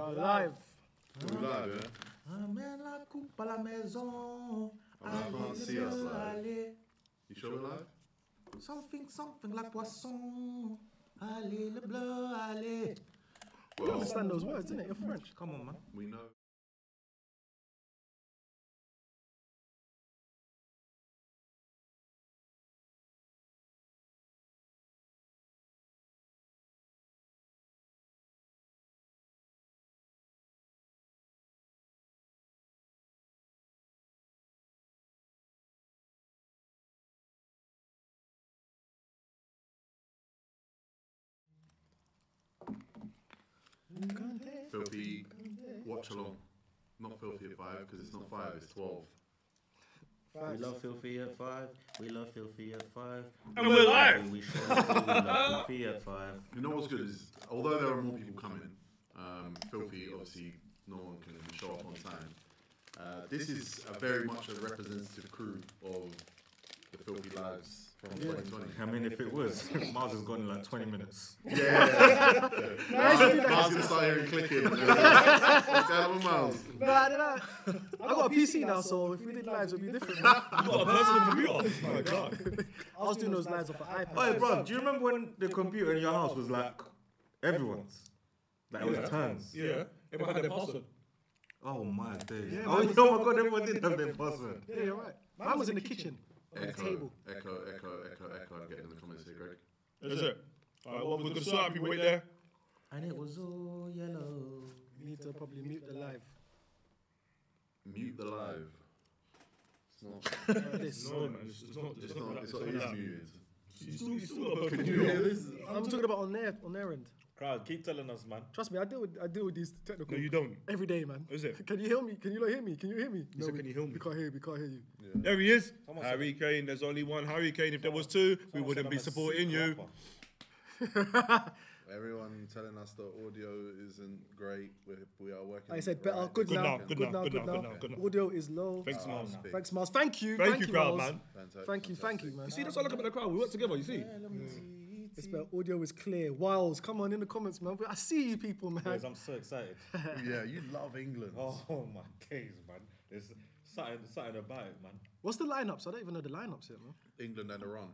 are alive. We're alive, yeah? Amène la coupe à la maison. Allez, you sure we're alive? Something, something like poisson. Allez, le bleu, allez. You understand those words, innit? You're French. Come on, man. We know. Filthy watch along. Not filthy at 5 because it's not 5, it's 12. We love filthy at 5. We love filthy at 5. And we're live! We love filthy at 5. You know what's good is, although there are more people coming, filthy obviously no one can show up on time. This is a very much a representative crew of the filthy lives. From 2020. I mean, if it was, Mars has gone in like 20 minutes. Yeah. Mars is going to start hearing clicking. What's going on, Mars? No, I don't know. I've got a PC now, so if we did lives, it would be different. You've got a personal computer. Oh, my God. I was doing those lives off an iPad. Oh, hey, bro, do you remember when the computer in your house was like everyone's? Like, it was turns. Yeah. Everyone had their password. Oh, my days. Yeah, oh, my God, everyone did have their password. Yeah, you're right. Mine was in the kitchen. Echo, I'm getting in the comments here, Greg. Is it? Alright, well, we're going to start. People wait there. And it was all yellow. You need to probably mute the live. Mute the live? It's not. No, man, it's not muted. It's still Can you hear this? I'm talking about on their end. Crowd, keep telling us, man. Trust me, I deal with these technical. No, you don't. Every day, man. Is it? Can you hear me? Can you not hear me? Can you hear me? No, can you hear me? We can't hear you. We can't hear you. Yeah. There he is. Someone Harry Kane. There's only one Harry Kane. If there was two, we wouldn't be supporting you. Everyone telling us the audio isn't great. We are working. I said better. Good now. Audio is low. Thanks, Miles. Thank you, crowd, man. Thank you, man. You see, that's all I look up at the crowd. We work together. You see. It's better. Audio is clear. Wiles, come on in the comments, man. I see you people, man. Guys, I'm so excited. Yeah, you love England. Oh, my days, man. There's something about it, man. What's the lineups? I don't even know the lineups yet, man. England and Iran.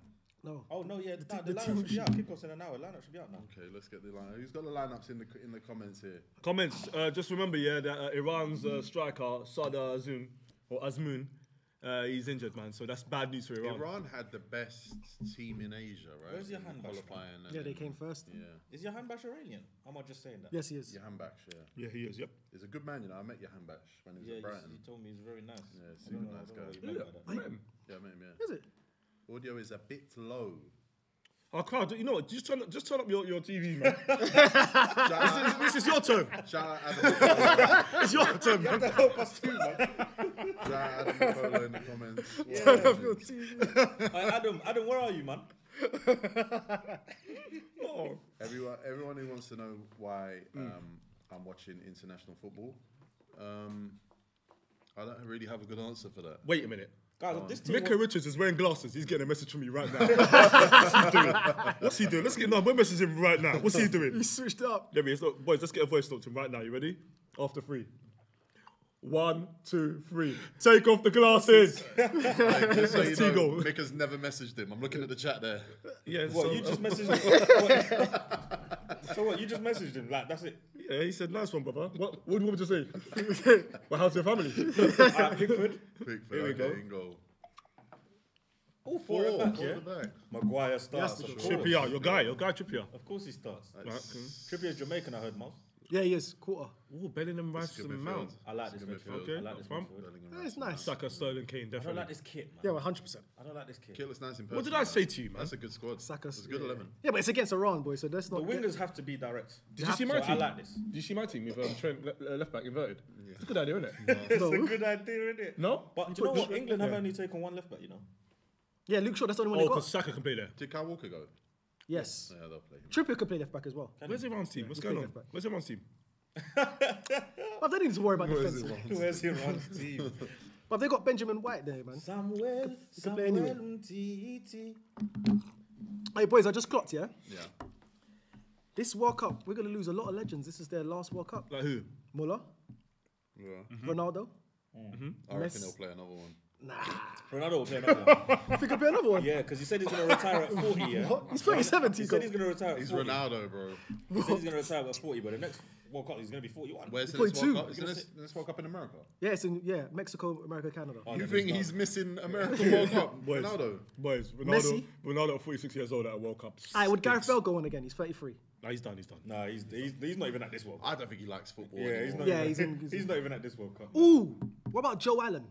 No. Oh, no, yeah. The lineup should be out. Kickoff's in an hour. Lineup should be out now. Okay, let's get the lineup. Who's got the lineups in the comments here? Comments. Just remember, yeah, that Iran's striker, Sada Azmoun, he's injured, man, so that's bad news for Iran. Iran had the best team in Asia, right? Where's Yahan Bash? Yeah, they came first. Yeah. Is Yahan Bash Iranian? Am I just saying that? Yes, he is. Yahan Bash, yeah. Yeah, he is, yep. He's a good man, you know. I met Yahan Bash when he was at Brighton. He told me he's very nice. Yeah, super nice guy. Yeah, I met him, yeah. Is it? Audio is a bit low. Oh, crowd, you know what? Just turn up your TV, man. this is your turn. Shout out Adam. It's your turn, man. You have to help us too, man. Shout out Adam Polo in the comments. Yeah. Turn up your TV. Hey, Adam, where are you, man? Oh. Everyone who wants to know why I'm watching international football, I don't really have a good answer for that. Wait a minute. Guys, Micah Richards is wearing glasses. He's getting a message from me right now. What's he doing? We're messaging him right now. What's he doing? He switched up. There he is. Look, boys, let's get a voice note to him right now. You ready? After three. 1, 2, 3. Take off the glasses. That's Tego. Micah's never messaged him. I'm looking at the chat there. Yeah. What? So you just messaged him? So what? You just messaged him? Like, that's it? Yeah, he said, nice one, brother. What do you want me to say? Well, how's your family? Pickford. Here we go. All four at the back. Maguire starts. Trippier, your guy Trippier. Of course he starts. Trippier's Jamaican, I heard, Miles. Yeah, he is. Quarter. Ooh, Bellingham, Rice and Mount. I like this midfield. Okay. I like this midfield. It's nice. Saka, Sterling, Kane, definitely. I don't like this kit, man. Yeah, 100%. I don't like this kit. Kit looks nice in person. What did I say to you, man? That's a good squad. Saka's a good 11. Yeah, but it's against Iran, boy, so that's not... The wingers have to be direct. Did you see my team? I like this. Did you see my team with Trent left-back inverted? Yeah. It's a good idea, isn't it? It's a good idea, isn't it? No? But do you know what? England have only taken one left-back, you know? Yeah, Luke Shaw, that's the only one they got. Oh, because Saka can play there. Did Kyle Walker go? Yes. Yeah, they'll play. Trippier could play left back as well. Where's Iran's team? What's going on? Where's Iran's team? But they need to worry about defense. Where's Iran's team? But they got Benjamin White there, man. Samuel anyway. Hey boys, I just clocked, yeah? Yeah. This World Cup, we're going to lose a lot of legends. This is their last World Cup. Like who? Muller. Yeah. Mm-hmm. Ronaldo. Mm-hmm. I reckon they'll play another one. Nah. Ronaldo will play another one. You think he'll play another one? Yeah, because he said he's going to retire at 40, yeah? What? He's 37, He said he's going to retire at 40. He's Ronaldo, bro. He said he's going to retire at 40, but the next World Cup, he's going to be 41. Where's the next World Cup? Is this World Cup in America? Yeah, it's in Mexico, America, Canada. Oh, you think he's missing American World Cup? Boys, Ronaldo? Boys, Ronaldo at 46 years old at a World Cup. Aye, would Gareth Bale go on again? He's 33. No, he's done, No, he's not even at this World Cup. I don't think he likes football. Yeah, he's not even at this World Cup. Ooh, what about Joe Allen?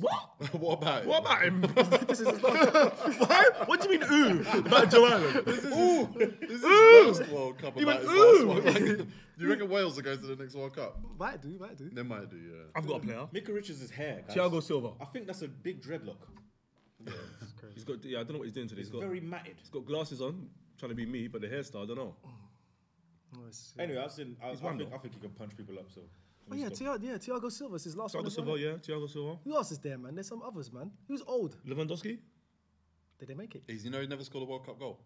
What? What about him? This is his last. What? What do you mean, ooh? About Joe Allen? This is his last World Cup. About his last one. Like, do you reckon Wales will go to the next World Cup? Might do. They might do, yeah. I've got a player. Micah Richards' hair. Guys. Thiago Silva. I think that's a big dreadlock. Yeah, it's crazy. He's got, I don't know what he's doing today. He's got very matted. He's got glasses on, trying to be me, but the hairstyle, I don't know. Nice. Anyway, I think he can punch people up, so. Oh yeah, Thiago Silva is his last one. Thiago Silva. Who else is there, man? There's some others, man. Who's old? Lewandowski? Did they make it? He never scored a World Cup goal.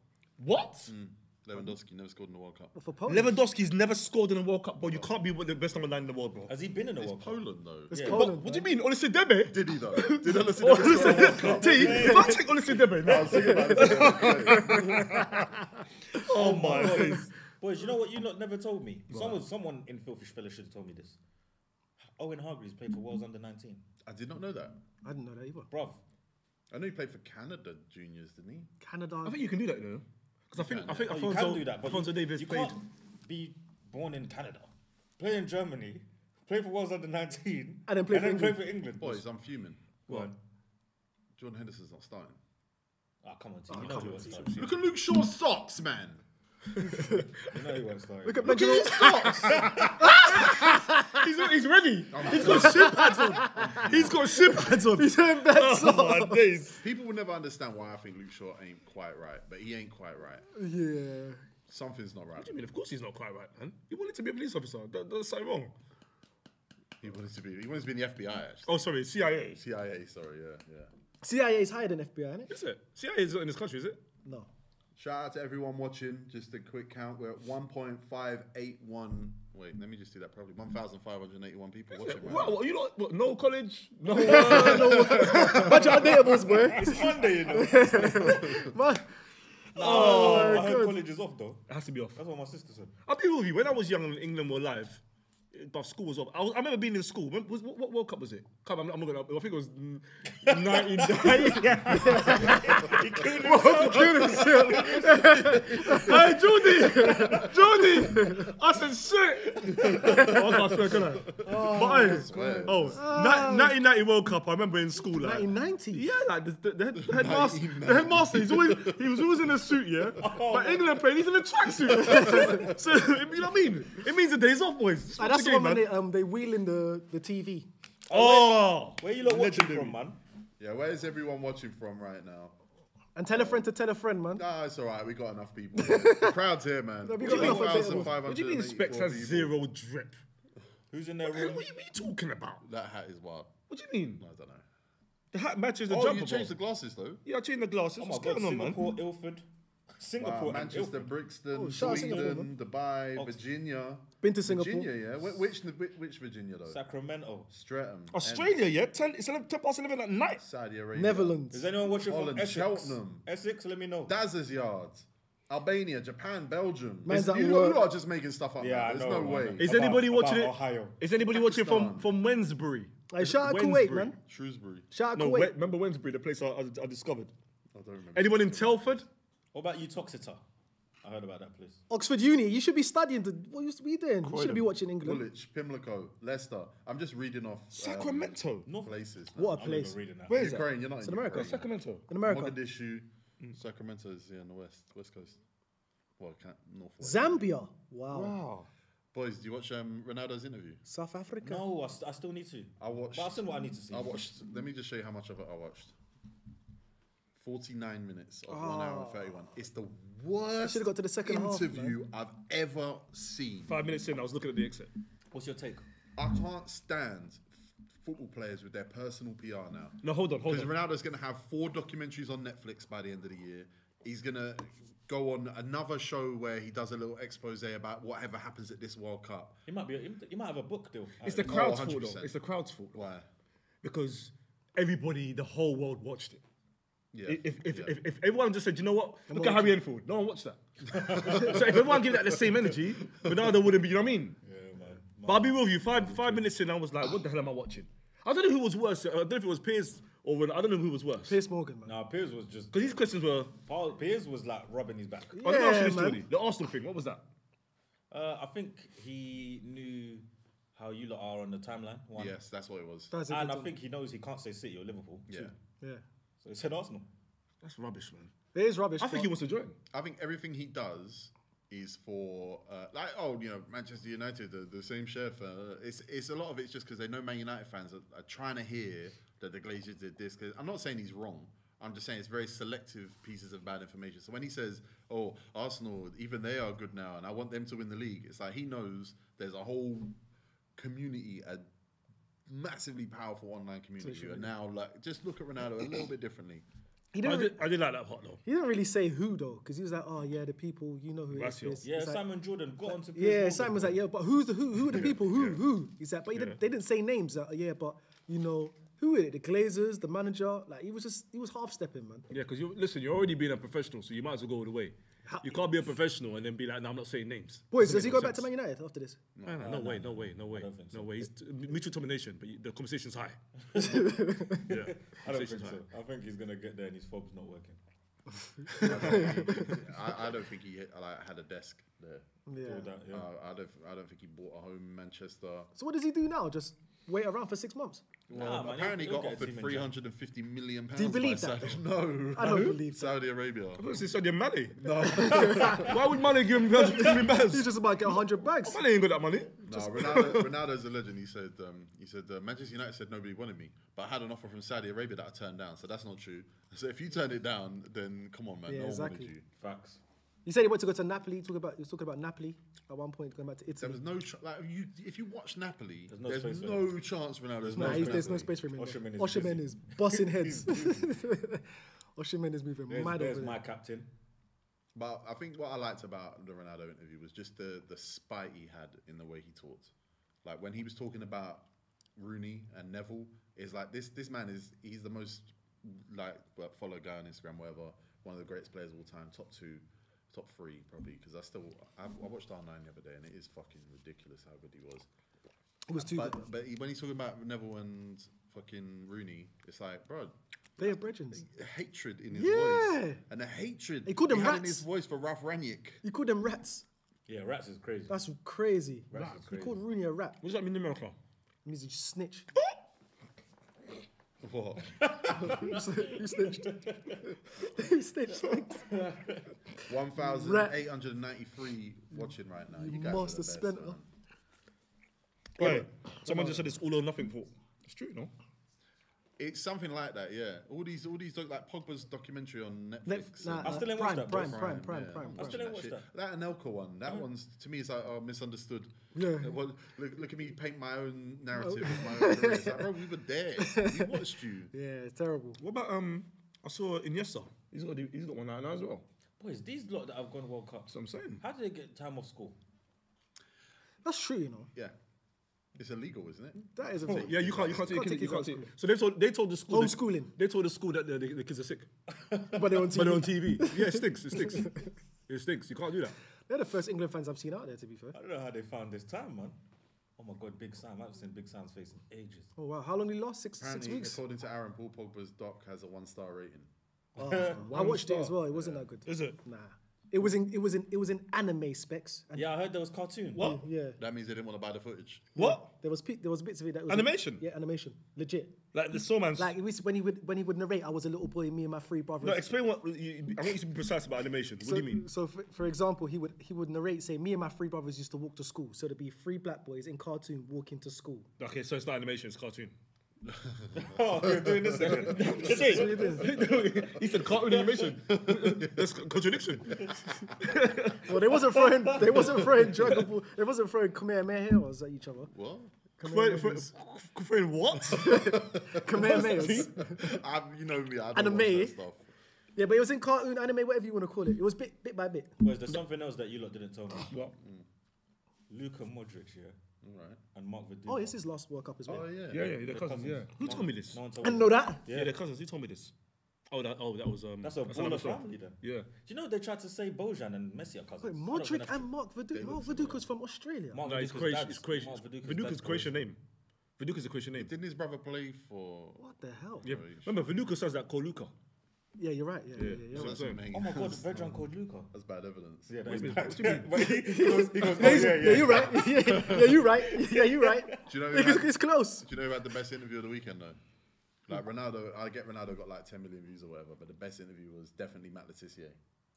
What? Mm. Lewandowski never scored in the World Cup. Well, for Poland. Lewandowski's never scored in a World Cup, bro. You can't be the best number 9 in the world, bro. Has he been in a World Cup? It's Poland, though. It's Poland. What do you mean? Olusedebe? Did he, though? Did Olusedebe score a World Cup? If I take Olusedebe, no, I was thinking about it. Oh, my goodness. Boys, you know what you lot never told me? Right. Someone in Filthy Fellas should have told me this. Owen Hargreaves played for Wales Under-19. I did not know that. I didn't know that either. Bruv. I know he played for Canada Juniors, didn't he? Canada. I think you can do that, though. Because I think Alfonso, you can do that, but Alfonso Davies played. You can't be born in Canada, play in Germany, play for Wales Under-19, and then play for England. Boys, I'm fuming. What? John Henderson's not starting. Ah, come on, team. Look at Luke Shaw's socks, man. You know he won't start. Look at his socks. he's ready. He's got shin pads on. He's got shin pads on. He's wearing bad socks. People will never understand why I think Luke Shaw ain't quite right, but he ain't quite right. Yeah. Something's not right. What do you mean? Of course he's not quite right, man. He wanted to be a police officer. That's so wrong. He wanted to be in the FBI, actually. Oh, sorry, CIA. CIA, sorry, yeah. CIA is higher than FBI, isn't it? Is it? CIA is not in this country, is it? No. Shout out to everyone watching. Just a quick count. We're at 1,581. Wait, let me just do that properly. 1,581 people watching. Wow, right? You know, no college, no work. Bunch of undateables, boy. It's Monday, you know. I heard college is off, though. It has to be off. That's what my sister said. I'll be real with you. When I was young and England were alive, but school was off. I remember being in school. What World Cup was it? I'm not gonna. I think it was 99. Yeah. He killed himself. Hey, Jordy, I said shit. I swear, can I? Oh, 1990 World Cup. I remember in school, like 1990. Yeah, like the headmaster. He was always in a suit, yeah. Oh, but England played. He's in a tracksuit. So you know what I mean? It means the day's off, boys. That's the one when they wheel in the TV. Oh! Where you lot watching from, man? Yeah, where is everyone watching from right now? And tell a friend to tell a friend, man. Nah, it's all right. We got enough people. The crowd's here, man. No, we got 1,500. What do you mean Specs has zero drip? Who's in their room? What are you talking about? That hat is wild. What do you mean? No, I don't know. The hat matches the jumper. Oh, you changed the glasses, though? Yeah, I changed the glasses. Oh, what's going on, man? Singapore, Ilford. Singapore, Manchester, Brixton, Sweden, Dubai, Virginia. Been to Singapore. Virginia, yeah. Which Virginia though? Sacramento, Streatham, Australia, yeah. 10:11 at night. Saudi Arabia, Netherlands. Is anyone watching from Essex? Cheltenham, Essex. Let me know. Daz's Yard, Albania, Japan, Belgium. You are just making stuff up. Yeah, there's no way. Is anybody watching it? Ohio. Is anybody watching from Wednesbury? Like, shout out Kuwait, man. Shrewsbury. Shout out Kuwait. Remember Wednesbury, the place I discovered. I don't remember. Anyone in Telford? What about Uttoxeter? I heard about that place. Oxford Uni, you should be studying. What used to be doing? You shouldn't be watching England. Woolwich, Pimlico, Leicester. I'm just reading off. Sacramento, North places. Man. What a place! Where is Ukraine? You're not in America. Ukraine. Sacramento, in America. Mogadishu, Sacramento is on the west coast. Well, northwest. Zambia. Wow. Boys, do you watch Ronaldo's interview? South Africa. No, I still need to. I watched. But I've seen what I need to see. Let me just show you how much of it I watched. 49 minutes of 1 hour and 31. It's the worst got to the second interview half, I've ever seen. 5 minutes in, I was looking at the exit. What's your take? I can't stand football players with their personal PR now. No, hold on. Because Ronaldo's going to have 4 documentaries on Netflix by the end of the year. He's going to go on another show where he does a little expose about whatever happens at this World Cup. He might have a book deal. It's the crowd's fault though. It's the crowd's fault. Why? Because everybody, the whole world watched it. Yeah. If everyone just said, you know what? Look at Harry Enfield. No one watched that. So if everyone gave that the same energy, Ronaldo wouldn't be, you know what I mean? Yeah, man. But I'll be real with you, five minutes in, I was like, what the hell am I watching? I don't know who was worse. I don't know if it was Piers or I don't know who was worse. Piers Morgan, man. No, Piers was just... Because these questions were... Piers was like rubbing his back. Yeah, oh, the Arsenal thing, what was that? I think he knew... how you lot are on the timeline. One. Yes, that's what it was. And I think he knows he can't say City or Liverpool. Yeah. Too. Yeah. So he said Arsenal. That's rubbish, man. It is rubbish. I think he wants to join. I think everything he does is for, like, oh, you know, Manchester United, the same chef. It's a lot of it's just because they know Man United fans are trying to hear that the Glazers did this. Cause I'm not saying he's wrong. I'm just saying it's very selective pieces of bad information. So when he says, oh, Arsenal, even they are good now and I want them to win the league, it's like he knows there's a whole... community, a massively powerful online community, and now like just look at Ronaldo a little bit differently. He didn't. I did like that part though. He didn't really say who though, because he was like, oh yeah, the people, you know who it is. Yeah, like, Simon Jordan got onto. Yeah, Simon was like, yeah, but who's the who? Who are the people? Who? He's like, but he didn't, they didn't say names. Like, yeah, but you know who is it? The Glazers, the manager. Like he was half stepping, man. Yeah, because you're already being a professional, so you might as well go all the way. You can't be a professional and then be like, no, I'm not saying names. Boys, does he go back to Man United after this? No way. He's mutual termination, but the conversation's high. Yeah, I don't think so. I think he's going to get there and his fob's not working. I don't think he like, had a desk there. Yeah. That, yeah. I don't think he bought a home in Manchester. So what does he do now? Just wait around for 6 months? Well, nah, apparently he got offered £350 million. Do you believe that? No. I don't believe Saudi Arabia. I thought it's Saudi Mane. No. Why would Mane give him £350 million? He's just about to get 100 bags. Mane ain't got that money. No, Ronaldo's a legend. He said, Manchester United said nobody wanted me, but I had an offer from Saudi Arabia that I turned down, so that's not true. So if you turned it down, then come on, man, no one wanted you. Facts. You said he went to go to Napoli. He was talking about Napoli at one point, going back to Italy. There was no if you watch Napoli, there's no chance Ronaldo's not. There's no space for him. Osimhen is busting heads. Osimhen is moving mad. There's my captain. But I think what I liked about the Ronaldo interview was just the spite he had in the way he talked. Like when he was talking about Rooney and Neville, it's like this man he's the most followed guy on Instagram, whatever. One of the greatest players of all time, top 3 probably, because I watched R9 the other day and it is fucking ridiculous how good he was. It was too good. But when he's talking about Neville and fucking Rooney, it's like, bro, they are legends. Hatred in his voice. And the hatred he called them rats in his voice for Ralf Rangnick. You called them rats. Yeah, rats is crazy. That's crazy. Rats is crazy. You called Rooney a rat. What does that mean in America? It means you snitch. What? You snitched. You snitched. 1,893 watching right now. You guys master spender. Wait, someone just said it's all or nothing for. It's true, no? It's something like that, yeah. All these like Pogba's documentary on Netflix. I still ain't watched that. Prime. I still ain't watched that. That Anelka one. That one's to me is like misunderstood. Yeah. Look at me paint my own narrative of my own career. It's like, bro, we were there. We watched you. Yeah, it's terrible. What about I saw Iniesta. He's got one out now as well. Boys, these lot that have gone World Cup. That's what I'm saying. How do they get time off school? That's true, you know. Yeah. It's illegal, isn't it? That is illegal. Yeah, you can't take it. So they told the school. Homeschooling. They told the school that the kids are sick. But they're on TV. But they're on TV. Yeah, it stinks. It stinks. It stinks. You can't do that. They're the first England fans I've seen out there, to be fair. I don't know how they found this time, man. Oh my God, Big Sam. I haven't seen Big Sam's face in ages. Oh wow, how long did he last? Six weeks? According to Aaron, Paul Pogba's doc has a 1-star rating. Oh, I watched it as well. It wasn't that good. Is it? Nah. It was in anime specs. Yeah, I heard there was cartoon. What? Yeah. That means they didn't want to buy the footage. What? Yeah. There was bits of it that was animation. Yeah, animation. Legit. Like the Sawman's. Like it was when he would narrate, I was a little boy, me and my 3 brothers. No, explain what. I want you to be precise about animation. What do you mean? So for example, he would narrate, say, me and my 3 brothers used to walk to school. So there'd be 3 black boys in cartoon walking to school. Okay, so it's not animation, it's cartoon. Oh, you're doing this again. He said cartoon animation. That's contradiction. Well, they wasn't throwing Dragon Ball. They wasn't throwing Kamehamehas at each other. What? Throwing what? Kamehamehas. You know me. I don't watch that stuff. Yeah, but it was in cartoon, anime, whatever you want to call it. It was bit by bit. Was there something else that you lot didn't tell me? What? Luka Modric, yeah. Right. And Mark Viduka. Oh, it's his last World Cup as well. Oh, yeah. Yeah, yeah, they're cousins, yeah. Who told me this? No one told me. I know that. Yeah, they're cousins. Who told me this? Oh, that was... that's a baller family then. Yeah. Do you know they tried to say Bojan and Messi are cousins? Wait, Modric and Mark Viduka. Mark Viduka's from Australia. No, he's Croatian. Viduka's Croatian name. Viduka's a Croatian name. Didn't his brother play for... What the hell? Yeah, remember, Viduka sounds like Koluka. Yeah, you're right. Yeah. Oh my God, Vedran called Luka. That's bad evidence. Yeah, that's bad. He goes, yeah, you're right. Yeah, you're right. Do you know? It's close. Do you know who had the best interview of the weekend though? Like Ronaldo, I get Ronaldo got like 10 million views or whatever, but the best interview was definitely Matt Letizia.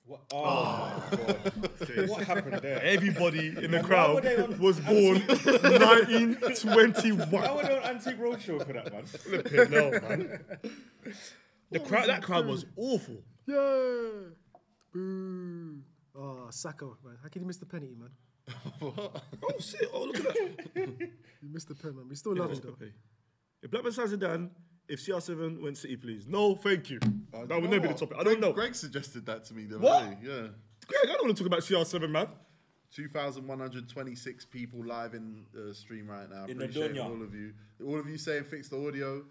What? Oh my God. What happened there? Everybody in the crowd was born 1921. Why were they on Antique Roadshow for that, man? Flipping hell, man. That crowd was awful. Yeah. Boo. Oh, Saka, man. How can you miss the penalty, man? What? Oh, shit. Oh, look at that. You missed the pen, man. We still love him, though. If Blackman signs Zidane, if CR7 went City, please. No, thank you. That would never be the topic. I don't know. Greg suggested that to me the other day. Yeah. Greg, I don't want to talk about CR7, man. 2,126 people live in the stream right now. Appreciate all of you. All of you saying fix the audio.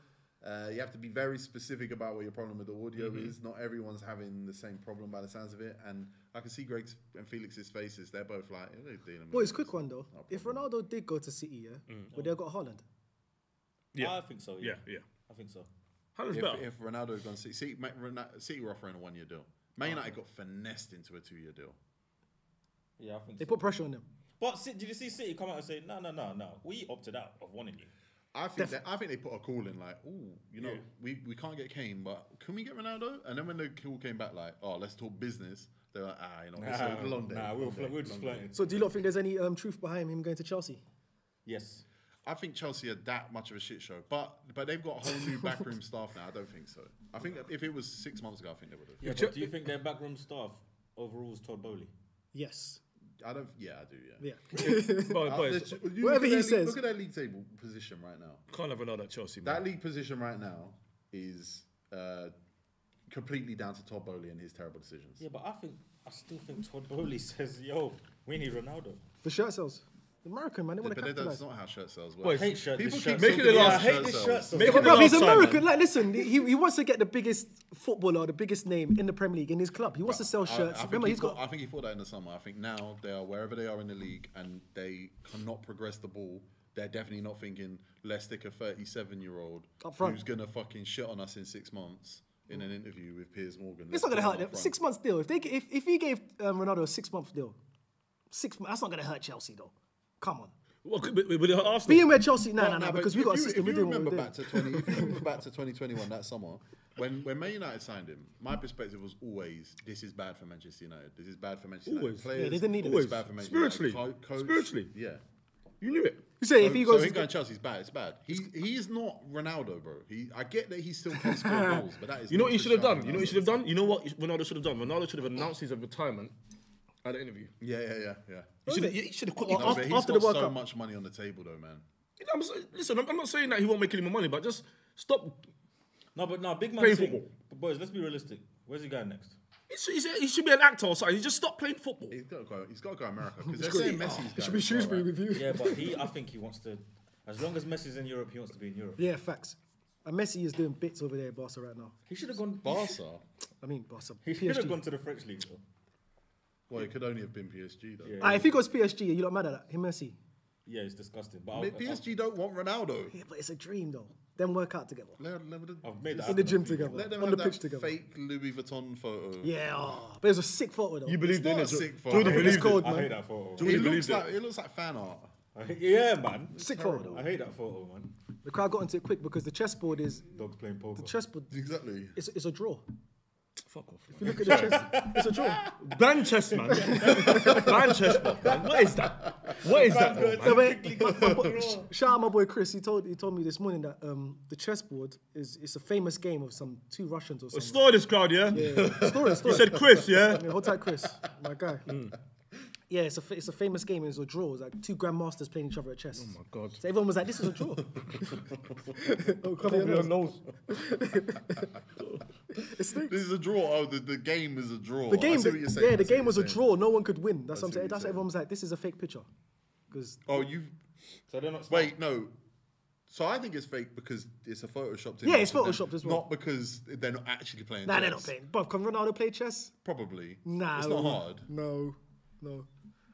You have to be very specific about what your problem with the audio is. Not everyone's having the same problem by the sounds of it. And I can see Greg's and Felix's faces. They're both like, they're dealing with it's a quick one, though. No, if Ronaldo did go to City, would they have got Haaland? Yeah. I think so, I think so. Haaland's better. If Ronaldo had gone to City, City were offering a one-year deal. Man United got finessed into a two-year deal. Yeah, I think They put pressure on them. But did you see City come out and say, no, we opted out of wanting you? I think they put a call in like, oh, you know, we can't get Kane, but can we get Ronaldo? And then when the call came back, like, oh, let's talk business. They're like, it's a long day. We'll just play. So do you lot think there's any truth behind him going to Chelsea? Yes, I think Chelsea are that much of a shit show, but they've got a whole new backroom staff now. I don't think so. I think if it was 6 months ago, I think they would have. Yeah, but do you think their backroom staff overall is Todd Bowley? Yes. I do, yeah. Whatever he says. Look at that league table position right now. Can't have another Chelsea, man. That league position right now is completely down to Todd Bowley and his terrible decisions. Yeah, but I still think Todd Bowley says, yo, we need Ronaldo. For shirt sales. The American, man, they want to capitalize. That's not how shirt sales work. Boy, hate shirt, people keep making the last hate this shirt sales. But he's American. Like, listen, he wants to get the biggest footballer, the biggest name in the Premier League in his club. He wants to sell shirts. I think he thought that in the summer. I think now they are wherever they are in the league and they cannot progress the ball. They're definitely not thinking, let's stick a 37-year-old who's gonna fucking shit on us in 6 months in an interview with Piers Morgan. It's not gonna hurt them. 6 months deal. If he gave Ronaldo a 6 month deal, that's not gonna hurt Chelsea though. Come on. Well, but being with Chelsea, no, because we got a system. If you remember back to 2021, that summer, when Man United signed him, my perspective was always, this is bad for Manchester United. This is bad for Manchester United players. Yeah, they didn't need it. This is bad for Manchester United. Spiritually. Yeah. You knew it. You say if he goes to Chelsea, it's bad. He is not Ronaldo, bro. I get that he still can score goals, but that is... You know what he should have done? You know what Ronaldo should have done? Ronaldo should have announced his retirement at the interview. Yeah. He should have quickly after the World Cup. So much money on the table, though, man. You know, listen, I'm not saying that he won't make any more money, but just stop. No, big man. But boys, let's be realistic. Where's he going next? He should be an actor or something. He just stopped playing football. He's got to go America because they're saying Messi's going. Should be Shrewsbury with you. Yeah, but I think he wants to. As long as Messi's in Europe, he wants to be in Europe. Yeah, facts. And Messi is doing bits over there at Barca right now. He should have gone Barca. Barca. He should have gone to the French league though. Well, it could only have been PSG, though. Yeah. If he goes PSG, are you not mad at that? Him, Messi? Yeah, it's disgusting. But PSG don't want Ronaldo. Yeah, but it's a dream, though. Them work out together. I've made that in the gym together. Let them on the pitch together. Fake Louis Vuitton photo. Yeah, but it was a sick photo, though. You believed in it? It's not a sick photo. I hate that photo. It looks like fan art. Yeah, man. Sick photo, though. I hate that photo, man. The crowd got into it quick because the chessboard is... Dogs playing poker. The chessboard... Exactly. It's a draw. Fuck off. If you look at the chess, it's a draw. Ban chess, man. Ban chess, man. What is that? Shout out my boy Chris. He told me this morning that the chessboard is a famous game of some two Russians or something. Story this crowd, yeah? Yeah. Story. He said Chris, yeah? Hold tight, Chris. My guy. Yeah, it's a famous game. It was a draw. It was like two grandmasters playing each other at chess. Oh my god! So everyone was like, "This is a draw." Oh, cover your nose. This is a draw. Oh, the game is a draw. The game, I see what you're saying. Yeah, the game was a draw. No one could win. That's what I'm saying. That's what everyone was like. This is a fake picture. Because So they're not. Wait, no. So I think it's fake because it's a photoshopped. Yeah, it's photoshopped as well. Not because they're not actually playing. Nah, chess. They're not playing. But can Ronaldo play chess? Probably. Nah, it's not hard. No, no.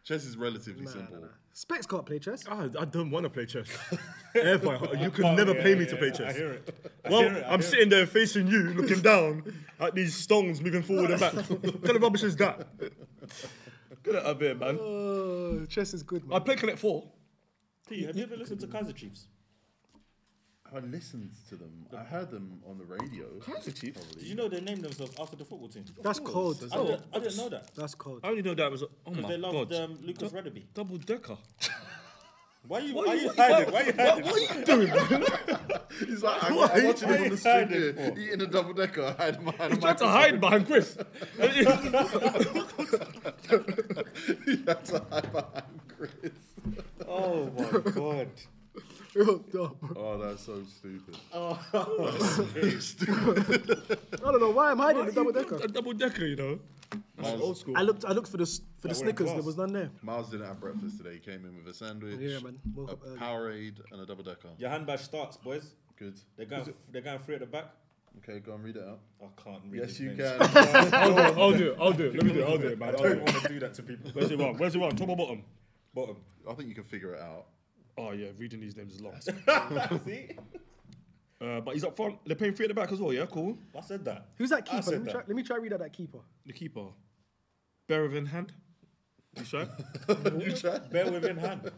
Chess is relatively simple. Nah. Specs can't play chess. Oh, I don't want to play chess. Airfire, you could never pay me to play chess. I hear it. I'm sitting there facing you, looking down at these stones moving forward and back. What kind of rubbish is that? Get out of here, man. Chess is good, man. I play Connect 4. Hey, have you ever listened to Kaiser Chiefs? I listened to them. I heard them on the radio. Kaiser Chiefs? Probably. Did you know they named themselves after the football team? That's cold. I didn't know that. That's cold. I only know that was... Oh my God. Because they loved Lucas Radebe. Double decker. Why are you hiding? What are you doing, man? He's like, I'm watching him on the street here, eating a double decker. He tried to hide behind Chris. He tried to hide behind Chris. Oh my God. Oh, that's so stupid. Oh, that's stupid. I don't know why I'm hiding the double decker. A double decker, you know. Miles, old school. I looked for the Snickers. There was none there. Miles didn't have breakfast today. He came in with a sandwich, a Powerade, and a double decker. Your handbag starts, boys. Good. They're going free at the back. Okay, go and read it out. I can't read it. Yes, you can. I'll do it. Let me do it. I'll do it, man. I don't want to do that to people. Where's your one? Top or bottom? Bottom. I think you can figure it out. Oh yeah, reading these names is long. See? But he's up front. They're playing free at the back as well, yeah? Cool. I said that. Who's that keeper? Let me try read out that keeper. The keeper. Bear within hand. You try? You try? Bear within hand.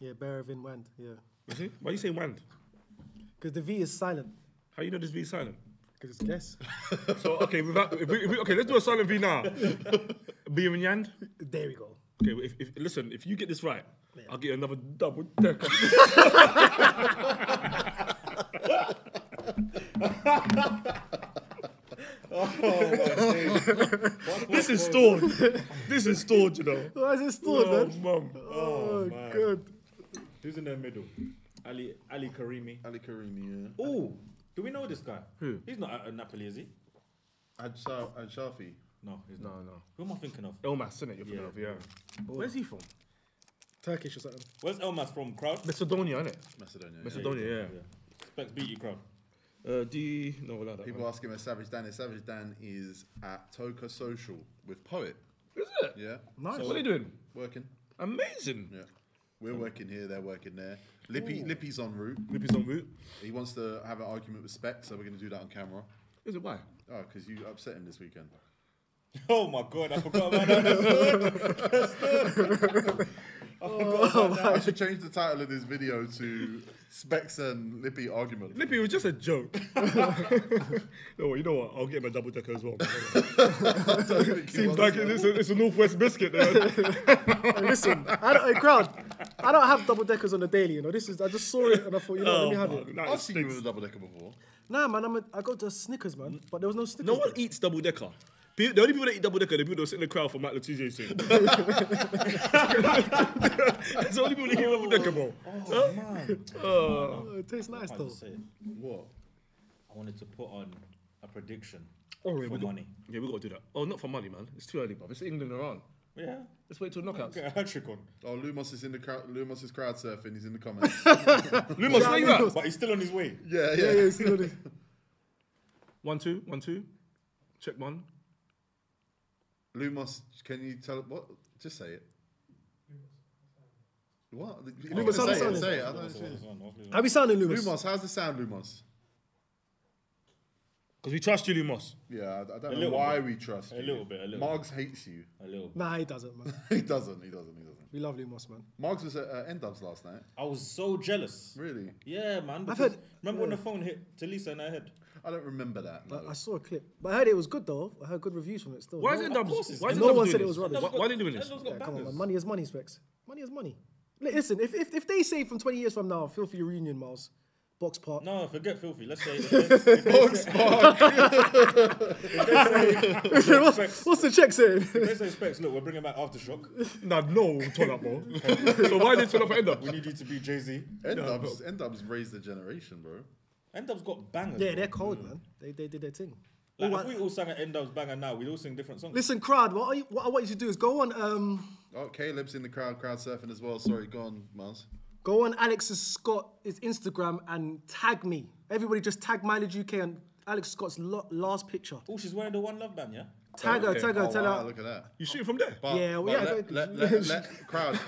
Yeah, bear within wand, yeah. You see? Why are you saying wand? Because the V is silent. How you know this V is silent? Because it's guess. So, okay, let's do a silent V now. Bear within hand. There we go. Okay, listen, if you get this right, yeah. I'll get another double decker. This is stored. This is stored, you know. Why is it stored, man? Mum. Oh man. Good. Who's in the middle? Ali Karimi. Ali Karimi, yeah. Oh, do we know this guy? Who? He's not at Napoli, is he? Al Shafi. No, he's not. No. Who am I thinking of? Elmas, isn't it? You're thinking of, yeah. Oh. Where's he from? Turkish or something. Where's Elmas from? Crowd? Macedonia, innit? Macedonia, yeah. Specs beat you, crowd. People ask him at Savage Dan. Savage Dan is at Toka Social with Poet. Is it? Yeah. Nice. So what are you doing? Working. Amazing. Yeah. We're working here, they're working there. Lippy's en route. He wants to have an argument with Specs, so we're going to do that on camera. Is it? Why? Oh, because you upset him this weekend. Oh my God, I forgot about that. That's good. I should change the title of this video to Specs and Lippy Argument. Lippy was just a joke. No, you know what? I'll get him a double decker as well. Seems like it's a Northwest biscuit. Listen, crowd, I don't have double deckers on the daily. You know, I just saw it and I thought, you know, let me have it. I've seen you with a double decker before. Nah, man, I go to Snickers, man, but there was no Snickers. No one eats double decker. The only people that eat double decker, the people that sit in the crowd for Matt Latuzia's thing. That's the only people that eat double decker, bro. Oh, man. It tastes nice, though. What? I wanted to put on a prediction for money. Yeah, we've got to do that. Oh, not for money, man. It's too early, bruv. It's England and Iran. Yeah. Let's wait till knockouts. Okay, hat trick on. Oh, Lumos is in the crowd. Lumos is crowd surfing. He's in the comments. Lumos, where you at? But he's still on his way. Yeah, he's still on his way. 1, 2, 1, 2. Check one. Lumos, can you tell it what? Just say it. What? Lumos, say it. How we sounding, Lumos? Lumos, how's the sound, Lumos? Because we trust you, Lumos. Yeah, I don't know why we trust you. A little bit. Margs hates you. A little bit. Nah, he doesn't, man. He doesn't. We love Lumos, man. Margs was at N-Dubs last night. I was so jealous. Really? Yeah, man. Remember when the phone hit Talisa in her head? I don't remember that. No. I saw a clip. But I heard it was good, though. I heard good reviews from it still. Why is it double? No one said it was rubbish. Why are they doing this? Yeah, come on, man. Money is money, Specs. Money is money. Listen, if they say from 20 years from now, feel free reunion, Miles. Box Park. No, forget filthy. Let's say Box Park. What's the check saying? If they say specs, look, we're bringing back Aftershock. No, turn up, bro. So why did turn up for N-Dub? We need you to be Jay-Z. N-Dub's raised the generation, bro. N-Dub's got bangers. Yeah, they're cold, man. They did their thing. Like, if we all sang an N-Dub's banger now, we'd all sing different songs. Listen, crowd, what I want you to do is go on... Oh, Caleb's in the crowd surfing as well. Sorry, go on, Miles. Go on Alex's Scott's Instagram and tag me. Everybody just tag Mileage UK and Alex Scott's last picture. Oh, she's wearing the One Love band, yeah? Tag her, tag her, tell her. Look at that. You shooting from there? But, yeah, well, yeah. Crowd,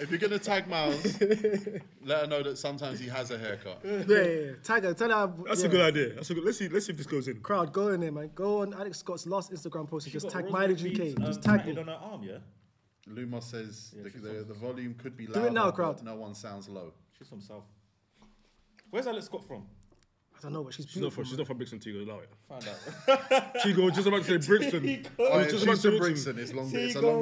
if you're going to tag Miles, let her know that sometimes he has a haircut. Yeah. Tag her, tell her. That's a good idea. Let's see if this goes in. Crowd, go in there, man. Go on Alex Scott's last Instagram post and just tag Mileage UK. Just tag me. On her arm, yeah? Luma says the volume could be loud. Do it now, crowd. No one sounds low. She's from South. Where's Alex Scott from? I don't know, but she's beautiful. She's not from Brixton, Tigo. Allow it. Find out. Tigo was just about to say Brixton. I was just about to say Brixton. It's a long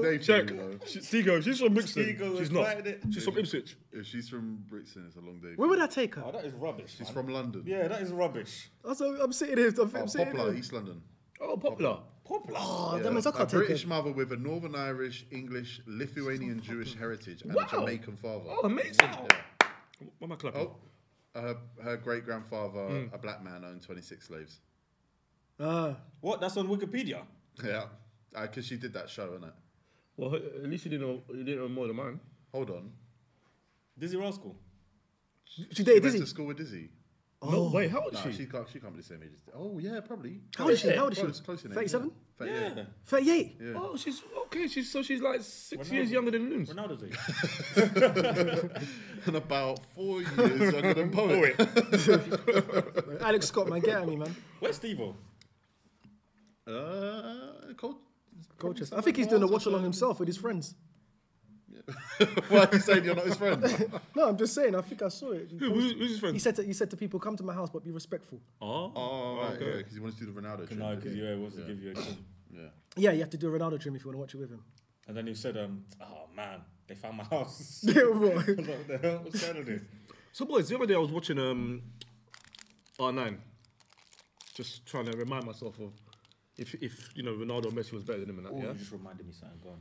day. Check. Tigo, she's from Brixton. She's not. She's from Ipswich. If she's from Brixton, it's a long day. Where would I take her? Oh, that is rubbish. She's from London. Yeah, that is rubbish. I'm sitting here. Poplar, East London. Oh, Poplar. Oh, yeah. A British mother with a Northern Irish, English, Lithuanian, Jewish heritage and a Jamaican father. Oh, amazing. Yeah. What am I clapping? Oh, her great-grandfather, a black man, owned 26 slaves. What? That's on Wikipedia? Yeah, because she did that show, innit? Well, at least you didn't own more than mine. Hold on. Dizzy Rascal? She dated Dizzy? She went to school with Dizzy. Oh. No, wait, how old is she? She can't be the same age as... Oh, yeah, probably. How old is she? How old is she? Close in 37? Yeah. 38. Yeah. 38? Yeah. Oh, she's... Okay, she's like six years younger than Looms. Ronaldo's age. And about 4 years younger than Poet. Alex Scott, man, get at me, man. Where's Steve-O? Colchester. I think he's doing a watch-along himself with his friends. Why are you saying you're not his friend? No, I'm just saying, I think I saw it. Who's his friend? He said to people, come to my house, but be respectful. Oh right, okay. Yeah, because he wants to do the Ronaldo trim. No, because he wants to give you a trim. Yeah, you have to do a Ronaldo trim if you want to watch it with him. And then he said, oh man, they found my house. What? The hell? What's going on here? So boys, the other day I was watching R9. Just trying to remind myself of if you know, Ronaldo or Messi was better than him and that, yeah? You just reminded me something, go on.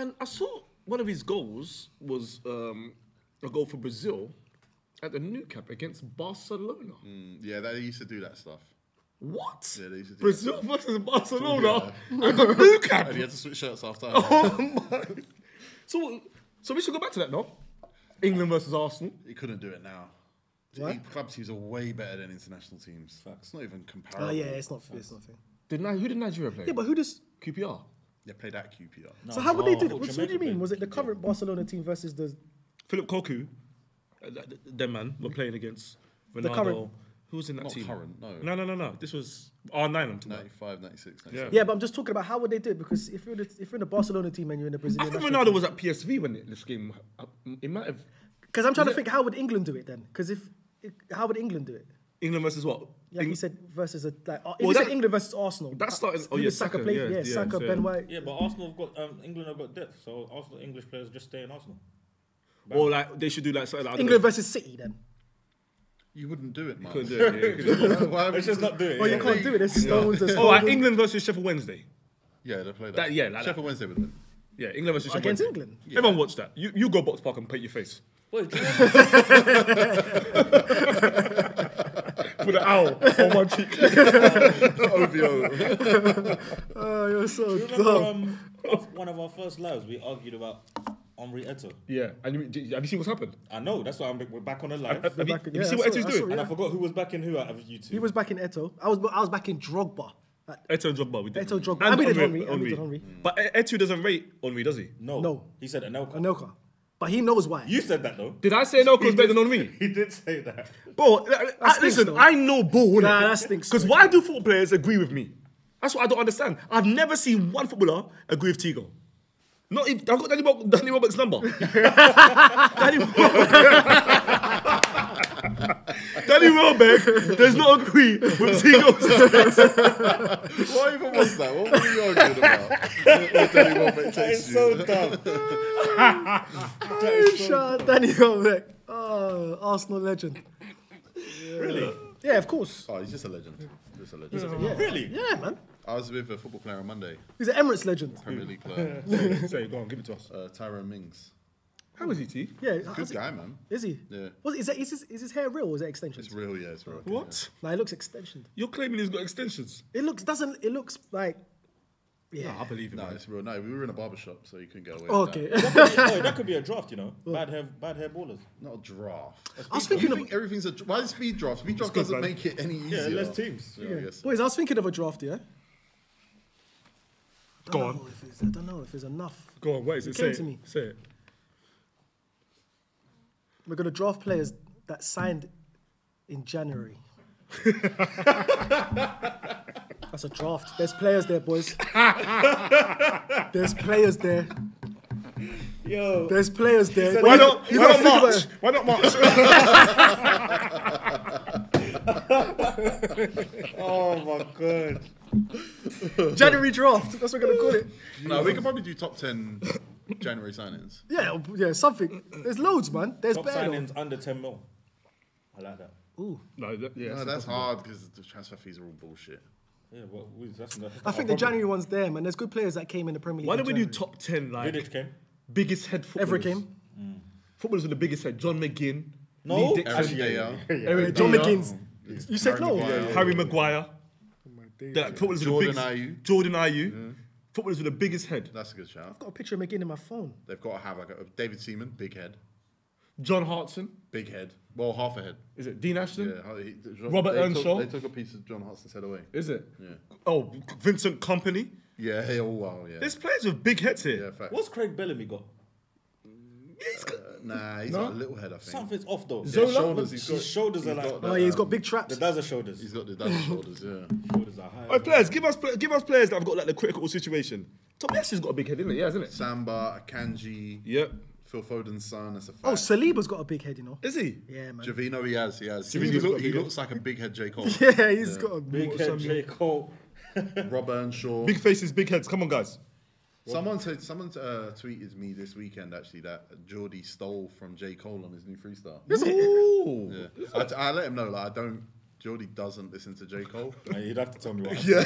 And I saw one of his goals was a goal for Brazil at the Nou Camp against Barcelona. Yeah, they used to do that stuff. What? Yeah, they used to do Brazil versus Barcelona at the Nou Camp? And he had to switch shirts after. Oh, my. So we should go back to that, no? England versus Arsenal. He couldn't do it now. Right? Club teams are way better than international teams. It's not even comparable. Yeah, it's not fair. Who did Nigeria play? Yeah, but who does... QPR. They played at QPR. No. So how would they do that? What do you mean? Was it the current Barcelona team versus the... Philip Koku, them man, were playing against Ronaldo. The current... Who was in that team? Not current, no. No. This was R9 I'm talking 95, 96, 96. Yeah, but I'm just talking about how would they do it? Because if you're in the Barcelona team and you're in the Brazilian... I think Ronaldo was at PSV when this game... It might have... Because I'm trying to think, how would England do it then? Because how would England do it? England versus what? Yeah, he said versus a... said England versus Arsenal. That started... Oh, yeah, Saka played. Yeah, Saka, Ben White. Yeah, but Arsenal have got... England have got depth, so Arsenal English players just stay in Arsenal. Or, like, they should do, like... Something like England versus City, then. You wouldn't do it, man. You couldn't do it. Let's just not do it. Well, you can't do it. There's stones and... Oh, like England versus Sheffield Wednesday. Yeah, they play that. Yeah, like Sheffield Wednesday with them. Yeah, England versus Sheffield Wednesday. Against England? Everyone watched that. You go Box Park and paint your face. What? With an owl on my cheek. OVO. Oh, you're so dumb. One of our first lives, we argued about Henri Eto. Yeah, and have you seen what's happened? I know, that's why we're back on the live. Have you seen what Eto's doing? And I forgot who was backing who out of you two. He was backing Eto. I was backing Drogba. Eto Drogba, we did. Eto Drogba. And Henri. But Eto doesn't rate Henri, does he? No. He said Anelka. Anelka. But he knows why. You said that though. Did I say no because better than me? He did say that. Bro, listen, though. I know bull. Nah, that stinks. Because why do football players agree with me? That's what I don't understand. I've never seen one footballer agree with Tigo. Not even, I've got Danny Roberts' number. Danny Roberts does not agree with Tigo's. Why even was that? What were you arguing about? Danny Roberts is so dumb. Danny Roberts, Arsenal legend. Really? Yeah, of course. Oh, he's just a legend. Just a legend. Yeah. Really? Yeah, man. I was with a football player on Monday. He's an Emirates legend. Premier League player. So go on, give it to us. Tyrone Mings. How is he, T? Yeah, good guy, man. Is he? Yeah. What, is his hair real or is it extensions? It's real, yeah, it's real. What? Yeah. No, it looks extensioned. You're claiming he's got extensions? It looks like... Yeah. No, I believe him. No, it's real. No, we were in a barbershop, so you couldn't get away with that. That could be a draft, you know. Bad hair ballers. Not a draft. I was thinking of... Everything's a draft. Why is speed draft? Speed draft doesn't make it any easier. Yeah, less teams. Yeah, I guess. Boys, I was thinking of a draft, yeah? Go on. I don't know if it's enough. Go on, what is it? Say it. Say it. We're going to draft players that signed in January. That's a draft. There's players there, boys. There's players there. Yo. There's players there. Why not March? Oh, my God. January draft. That's what we're going to call it. No, we can probably do top 10... January signings. Yeah, yeah, something. There's loads, man. There's top signings under 10 mil. I like that. Ooh. No, that's hard because the transfer fees are all bullshit. Yeah, well, that's I think the January one's there, man. There's good players that came in the Premier League. Why don't we do top 10? Like, Vidic came. Biggest head footballers. Everett came. Mm. Footballers with the biggest head. John McGinn. No. Lee Dixon. John McGinn's. Yeah. You said no. Harry Maguire. Jordan Ayew. Jordan Ayew. Footballers with the biggest head. That's a good shout. I've got a picture of McGinn in my phone. They've got to have like a David Seaman, big head. John Hartson, big head. Well, half a head. Is it Dean Ashton? Yeah. Robert Earnshaw. They took a piece of John Hartson's head away. Is it? Yeah. Oh, Vincent Kompany. Yeah. Hey, oh wow. Yeah. There's players with big heads here. Yeah, fact. What's Craig Bellamy got? He's got a little head, I think. Something's off though. Zola? Shoulders, his shoulders are like... he's got big traps. The Daza shoulders. He's got the Daza shoulders, yeah. Shoulders are high. All right, players, give us players that have got like the critical situation. Tommy Ash's got a big head, isn't he? Yeah, isn't it? Samba, Akanji. Yep. Phil Foden's son, that's a fact. Oh, Saliba's got a big head, you know. Is he? Yeah, man. Jovino, he has. He looks like a big head J. Cole. Yeah, he's got a big head J. Cole. Rob Earnshaw. Big faces, big heads. Come on, guys. Someone tweeted me this weekend actually that Jordy stole from J. Cole on his new freestyle. Yeah. I let him know like Jordy doesn't listen to J. Cole. You'd have to tell me why. Yeah.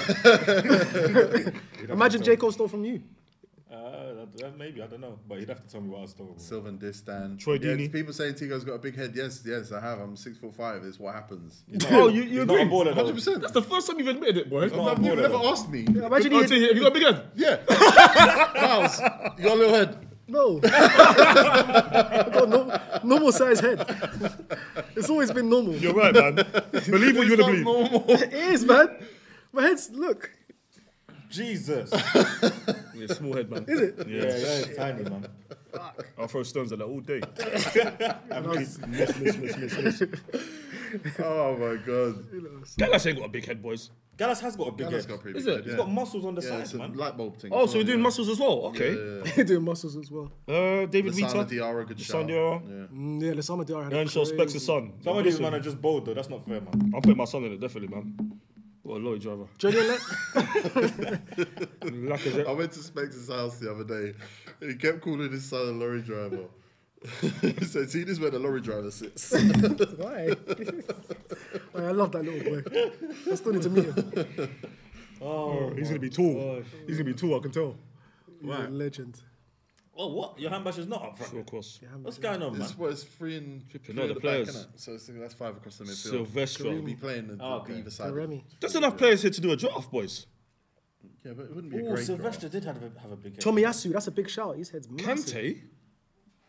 Imagine J. Cole stole from you. Maybe, I don't know, but you'd have to tell me what I stole from. Sylvan Distan. Troy Deeney. People saying Tigo's got a big head. Yes, I have. I'm 6'5". It's what happens. Oh, you agree? 100%. That's the first time you've admitted it, boy. You've never asked me. Yeah, imagine have you got a big head? Yeah. Miles, you got a little head? No. I've got normal size head. It's always been normal. You're right, man. Believe what you want to believe. Normal. It is, man. My head's, look. Jesus. Yeah, small head, man. Is it? Yeah, it's tiny, man. Fuck. I'll throw stones at that all day. miss. Oh, my God. Gallas ain't got a big head, boys. Gallas has got a big head. Got a is it? Head, yeah. He's got muscles on the sides, man. Light bulb thing. Oh, so we're doing muscles as well? Okay. We're doing muscles as well. David Vita. Lassana Diarra, good shout. Yeah, Lassana Diarra had a crazy. Earnshaw specs his son. Some of these men are just bold, though. That's not fair, man. I'll put my son in it, definitely, man. What a lorry driver. I went to Specs' house the other day. He kept calling his son a lorry driver. He said, see, this is where the lorry driver sits. Why? I love that little boy. I still need to meet him. Oh, he's going to be tall. Gosh. He's going to be tall, I can tell. He's a legend. Oh, what? Your handbash is not up front? Sure, of course. What's going on, man? It's 3 and 15. No, the players. Back, so that's 5 across the midfield. Silvestro. He'll be playing the either side. There's enough players here to do a draft, boys. Yeah, but it wouldn't be a great Silvestro draft. Did have a big head. Tomiyasu, that's a big shout. His head's massive.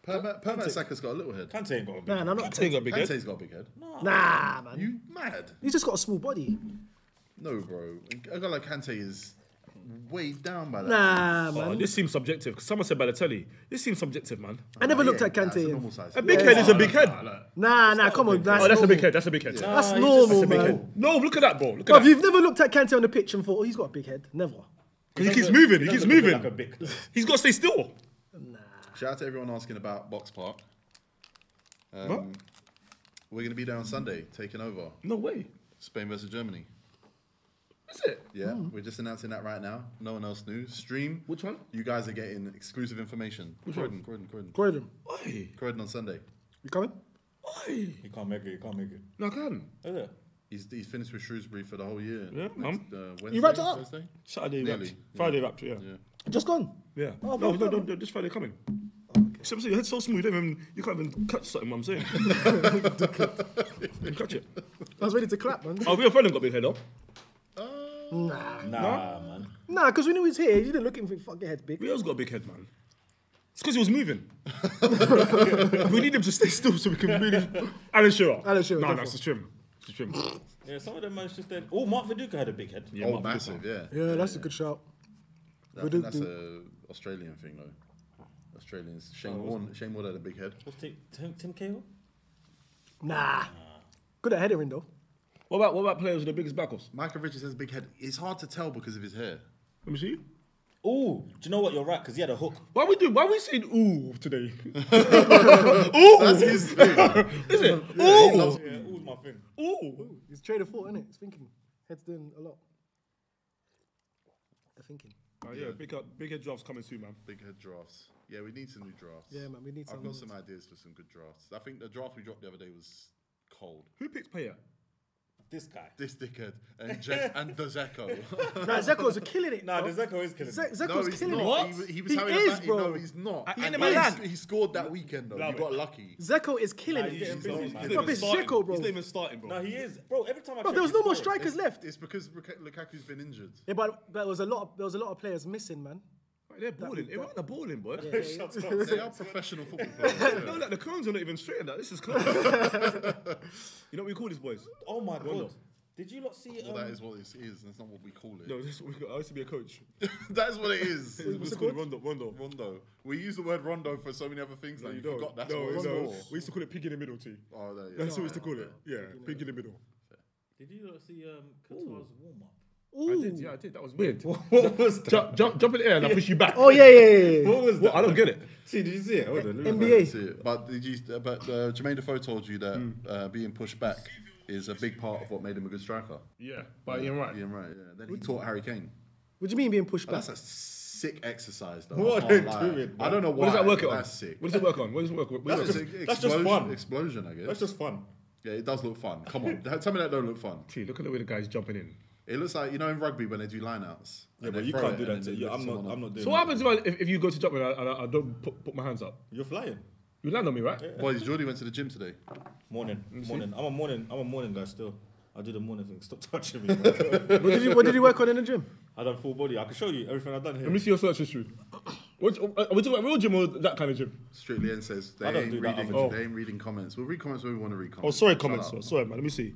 Kante? Permat Saka's got a little head. Kante ain't got a big head. Kante ain't got a big head. Kante's got a big head. Nah, man. You mad? He's just got a small body. No, bro. A guy like Kante is... way down by that. Nah, man. Oh, this seems subjective. Someone said Balotelli. This seems subjective, man. I never looked at Kante. A big head is a big head. Nah, come on. That's a big head. That's a big head. That's normal, man. No, look at that, bro. Look at that. You've never looked at Kante on the pitch and thought, oh, he's got a big head. Never. Because he keeps moving. He keeps moving. He's got to stay still. Nah. Shout out to everyone asking about Box Park. We're going to be there on Sunday, taking over. No way. Spain versus Germany. Is it? Yeah, we're just announcing that right now. No one else knew. Stream. Which one? You guys are getting exclusive information. Which one? Croydon on Sunday. You coming? Why? He can't make it. He can't make it. No, I can. Yeah. He's finished with Shrewsbury for the whole year. Yeah, Wednesday, you wrapped it up. Thursday? Saturday wrapped. Yeah. Friday wrapped. Yeah. Just gone. Yeah. Oh, no, this Friday coming. See, your head's so smooth, you can't even catch something, I'm saying. Catch it. I was ready to clap, man. Oh, your friend got big head up. Nah, man. Nah, because when he was here, you didn't look at him and think, fuck, your head's big. Rio's got a big head, man. It's because he was moving. We need him to stay still so we can really... Alan Shearer. No, that's the trim. It's the trim. Yeah, some of them managed to stay... Oh, Mark Viduka had a big head. Yeah, massive, yeah. Yeah, that's a good shout. That's an Australian thing, though. Australians. Shane Warne had a big head. What's Tim Cahill? Nah. Good at headering though. What about players with the biggest backers? Michael Richards has a big head. It's hard to tell because of his hair. Let me see. Ooh, do you know what? You're right, because he had a hook. Why we saying ooh today? Ooh! That's his thing. Is it? Yeah, ooh! Ooh's my thing. Ooh! It's trade of thought, isn't it? It's thinking. Head's doing a lot. They're thinking. Yeah, big head drafts coming soon, man. Big head drafts. Yeah, we need some new drafts. Yeah, man, we need some. I've got some ideas for some good drafts. I think the draft we dropped the other day was cold. Who picked Payet? This guy. This dickhead. And Dzeko. Nah, Dzeko's killing it. Nah, Dzeko is killing it. Dzeko's killing it. What? He was having a bro. No, he's not. He scored that weekend, though. He got lucky. Dzeko is killing it. He's Dzeko, bro. He's not even starting, bro. No, he is. Bro, every time I check, there was no more strikers left. It's because Lukaku's been injured. Yeah, but there was a lot of players missing, man. They're balling. Everyone's balling, boy. They are professional football players. No, like the cones are not even straight in that. This is close. You know what we call these boys? Oh my god! Did you not see? Well, that is what it is. That's not what we call it. No, that's what we call. I used to be a coach. That's what it is. What's it called? Rondo. We use the word rondo for so many other things. Like you forgot that's what it's for. We used to call it pig in the middle too. Oh, there you go. That's what we used to call it. Yeah, pig in the middle. Did you not see Qatar's warm up? Ooh. I did. That was weird. What was that? Jump in the air and I push you back. Oh yeah. What was that? I don't get it. See, did you see it? NBA. But Jermaine Defoe told you that being pushed back is a big part of what made him a good striker. Yeah, by Ian Wright. Ian Wright. Yeah. Then he taught Harry Kane. What do you mean being pushed back? That's a sick exercise, though. What are they doing? I don't know why. What does that work on? That's sick. What does it work on? That's just fun. Explosion, I guess. That's just fun. Yeah, it does look fun. Come on, tell me that don't look fun. See, look at the way the guy's jumping in. It looks like, you know, in rugby when they do lineouts. Yeah, but you can't do that. I'm not doing that. So what happens if you go to jump and I don't put my hands up? You're flying. You land on me, right? Yeah. Boys, Jordy went to the gym today. Morning. I'm a morning guy still. I do the morning thing. Stop touching me. What did you work on in the gym? I done full body. I can show you everything I've done here. Let me see your search history. Are we talking about real gym or that kind of gym? Strictly N says they ain't reading comments. We'll read comments when we want to read comments. Oh, sorry, comments. Oh, sorry, man. Let me see.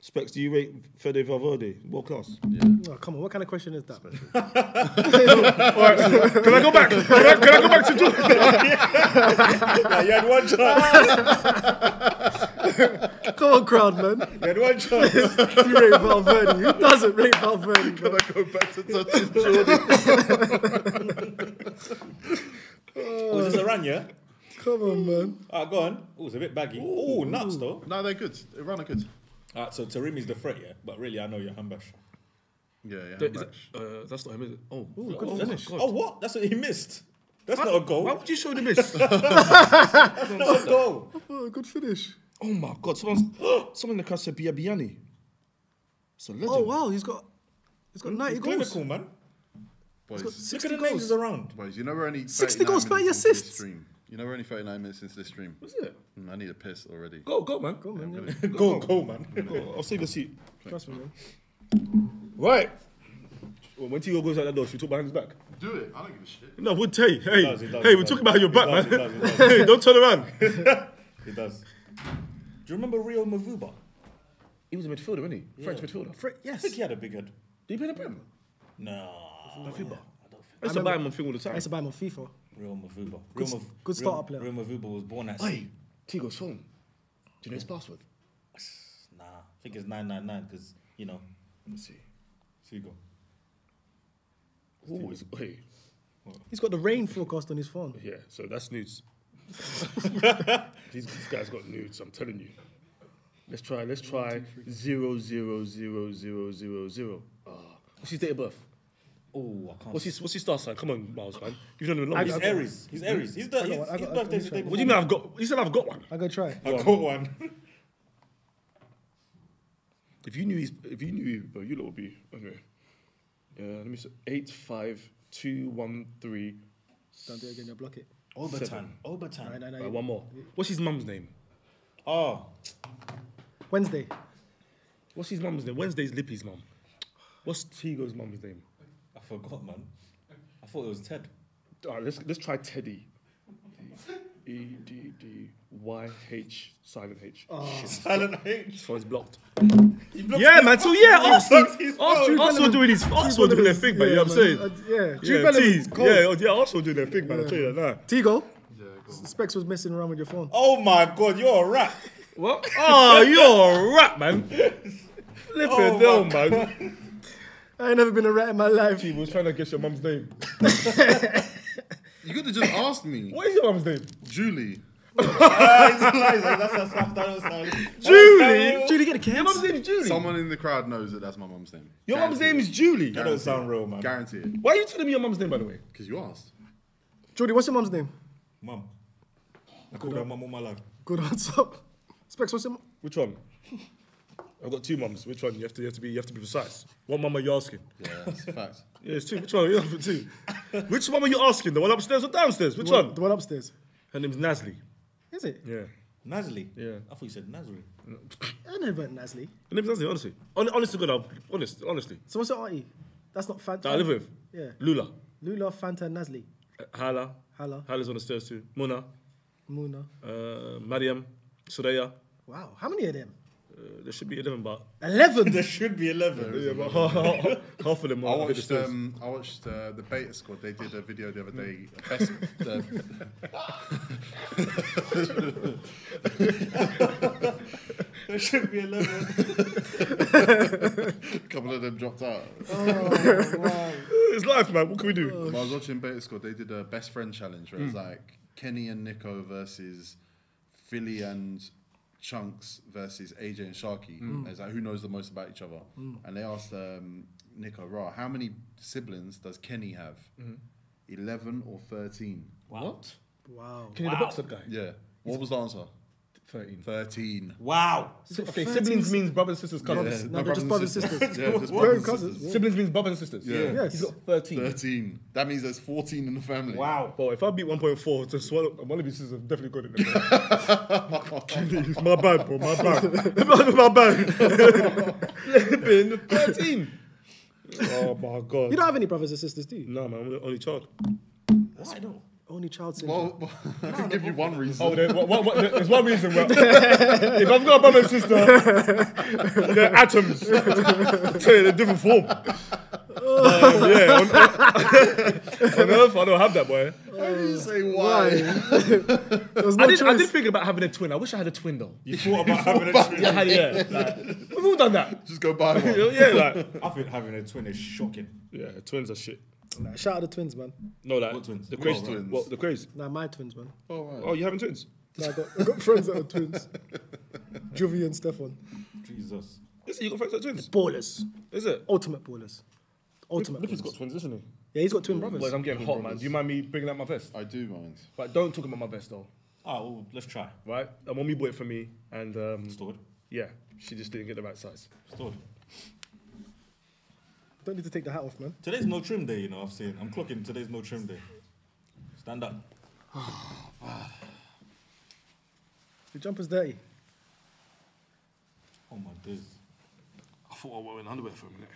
Specs, do you rate Fede Valverde? World class. Yeah. Oh, come on, what kind of question is that? Right, can I go back? Can I go back to Jordan? Yeah, you had one chance. Come on, crowd, man. You had one chance. Do you rate Valverde? Who doesn't rate Valverde? Can I go back to touching Jordan? Was this Aranya? Come on, man. All right, go on. Oh, it's a bit baggy. Oh, nuts, though. No, they're good. Iran are good. Alright, so Tarimi's the threat, yeah? But really, I know you're Hambash. Yeah, Hambash. That's not him, is it? Oh, good finish. Oh, what? That's what he missed. That's not a goal. Why would you show the miss? That's not a goal. Oh, good finish. Oh, my God. Someone in the crowd said Biabiani. It's a legend. Oh, wow. He's got 90 goals. He's clinical, man. Boys, look at the names around. Boys, you know we're only 60 goals, 30 assists. You know, we're only 39 minutes into this stream. What's it? I need a piss already. Go, man. Yeah, go, man. I'll save the seat. Trust me, man. Right. Well, when Tigo goes out that door, should we talk behind his back? Do it. I don't give a shit. No, we'll take. Hey, we're talking behind your back, man. He does. Hey, don't turn around. He does. Do you remember Rio Mavuba? He was a midfielder, wasn't he? Yeah. French midfielder. Yes. I think he had a big head. Did he play in the Prem? No. Mavuba. I used to buy him on FIFA all the time. I used to buy him on FIFA. Real Mavuba. Good start-up player. Real Mavuba was born at sea. Hey, Tigo's phone. Do you know his password? Nah. I think it's 999 because, you know. Let me see. Tigo. Oh, hey. He's got the rain forecast on his phone. Yeah, so that's nudes. This guy's got nudes, I'm telling you. Let's try 0000000. What's his date of birth? Oh, I can't. What's his star sign? Come on, Miles, man. You've done a lot. He's Aries. He's Aries. He's the. His birthday's the day before. What do you mean I've got? He said I've got one. I go try. I got one. If you knew, bro, you lot would be okay. Let me see. 8, 5, 2, 1, 3. Don't do it again. You'll block it. Obertan. No, one more. What's his mum's name? Oh. Wednesday. What's his mum's name? Wednesday's Lippy's mum. What's Tigo's mum's name? I forgot, man. I thought it was Ted. All right, let's try Teddy. E-D-D-Y-H, silent H. Oh. Silent H. So it's blocked. Yeah, man. So yeah, Arsenal doing his, Arsenal doing their thing, man. You know what I'm saying? Yeah, Arsenal doing their thing, man. I tell you that. Tigo. Specs was messing around with your phone. Oh my God, you're a rat. What? Oh, you're a rat, man. Flip it down, man. I ain't never been a rat in my life. He was trying to guess your mum's name. You could have just asked me. What is your mum's name? Julie. Julie? Julie, get a kiss. Your mum's name is Julie. Someone in the crowd knows that that's my mum's name. Your mum's name is Julie? That doesn't sound real, man. Guarantee it. Why are you telling me your mum's name, by the way? Because you asked. Julie, what's your mum's name? Mum. I called her mum all my life. Good answer. Specs, what's your mum? Which one? I've got two mums. Which one? You have to be precise. What mum are you asking? Yeah, that's a fact. Yeah, it's two. Which one? You have two. Which mum are you asking? The one upstairs or downstairs? Which one? The one upstairs. Her name's Nasli. Is it? Yeah. Nasli. Yeah. I thought you said Nasri. I know about Nasli. Her name's Nasli. Honestly. Honestly, good. Honestly. So what's your auntie? That's not Fanta. That I live with. Yeah. Lula. Lula, Fanta, Nasli. Hala. Hala. Hala's on the stairs too. Muna. Muna. Mariam. Suraya. Wow. How many of them? There should be 11, but... 11? There should be 11. Yeah, but half of them are... I watched the Beta Squad. They did a video the other day. Best, there should be 11. A couple of them dropped out. Oh, wow. It's life, man. What can we do? I was watching Beta Squad. They did a Best Friend Challenge where it was like Kenny and Nico versus Philly and... Chunks versus AJ and Sharky. It's like who knows the most about each other. And they asked Nico Ra, how many siblings does Kenny have? 11 or 13? What? Wow. Kenny the boxer guy? Yeah. What was the answer? 13. 13. Wow. Okay, siblings means brothers and sisters, cousins. Yeah. No, they're just brothers and sisters. Yeah, just brothers and cousins. Yeah. Siblings means brothers and sisters. Yeah. Yes. He's got 13. 13. That means there's 14 in the family. Wow. Bro, if I beat 1.4 to swallow, one of these sisters have definitely got it. My bad, bro. My bad. My bad. Flipping 13. Oh, my God. You don't have any brothers and sisters, do you? No, man. I'm the only child. That's why not? Only child syndrome. Well, I can give you one reason. Oh, there's one reason. Well, if I've got a brother and sister, they're atoms. They're different form. Yeah. On Earth, I don't have that, boy. Why do you say why? I did think about having a twin. I wish I had a twin, though. You thought about having a twin? Yeah. Like, we've all done that. Just go buy one. Yeah, like, I think having a twin is shocking. Yeah, twins are shit. Nah, shout out the twins, man. No, like, what twins? The crazy twins. What, the crazy? Nah, my twins, man. Oh, right. Oh, you having twins? Nah, I got friends that are twins. Juvie and Stefan. Jesus. Is it? You got friends that are twins? Ballers. Is it? Ultimate ballers. Ultimate. Lippy's got twins, isn't he? Yeah, he's got twin brothers. Boys, I'm getting hot, man. Do you mind me bringing out my vest? I do mind. But don't talk about my vest, though. Oh, well, let's try. Right? Mommy bought it for me, and... stored? Yeah. She just didn't get the right size. Stored. Don't need to take the hat off, man. Today's no trim day, you know, I've seen. I'm clocking today's no trim day. Stand up. Your jumper's dirty. Oh my days. I thought I was wearing underwear for a minute.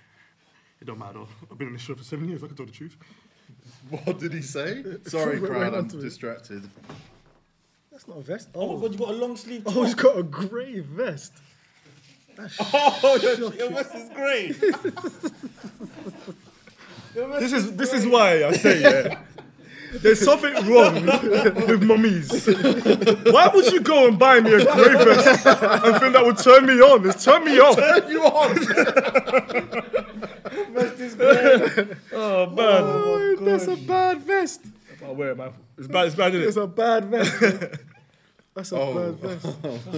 It don't matter. I've been in this show for 7 years, I can tell the truth. What did he say? Sorry, crowd, I'm distracted. That's not a vest. Oh my God, you got a long sleeve. Oh, he's got a grey vest. Oh, your vest is grey. This is why I say, yeah, there's something wrong with mummies. Why would you go and buy me a grey vest and think that would turn me on? It's turned me off. Turn you on. Vest is grey. Oh, man. Oh, that's a bad vest. I'll wear it, man. It's bad, isn't it? It's a bad vest. That's a bad vest.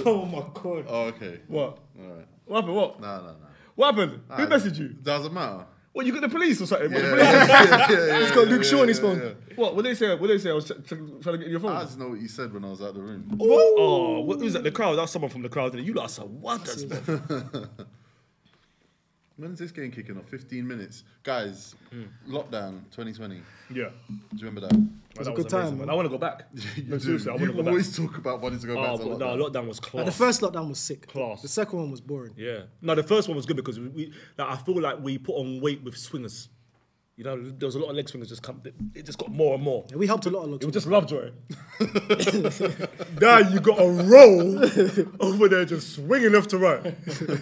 Oh, my God. Oh, okay. What? All right. What happened? What? No. What happened? Who messaged you? Doesn't matter. What, you got the police or something? It's got Luke Shaw on his phone. What did they say? What did they say? I was trying to get your phone. I just know what you said when I was out the room. Ooh. Oh, what was that? The crowd? That was someone from the crowd. You lot are some wonders, man. When's this game kicking off? 15 minutes. Guys, lockdown 2020. Yeah. Do you remember that? It was a good time, man. I want to go back. No, seriously, I want to go back. You always talk about wanting to go back to lockdown. No, lockdown was class. Like, the first lockdown was sick. Class. The second one was boring. Yeah. No, the first one was good because like, I feel like we put on weight with swingers. You know, there was a lot of leg swingers just come. It just got more and more. Yeah, we helped a lot of leg swingers. It was just Lovejoy. Now you got a roll over there just swinging left to right.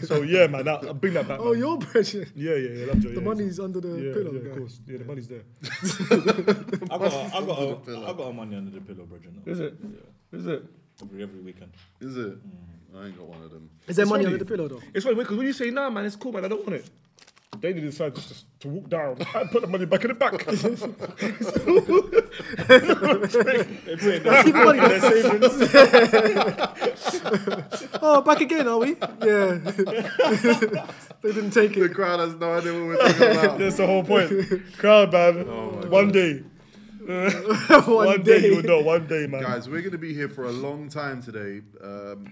So yeah, man, I'll bring that back. Oh, man. Your pressure. Yeah, Lovejoy. The money's under the pillow. Yeah, of course. Yeah, the money's there. I got money under the pillow, brethren. Is it? Yeah. Is it? Every weekend. Is it? I ain't got one of them. Is there money under the pillow though? It's funny because when you say nah, man, it's cool, man. I don't want it. They need to decide just to walk down and put the money back in the back. They put it down. Keep the money in their savings. Oh, back again, are we? Yeah. They didn't take it. The crowd has no idea what we're talking about. That's the whole point. Crowd, man. Oh one day. one day you will know. One day, man. Guys, we're going to be here for a long time today.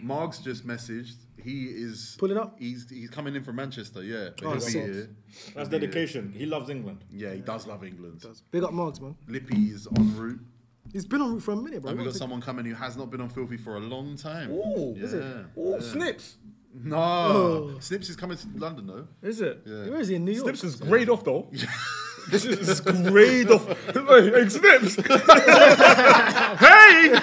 Mark's just messaged. He is pulling up. He's coming in from Manchester. Yeah, oh, that's dedication. He loves England. Yeah, he does love England. Big up Marks, man. Lippy is en route. He's been en route for a minute, bro. And we got someone coming who has not been on Filthy for a long time. Oh, yeah. Is it? Oh, yeah. Snips. No, Snips is coming to London though. Is it? Yeah. Where is he, in New York? Snips is grade off though. This is grade off. Hey, Snips. Hey.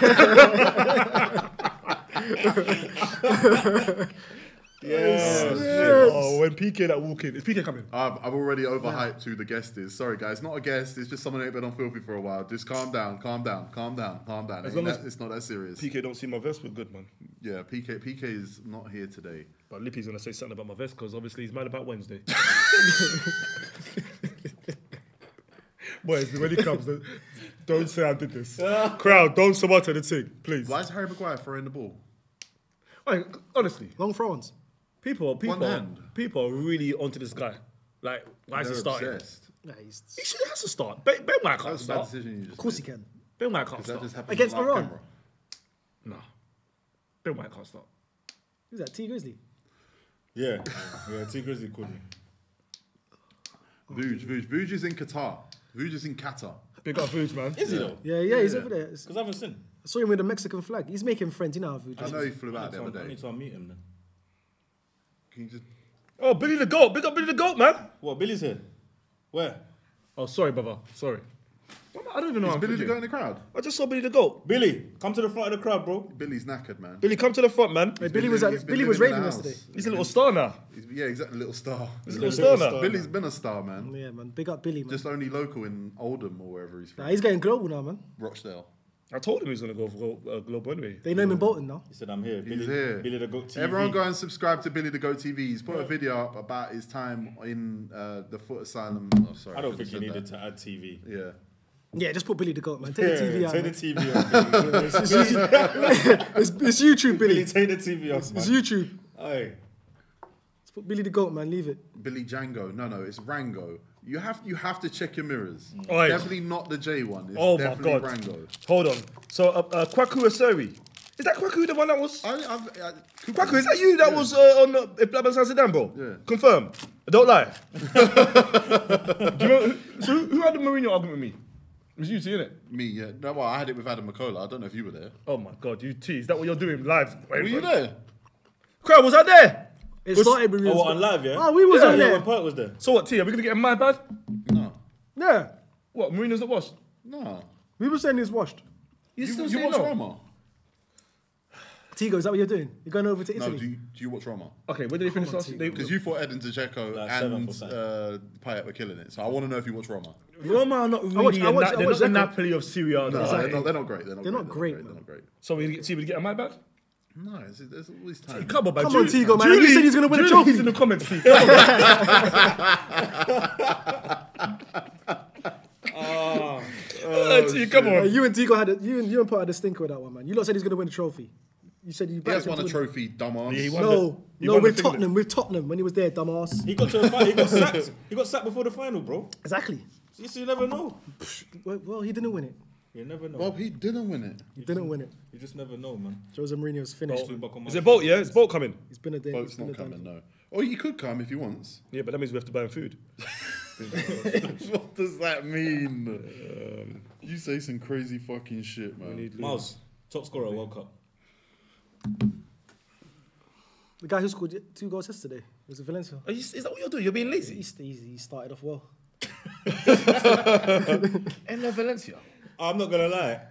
Yes. Oh, when PK that walk in. Is PK coming? I've already overhyped who the guest is. Sorry, guys. Not a guest. It's just someone who ain't been on Filthy for a while. Just calm down. It's not that serious. PK don't see my vest, we're good, man. Yeah, PK is not here today. But Lippy's going to say something about my vest because obviously he's mad about Wednesday. Boy, when he comes, don't say I did this. Crowd, don't sabotage the thing, please. Why is Harry Maguire throwing the ball? Like, honestly, long throw-ons. People are really onto this guy. Like, why is he starting? Nah, he should have to start. Ben White can't start. Of course he can. Ben White can't start against Iran. No, Ben White can't start. Who's that? T Grizzly. Yeah, yeah. T Grizzly couldn't. Vuj is in Qatar. Vuj is in Qatar. Big up Vuj, man. Is he though? Yeah, he's over there. Because I haven't seen. I saw him with a Mexican flag. He's making friends, you know. I know he flew out the other day. I need to meet him then. Can you just... Oh, Billy the Goat. Big up Billy the Goat, man. What, Billy's here? Where? Oh, sorry, brother. Sorry. I don't even know. Is Billy the Goat in the crowd? I just saw Billy the Goat. Billy, come to the front of the crowd, bro. Billy's knackered, man. Billy, come to the front, man. Hey, Billy was raving yesterday. He's a little star now. Yeah, exactly. Little star. He's a little star now. Billy's been a star, man. Yeah, man. Big up Billy, man. Just only local in Oldham or wherever he's from. Nah, he's going global now, man. Rochdale. I told him he was going to go for global anyway. They know him in Bolton now. He said, I'm here. He's here. Billy the Goat TV. Everyone go and subscribe to Billy the Goat TV. He's put a video up about his time in the Foot Asylum. Oh, sorry. I don't think you needed to add TV. Yeah. Yeah, just put Billy the Goat, man. Take the TV out. It's YouTube, Billy. Take the TV off, man. It's YouTube. Aye. Let's put Billy the Goat, man. Leave it. Billy Django. No, it's Rango. You have to check your mirrors. Right. Definitely not the J one. It's definitely my God. Rango. Hold on. So Kwaku Aseri. Is that Kwaku the one that was? Kwaku, is that you that was on Blackburn Zidane, bro? Yeah. Confirm. Don't lie. Do you know, so who had the Mourinho argument with me? It was you two, innit? Me, yeah. No, well, I had it with Adam McCullough. I don't know if you were there. Oh my God, you two. Is that what you're doing live? Were you there? Crowd, was I there? It's not every real. Oh, on live, yeah? Oh, we was on there. When Pert was there. So what, T, are we going to get him my bad? No. Yeah. What, Mourinho's not washed? No. We were saying he's washed. You watch Roma? Tigo, is that what you're doing? You're going over to Italy? No, do you watch Roma? Okay, where did they finish last? Because you thought Edin Dzeko and Payet were killing it. So I want to know if you watch Roma. Roma are not really. They're not the Napoli of Syria. No, they're not great. They're not great. So we get a my bad? No, there's all these times. Come on, man. Come on, Tigo, man. You said he's going to win a trophy. He's in the comments. Come on. You and Tigo had a, you and Payet had a stinker with that one, man. You lot said he's going to win a trophy. You said he has won a trophy, dumbass. Yeah, no, with Tottenham when he was there, dumbass. He got to a final. He got sacked. He got sacked before the final, bro. Exactly. So you never know. Well, he didn't win it. You never know. Well, he didn't win it. He didn't win it. You just never know, man. Jose Mourinho's finished. Is it Bolt? Yeah, is Bolt coming? It's been a day. Bolt's not coming, no. Oh, he could come if he wants. Yeah, but that means we have to buy him food. What does that mean? You say some crazy fucking shit, man. Miles, top scorer at World Cup. The guy who scored 2 goals yesterday was Valencia. Is that what you're doing? You're being lazy. He started off well. And Valencia. I'm not gonna lie.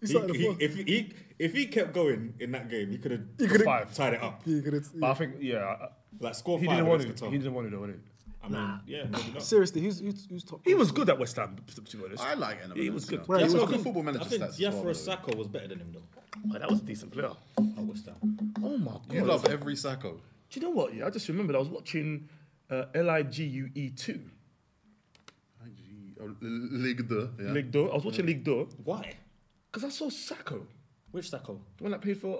If he kept going in that game, he could have tied it up. But I think like score 5. He didn't want to do it. I mean, yeah. Seriously, who's top? He was good at West Ham. To be honest, I like him. He was good. He was a good football manager. I think Diafra Sakho was better than him though. Oh, that was a decent player. At West Ham. Oh my god, you love every Sakho. Do you know what? Yeah, I just remembered I was watching Ligue 2. Ligue 2. Yeah. Ligue 2. I was watching Ligue 2. Why? Because I saw Sakho. Which Sakho? The one that played for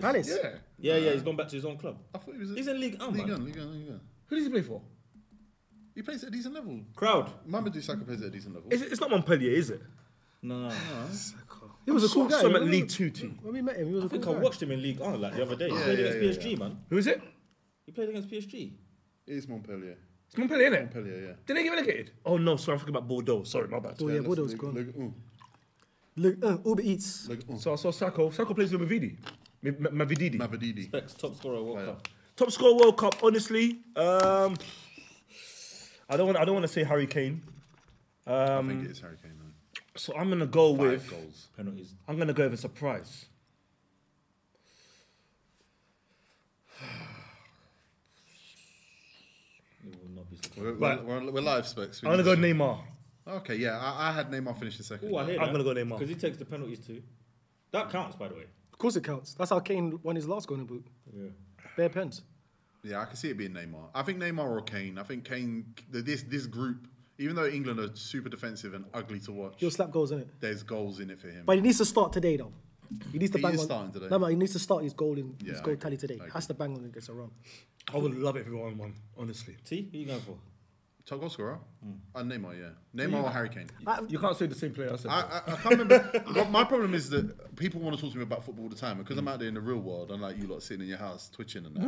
Palace. Yeah, he's gone back to his own club. I thought he was. He's in Ligue 1. Ligue 1. Who does he play for? He plays at a decent level. Crowd. Mamadou Sakho plays at a decent level. It's not Montpellier, is it? No. Sakho. He was a cool guy. I saw him at Ligue 2 team. When we met him, he was a cool guy. I think I watched him in Ligue 1 like the other day. He played against PSG, man. Who is it? He played against PSG. It is Montpellier. It's Montpellier, innit? Montpellier, yeah. Did they get relegated? Oh no, sorry, I'm thinking about Bordeaux. Sorry, my bad. Oh yeah, Bordeaux's gone. Look, Uber Eats. So I saw Sakho. Sakho plays with Mavidi. Specs, top scorer World Cup. Top scorer World Cup. Honestly, I don't want to say Harry Kane. I think it is Harry Kane. Man. So I'm gonna go with 5 goals. Penalties. I'm gonna go with a surprise. We're live, Specs. I'm going to go Neymar. Okay, yeah, I had Neymar finish the second. Oh, I hear that. I'm going to go Neymar. Because he takes the penalties too. That counts, by the way. Of course it counts. That's how Kane won his last goal in the boot. Yeah. Bare pens. Yeah, I can see it being Neymar. I think Neymar or Kane. I think Kane, this group, even though England are super defensive and ugly to watch. You'll slap goals in it. There's goals in it for him. But he needs to start today, though. He needs to bang on. Today. No, he needs to start his goal tally today. Has to bang on and gets a run. I would love it if we won one, honestly. T, who you going for? Top goal scorer? Neymar, yeah. Neymar or Harry Kane? You can't say the same player I said. I can't remember. My problem is that people want to talk to me about football all the time because I'm out there in the real world. I'm like you lot sitting in your house twitching and that.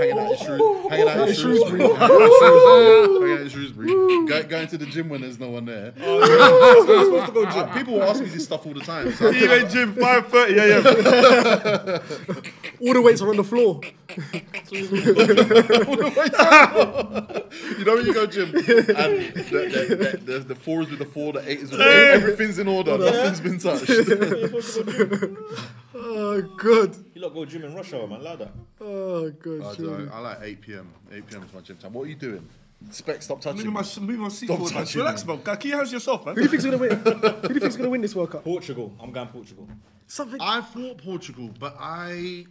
Hanging out in Shrewsbury. Hanging out in Shrewsbury. Going to the gym when there's no one there. Supposed to go gym. People ask me this stuff all the time. So you went gym 5:30 a.m. All the weights are on the floor. You know when you go gym and the 4 is with the 4, the 8 is with the 8, everything's in order, nothing's been touched. Oh good. You lot go gym in rush hour, man, louder. Oh good. I like 8 p.m. 8 p.m. is my gym time. What are you doing? Spec, stop touching. Moving my seat forward. Relax, man. Can you house yourself, man? Who do you think's gonna win? Who do you think's gonna win this World Cup? Portugal. I'm going Portugal. Something. I thought Portugal, but I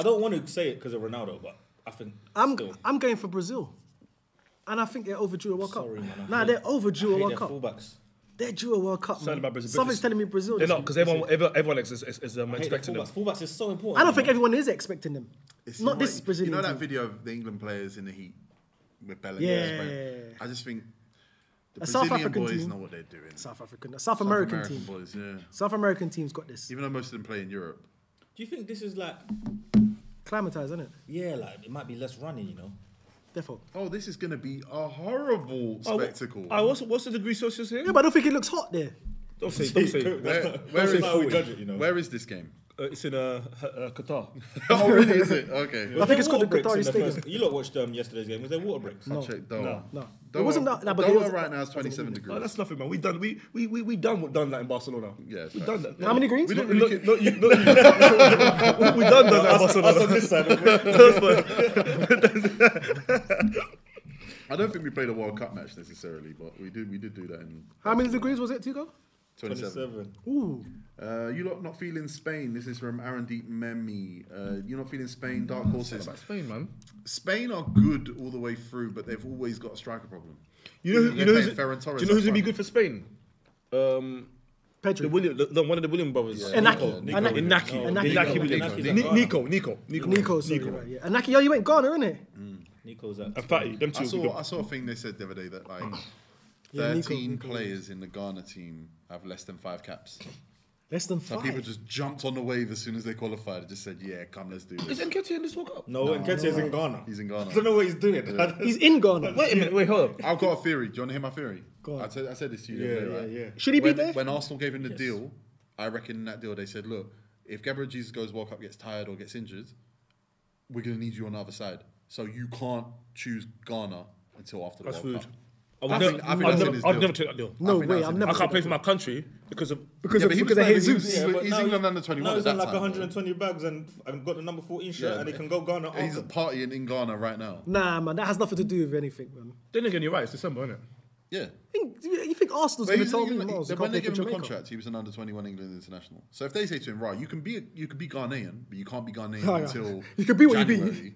don't want to say it because of Ronaldo, but I think I'm going for Brazil. And I think they're overdue a World Cup. They're overdue a World Cup. Fullbacks. They're due a World Cup. Something's telling me Brazil. They're not because everyone is expecting them. Fullbacks is so important. I don't think everyone is expecting them. It's not this Brazilian. You know that video of the England players in the heat with Bellingham? Yeah. I just think the Brazilian boys know what they're doing. South American team. Boys, yeah. South American team's got this. Even though most of them play in Europe. Do you think this is like climatized, isn't it? Yeah, like it might be less running, you know. Therefore. Oh, this is going to be a horrible spectacle. What's the degree Celsius here? Yeah, but I don't think it looks hot there. Don't say. Where is this game? It's in Qatar. Oh, really? Is it? Okay. Yeah. I think it's called the Qatari Stadium. You lot watched yesterday's game. Was there water breaks? No. No. It wasn't that. Right now is 27 degrees. Oh, that's nothing, man. We done that in Barcelona. Yeah. We done that. How many degrees? We didn't look. No, you. We done that in Barcelona. That's on this side. I don't think we played a World Cup match necessarily, but we did do that in. How many degrees was it, Tico? 27. Ooh. You lot not feeling Spain. This is from Arandeep Memmi. You're not feeling Spain, Dark Horses. About Spain, man. Spain are good all the way through, but they've always got a striker problem. You know who's going to be good for Spain? Pedri. One of the William brothers. Yeah. Nico. Yeah. Anaki, yo, you ain't gone, isn't it? Nico's at. And Fatty, them two. I saw a thing they said the other day that like 13 players in the Ghana team have less than 5 caps. Less than 5. Some people just jumped on the wave as soon as they qualified and just said, yeah, come, let's do this. Is Nketiah in this World Cup? No, Nketiah's in Ghana. He's in Ghana. I don't know what he's doing. Yeah. He's in Ghana. Wait a minute, wait, hold up. I've got a theory. Do you want to hear my theory? Go on. I said this to you the other day, right? Yeah. Should he be there? When Arsenal gave him the deal, I reckon in that deal they said, look, if Gabriel Jesus goes World Cup, gets tired or gets injured, we're going to need you on the other side. So you can't choose Ghana until after the World Cup. I'd never take that deal. No way, I've never. I can't play for my country because of Jesus. He's England under 21. Now he's on like 120 bags and got the number 14 shirt and he can go Ghana. He's partying in Ghana right now. Nah, man, that has nothing to do with anything, man. Then again, you're right. It's December, isn't it? Yeah. You think Arsenal's going to tell me when they give him a contract? He was an under 21 England international. So if they say to him, right, you can be Ghanaian, but you can't be Ghanaian until you can be what you be.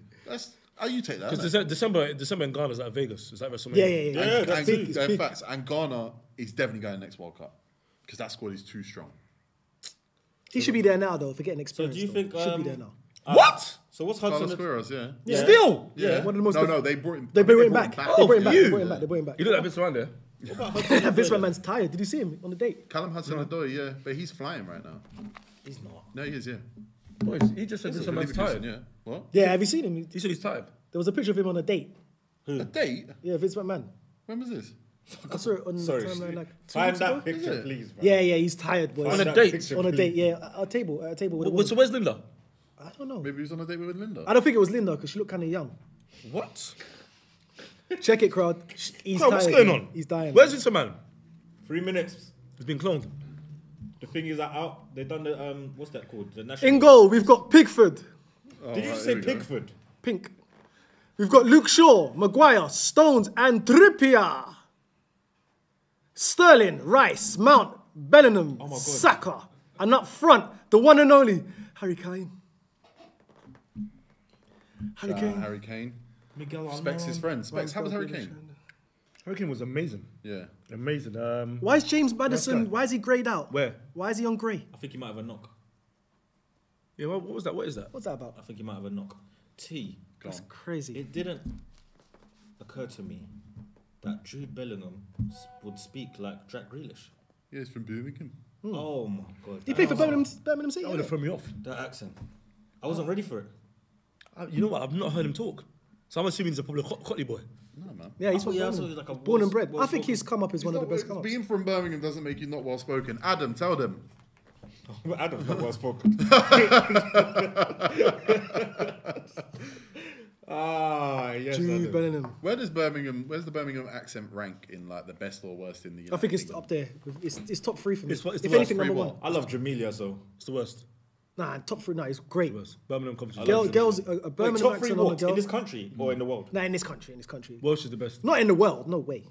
Oh, you take that. Because December in Ghana is like Vegas. Is that WrestleMania? Yeah. That's facts. And Ghana is definitely going next World Cup because that squad is too strong. He should be there now, though, for getting experience. So do you think he should be there now? What? So what's Hudson? Carlos Queiroz, yeah. Still, yeah. One of the most. No, they brought him. They brought him back. They brought him back. You look like Vince Rand there. Vince Rand's tired. Did you see him on the date? Callum Hudson-Odoi, yeah, but he's flying right now. He's not. No, he is. Yeah. Boys, he just said Vince Rand's tired. Yeah. What? Yeah, have you seen him? He said he's tired. There was a picture of him on a date. Who? A date? Yeah, Vince McMahon. When was this? I saw it on the timeline like 2 months ago. Find that picture, please, man. Yeah, he's tired, boys. On a date? Picture, on a date, yeah. At a table. So where's Linda? I don't know. Maybe he was on a date with Linda. I don't think it was Linda because she looked kind of young. What? Check it, crowd. He's tired. What's going on? He's dying. Where's Vince McMahon? 3 minutes. He's been cloned. The thing is that they done the, what's that called? The national. In goal, we've got Pickford. Oh, did you just say Pickford? Go. Pink. We've got Luke Shaw, Maguire, Stones and Trippier. Sterling, Rice, Mount, Bellingham, Saka. And up front, the one and only Harry Kane. Harry Kane. Miguel Specs his friend. Specs, how was Harry Kane? Harry Kane was amazing. Yeah. Amazing. Why is James Maddison, why is he greyed out? Where? Why is he on grey? I think he might have a knock. Yeah, what was that? What is that? What's that about? I think he might have a knock. That's crazy. It didn't occur to me that Jude Bellingham would speak like Jack Grealish. Yeah, he's from Birmingham. Mm. Oh my God. He played for Birmingham City. That would have thrown me off. That accent. I wasn't ready for it. You know what? I've not heard him talk. So I'm assuming he's a probably Cotley boy. No, man. Yeah, he's born and bred. I think he's come up as one of the best. Being from Birmingham doesn't make you not well spoken. Adam, tell them. Adam's not well spoken. Yes. Jude Bellingham. Where's the Birmingham accent rank in like the best or worst in the United States? I think it's up there. It's top 3 for me. If anything, number 1. I love Jamelia, so it's the worst. Nah, top 3, it's great. Birmingham competition. Girls, a Birmingham accent on a girl. In this country or in the world? Nah, in this country, Welsh is the best. Not in the world, no way.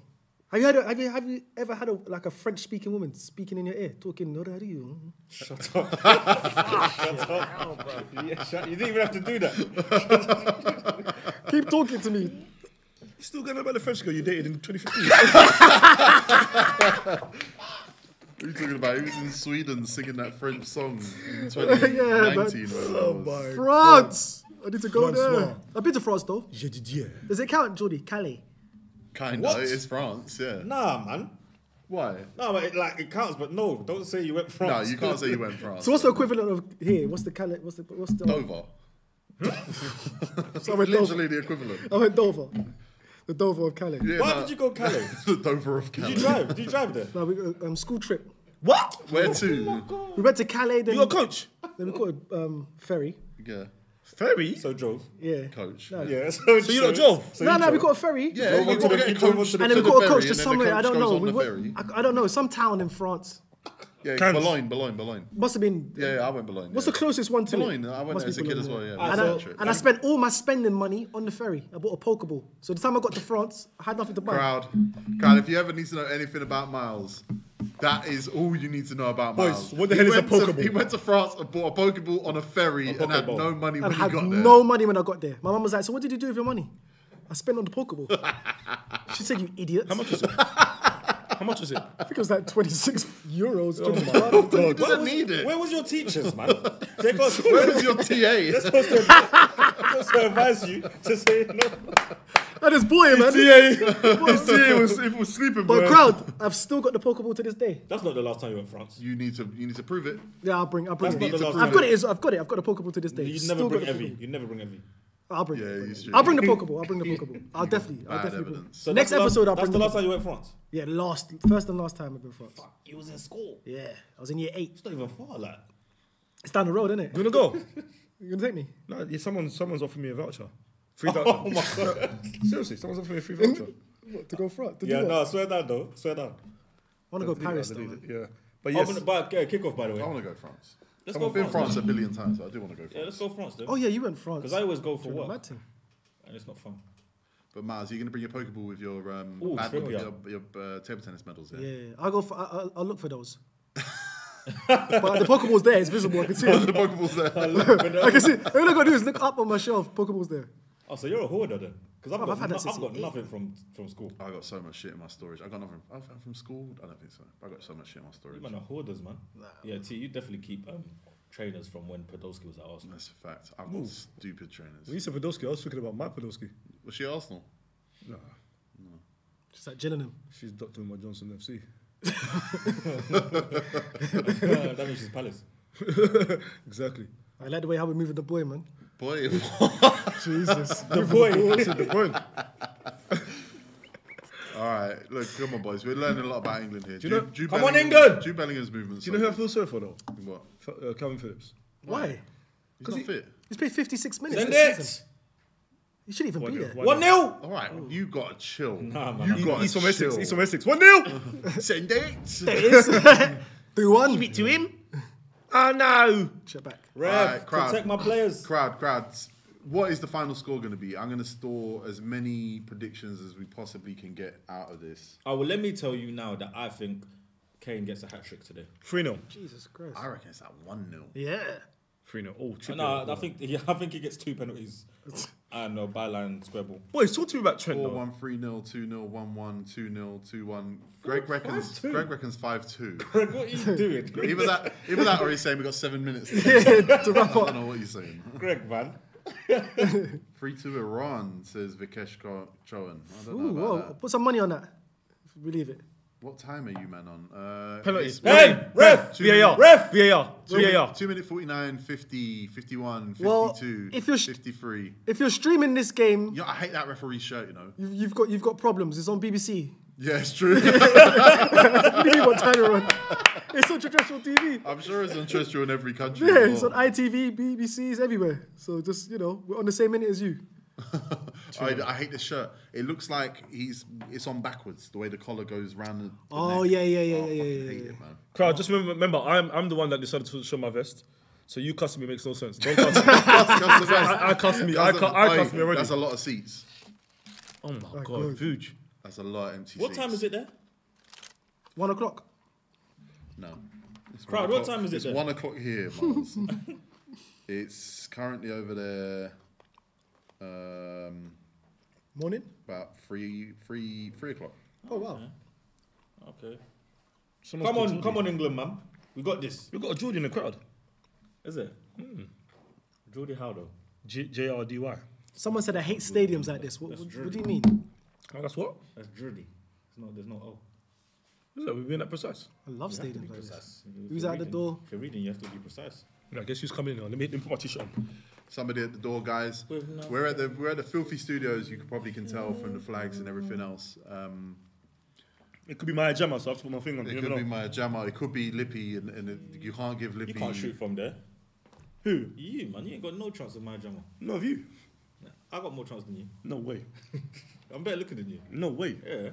Have you ever had a French-speaking woman speaking in your ear, talking? Shut up! Shut up! Yeah, you didn't even have to do that. Keep talking to me. You're still going about the French girl you dated in 2015. What are you talking about? He was in Sweden singing that French song in 2019. Oh my! France! I need to go there. I've been to France though. Does it count, Jordi? Calais. Kinda, it's France, yeah. Nah, man. Why? No, but it counts, but no, don't say you went France. No, you can't say you went France. So what's the equivalent of here? What's the Dover? So literally the equivalent. I went Dover. The Dover of Calais. Yeah, why did you go Calais? The Dover of Calais. Did you drive there? No, we got school trip. What? Where to? Oh my God. We went to Calais. Then you got a coach? Then we got a ferry. Yeah. Ferry? So drove. Yeah. Coach. No. Yeah. So you not drove? So no, we got a ferry. Yeah, we got a coach. And then we got a coach to somewhere. I don't know. I don't know. Some town in France. Yeah, Boulogne. Must have been. Yeah, I went Boulogne. What's the closest one to Boulogne? I went there as a kid as well, yeah. And I spent all my spending money on the ferry. I bought a Pokeball. So the time I got to France, I had nothing to buy. Crowd, if you ever need to know anything about Miles, that is all you need to know about Miles. Boys, what the hell is a Pokeball? He went to France and bought a Pokeball on a ferry and had no money when he got there. I had no money when I got there. My mum was like, so what did you do with your money? I spent on the Pokeball. She said, you idiot. How much was it? How much was it? I think it was like 26 euros. Oh my God. What needed? Where was your teachers, man? Where was your TA? They're supposed to advise you to say no. That is boy, man. His TA was sleeping, bro. But crowd, I've still got the Pokeball to this day. That's not the last time you went to France. You need to prove it. Yeah, I've got it. I've got the Pokeball to this day. You never bring Evie. I'll bring the Pokeball. I'll definitely bring. So next episode, I'll bring. That's the last time you went to France? Yeah, first and last time I've been to France. Fuck, you was in school? Yeah, I was in year 8. It's not even far, like. It's down the road, isn't it? You wanna go? You gonna take me? No, yeah, someone's offered me a voucher. Free voucher. Oh my God. Seriously, someone's offered me a free voucher. What, to go France? Yeah, no, swear down though, swear down. I wanna go Paris though. Yeah, but yes. Kick-off, by the way. I wanna go France. I've been France a billion times, so I do want to go France. Yeah, let's go France, though. Oh, yeah, you went France. Because I always go for work. And it's not fun. But, Maz, are you going to bring your Pokeball with your table tennis medals there? Yeah, I'll look for those. But the Pokeball's there, it's visible, I can see it. The Pokeball's there. I can see it. All I've got to do is look up on my shelf, Pokeball's there. Oh, so you're a hoarder, then? Because I've got nothing from school. I got so much shit in my storage. I got nothing from school. I don't think so. I got so much shit in my storage. You man are hoarders, man. Nah, yeah, T, you definitely keep trainers from when Podolski was at Arsenal. That's a fact. I've got stupid trainers. When you said Podolski, I was thinking about my Podolski. Was she at Arsenal? No. She's at Gillingham. She's Dr. Umar Johnson FC. That means she's Palace. Exactly. I like the way how we're moving the boy, man. Boy, Jesus, the boy. All right, look, come on, boys. We're learning a lot about England here. Come on, England! Jude Bellingham's movements. Do you know who I feel sorry for though? What? Calvin Phillips. Why? Because he's not fit. He's played 56 minutes. Send it. He shouldn't even be there. 1-0. All right, you gotta chill. Nah, man. He's from Essex. He's from Essex. 1-0. Send it. There it is. 3-1. Give it to him. Oh no! Check back. Rev, protect my players. Crowd. What is the final score going to be? I'm going to store as many predictions as we possibly can get out of this. Oh, well, let me tell you now that I think Kane gets a hat-trick today. 3-0. Jesus Christ. I reckon it's like 1-0. Yeah. 3-0. Oh, chip. No, I think he gets 2 penalties. I know, byline, square ball. Boys, talk to me about Trent. 4-1, 3-0, 2-0, 1-1, 2-0, 2-1. Greg reckons 5-2. Greg, what are you doing? Either that or he's saying we've got 7 minutes to wrap up. I don't know what you're saying. Greg, man. 3-2 Iran, says Vikesh Chowan. I don't know about that. Put some money on that. Believe it. What time are you, man, on? Penalties. Hey, ref! VAR. 2 minute 49, 50, 51, 52, well, 53. If you're streaming this game... Yeah, I hate that referee shirt, you know. You've got problems. It's on BBC. Yeah, it's true. What time you're on. It's on terrestrial TV. I'm sure it's on terrestrial in every country. Yeah, it's on ITV, BBC, it's everywhere. So just, you know, we're on the same minute as you. I hate this shirt. It looks like it's on backwards. The way the collar goes round. The neck. I hate it, man. Crowd, just remember, I'm the one that decided to show my vest. So you cussing me makes no sense. Don't cuss me. I cuss me already. That's a lot of seats. Oh my God, huge. That's a lot of empty seats. What time is it there? 1 o'clock. No. Crowd, what time is it there? It's 1 o'clock here, Miles. It's currently over there. Morning? About 3 o'clock. Oh wow. Okay. Come on, England, man. We got this. We got a Geordie in the crowd. Is it? Mm. Geordie how though? JRDY. Someone said I hate stadiums like this. What do you mean? Oh, that's what? That's Geordie. There's no O. Look, we've been that precise. I love stadiums like this. Who's at the door? If you're reading, you have to be precise. I guess who's coming in now? Let me put my t-shirt on. Somebody at the door, guys. We're at the filthy studios. You probably can tell from the flags and everything else. It could be Maya Jama, so I have to put my thing on. It could be Maya Jama. It could be Lippy, and you can't give Lippy. You can't shoot from there. Who? You, man. You ain't got no chance of Maya Jama. No, have you? I got more chance than you. No way. I'm better looking than you. No way. Yeah.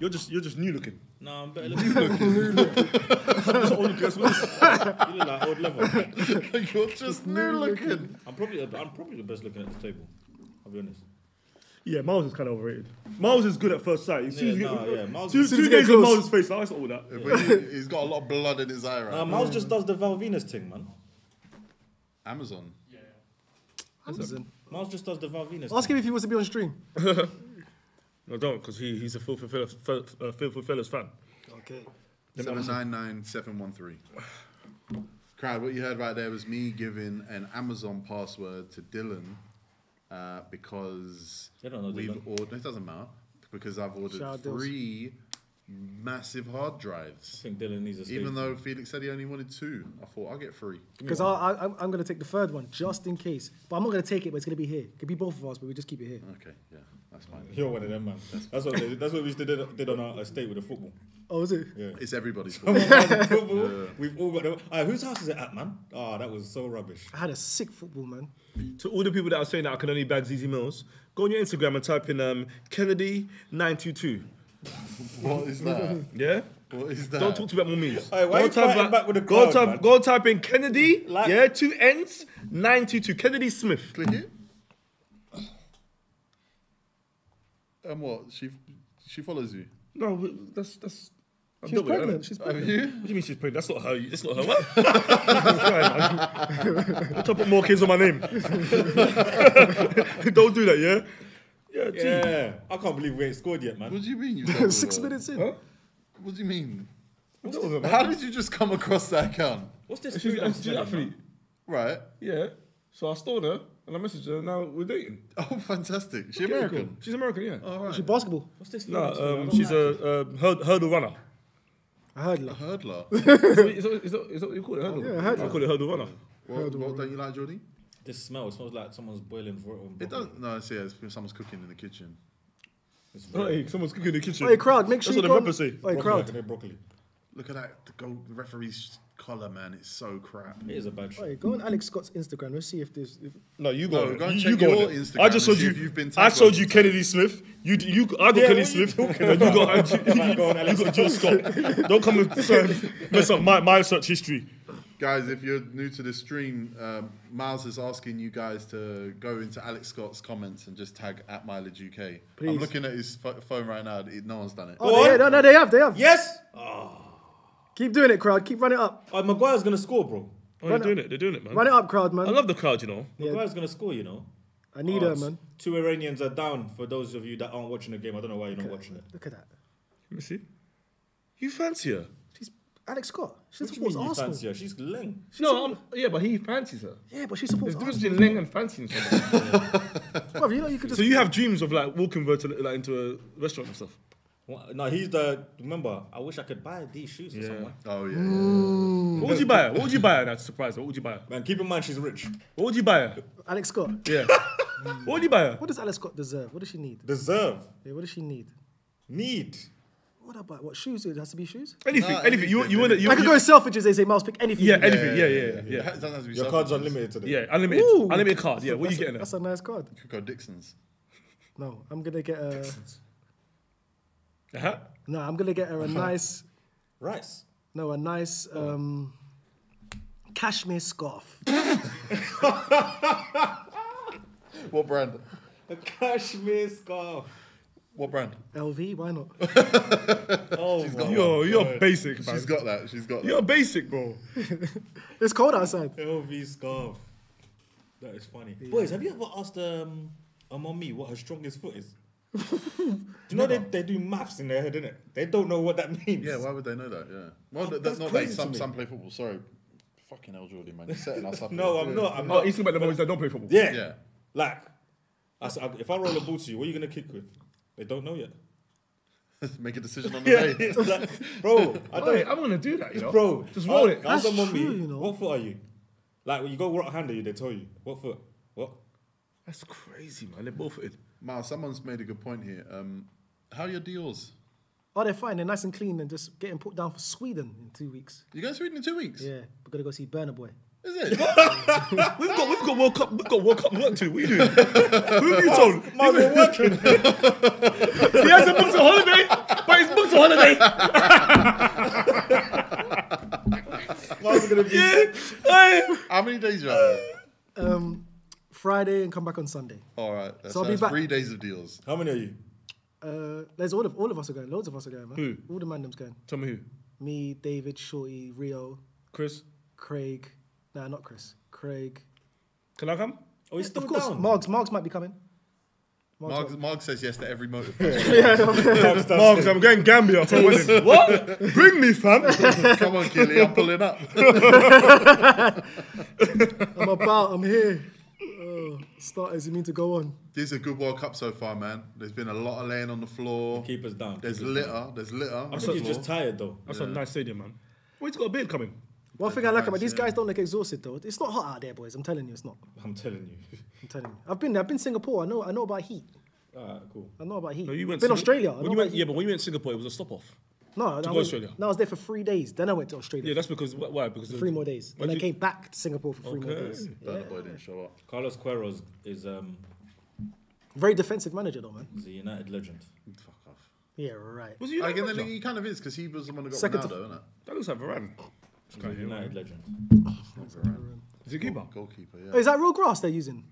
You're just new looking. No, I'm better looking. New looking. I'm just old dress. You look like old level. You're just new looking. I'm probably the best looking at the table. I'll be honest. Yeah, Miles is kind of overrated. Miles is good at first sight. Two days with Miles' face, I saw all that. Yeah. But he's got a lot of blood in his eye right now. Miles just does the Val Venis thing, man. Amazon. Yeah. Amazon. Miles just does the Val Venis. Ask him if he wants to be on stream. No, don't, because he's a Phil Fulfillers fan. Okay. 799713. Crowd, what you heard right there was me giving an Amazon password to Dylan because we've ordered. It doesn't matter because I've ordered three massive hard drives. I think Dylan needs a. Even though Felix said he only wanted two, I thought I'll get three. Because I'm going to take the third one just in case. But I'm not going to take it. But it's going to be here. It could be both of us, but we just keep it here. Okay, yeah, that's fine. You're one of them, man. That's what we did on our estate with the football. Oh, is it? Yeah. It's everybody's football. Yeah. We've all got. Whose house is it at, man? Oh, that was so rubbish. I had a sick football, man. To all the people that are saying that I can only bag Zeezy Mills, go on your Instagram and type in Kennedy922. What is that? Yeah? What is that? Don't talk to me about mummies. Right, go type in Kennedy, like, yeah, 2Ns922. Kennedy Smith. Click it. And what? She follows you? No, that's. She's pregnant. She's pregnant. What do you mean she's pregnant? That's not her. It's not her. What? I'll put more kids on my name. Don't do that, yeah. Yeah, I can't believe we ain't scored yet, man. What do you mean? You 6 minutes in. Huh? What do you mean? How did you just come across that account? What's this? She's an athlete, right? Yeah. So I stalked her and I messaged her. And now we're dating. Oh, fantastic! She's American. Cool. She's American, yeah. Oh, right. She's basketball. What's this? No, she's a hurdle runner. A hurdler. A hurdler. Is that what you call it? Hurdler. Yeah, hurdler. I call it hurdle runner. What don't you like, Jordy? This smell, it smells like someone's boiling broccoli. It doesn't, no, it's, yeah, it's someone's cooking in the kitchen. It's hey, someone's cooking in the kitchen. Hey, crowd, make sure broccoli. Look at that, the referee's collar, man, it's so crap. It is a bad shot. Hey, go on Alex Scott's Instagram, let's see if there's... No, you go on. Go and check your Instagram. I just told you, I told you Kennedy Smith. I got Kennedy Smith, and you got Joe Scott. Don't come and mess up my search history. Guys, if you're new to this stream, Miles is asking you guys to go into Alex Scott's comments and just tag @MileageUK. Please. I'm looking at his phone right now. No one's done it. Oh, yeah, no, they have. Yes. Oh. Keep doing it, crowd. Keep running it up. Maguire's gonna score, bro. Oh, they're doing it, man. Run it up, crowd, man. I love the crowd, you know. Yeah. Maguire's gonna score, you know. I need her, man. Two Iranians are down. For those of you that aren't watching the game, I don't know why you're not watching it. Look at that. Let me see. You fancy her? Alex Scott, she supports Arsenal. She's Leng. Yeah, but he fancies her. Yeah, but she supports Arsenal. There's a difference between Leng and fancying someone. Bro, you know, you could just... So you have dreams of like walking into a restaurant and stuff? Well, no, he's the... Remember, I wish I could buy these shoes for someone. Oh, yeah. Ooh. What would you buy her? What would you buy her? That's surprising. What would you buy her? Man, keep in mind she's rich. What would you buy her? Alex Scott. Yeah. What would you buy her? What does Alex Scott deserve? What does she need? Deserve? Yeah, what does she need? Need? What about what shoes? It has to be shoes. Anything, no, anything. I could go Selfridges. They say, Miles, pick anything. Yeah, anything. Yeah. It doesn't have to be. Your card's unlimited today. Yeah, unlimited. Ooh. Unlimited card. Yeah, what are you getting? That's a nice card. You could go Dixon's. No, I'm gonna get a. Dixon's. No, I'm gonna get her a nice. Rice. No, a nice cashmere scarf. What brand? A cashmere scarf. What brand? LV, why not? Oh, you're basic, man. She's got that, You're basic, bro. It's cold outside. LV scarf. That is funny. Yeah. Boys, have you ever asked a mommy what her strongest foot is? Do you know they do maths in their head, innit? They don't know what that means. Yeah, why would they know that? Yeah. Well, that's not like some play football, sorry. Fucking hell, Jordy, man. You're setting us up. No, I'm not. I'm not. He's talking about the mommies that don't play football. Yeah. Like, if I roll a ball to you, what are you going to kick with? They don't know yet. Make a decision on the day. It's like, bro, I want to do that, you know? Bro, just roll it. That's true, you know. What foot are you? Like, when you go right hand, they tell you. What foot? What? That's crazy, man. They're bull-footed. Miles, someone's made a good point here. How are your Dior's? Oh, they're fine. They're nice and clean and just getting put down for Sweden in 2 weeks. You going to Sweden in 2 weeks? Yeah. We're going to go see Burna Boy. Is it? we've got World Cup. We've got World Cup work to do. What are you doing? Who have you told? Miles been working. He hasn't booked a holiday, but he's booked a holiday. Miles is gonna be. Yeah. How many days you have? Friday and come back on Sunday. All right. So I'll be back. 3 days of deals. How many are you? There's all of us are going. Loads of us are going, man. Who? All the mandoms going. Tell me who. Me, David, Shorty, Rio, Chris, Craig. No, not Chris. Craig. Can I come? Oh, he's still down. Margs might be coming. Marg says yes to every motive. Margs, I'm going Gambia. What? Bring me, fam. Come on, Gilly, I'm pulling up. I'm here. Start as you mean to go on. This is a good World Cup so far, man. There's been a lot of laying on the floor. Keep us down. There's litter. There's litter. I think you're just tired, though. That's a nice stadium, man. Well, he's got a beard coming. One thing I like about these guys don't look exhausted though. It's not hot out there, boys. I'm telling you, it's not. I'm telling you. I'm telling you. I've been there. I've been Singapore. I know about heat. Alright, cool. I know about heat. No, you went. Been Australia. When you went, yeah, but when you went to Singapore, it was a stop off. No, to go Australia. No, I was there for 3 days. Then I went to Australia. Yeah, that's because why? Because 3 more days. And I came back to Singapore for 3 more days. That boy didn't show up. Carlos Queiroz is very defensive manager though, man. He's a United legend. Fuck off. Yeah, right. Was he? Like, he kind of is because he was the one who got Ronaldo, isn't it? That looks like Varane. United legend. Is it keeper? Goalkeeper, yeah. Oh, is that real grass they're using?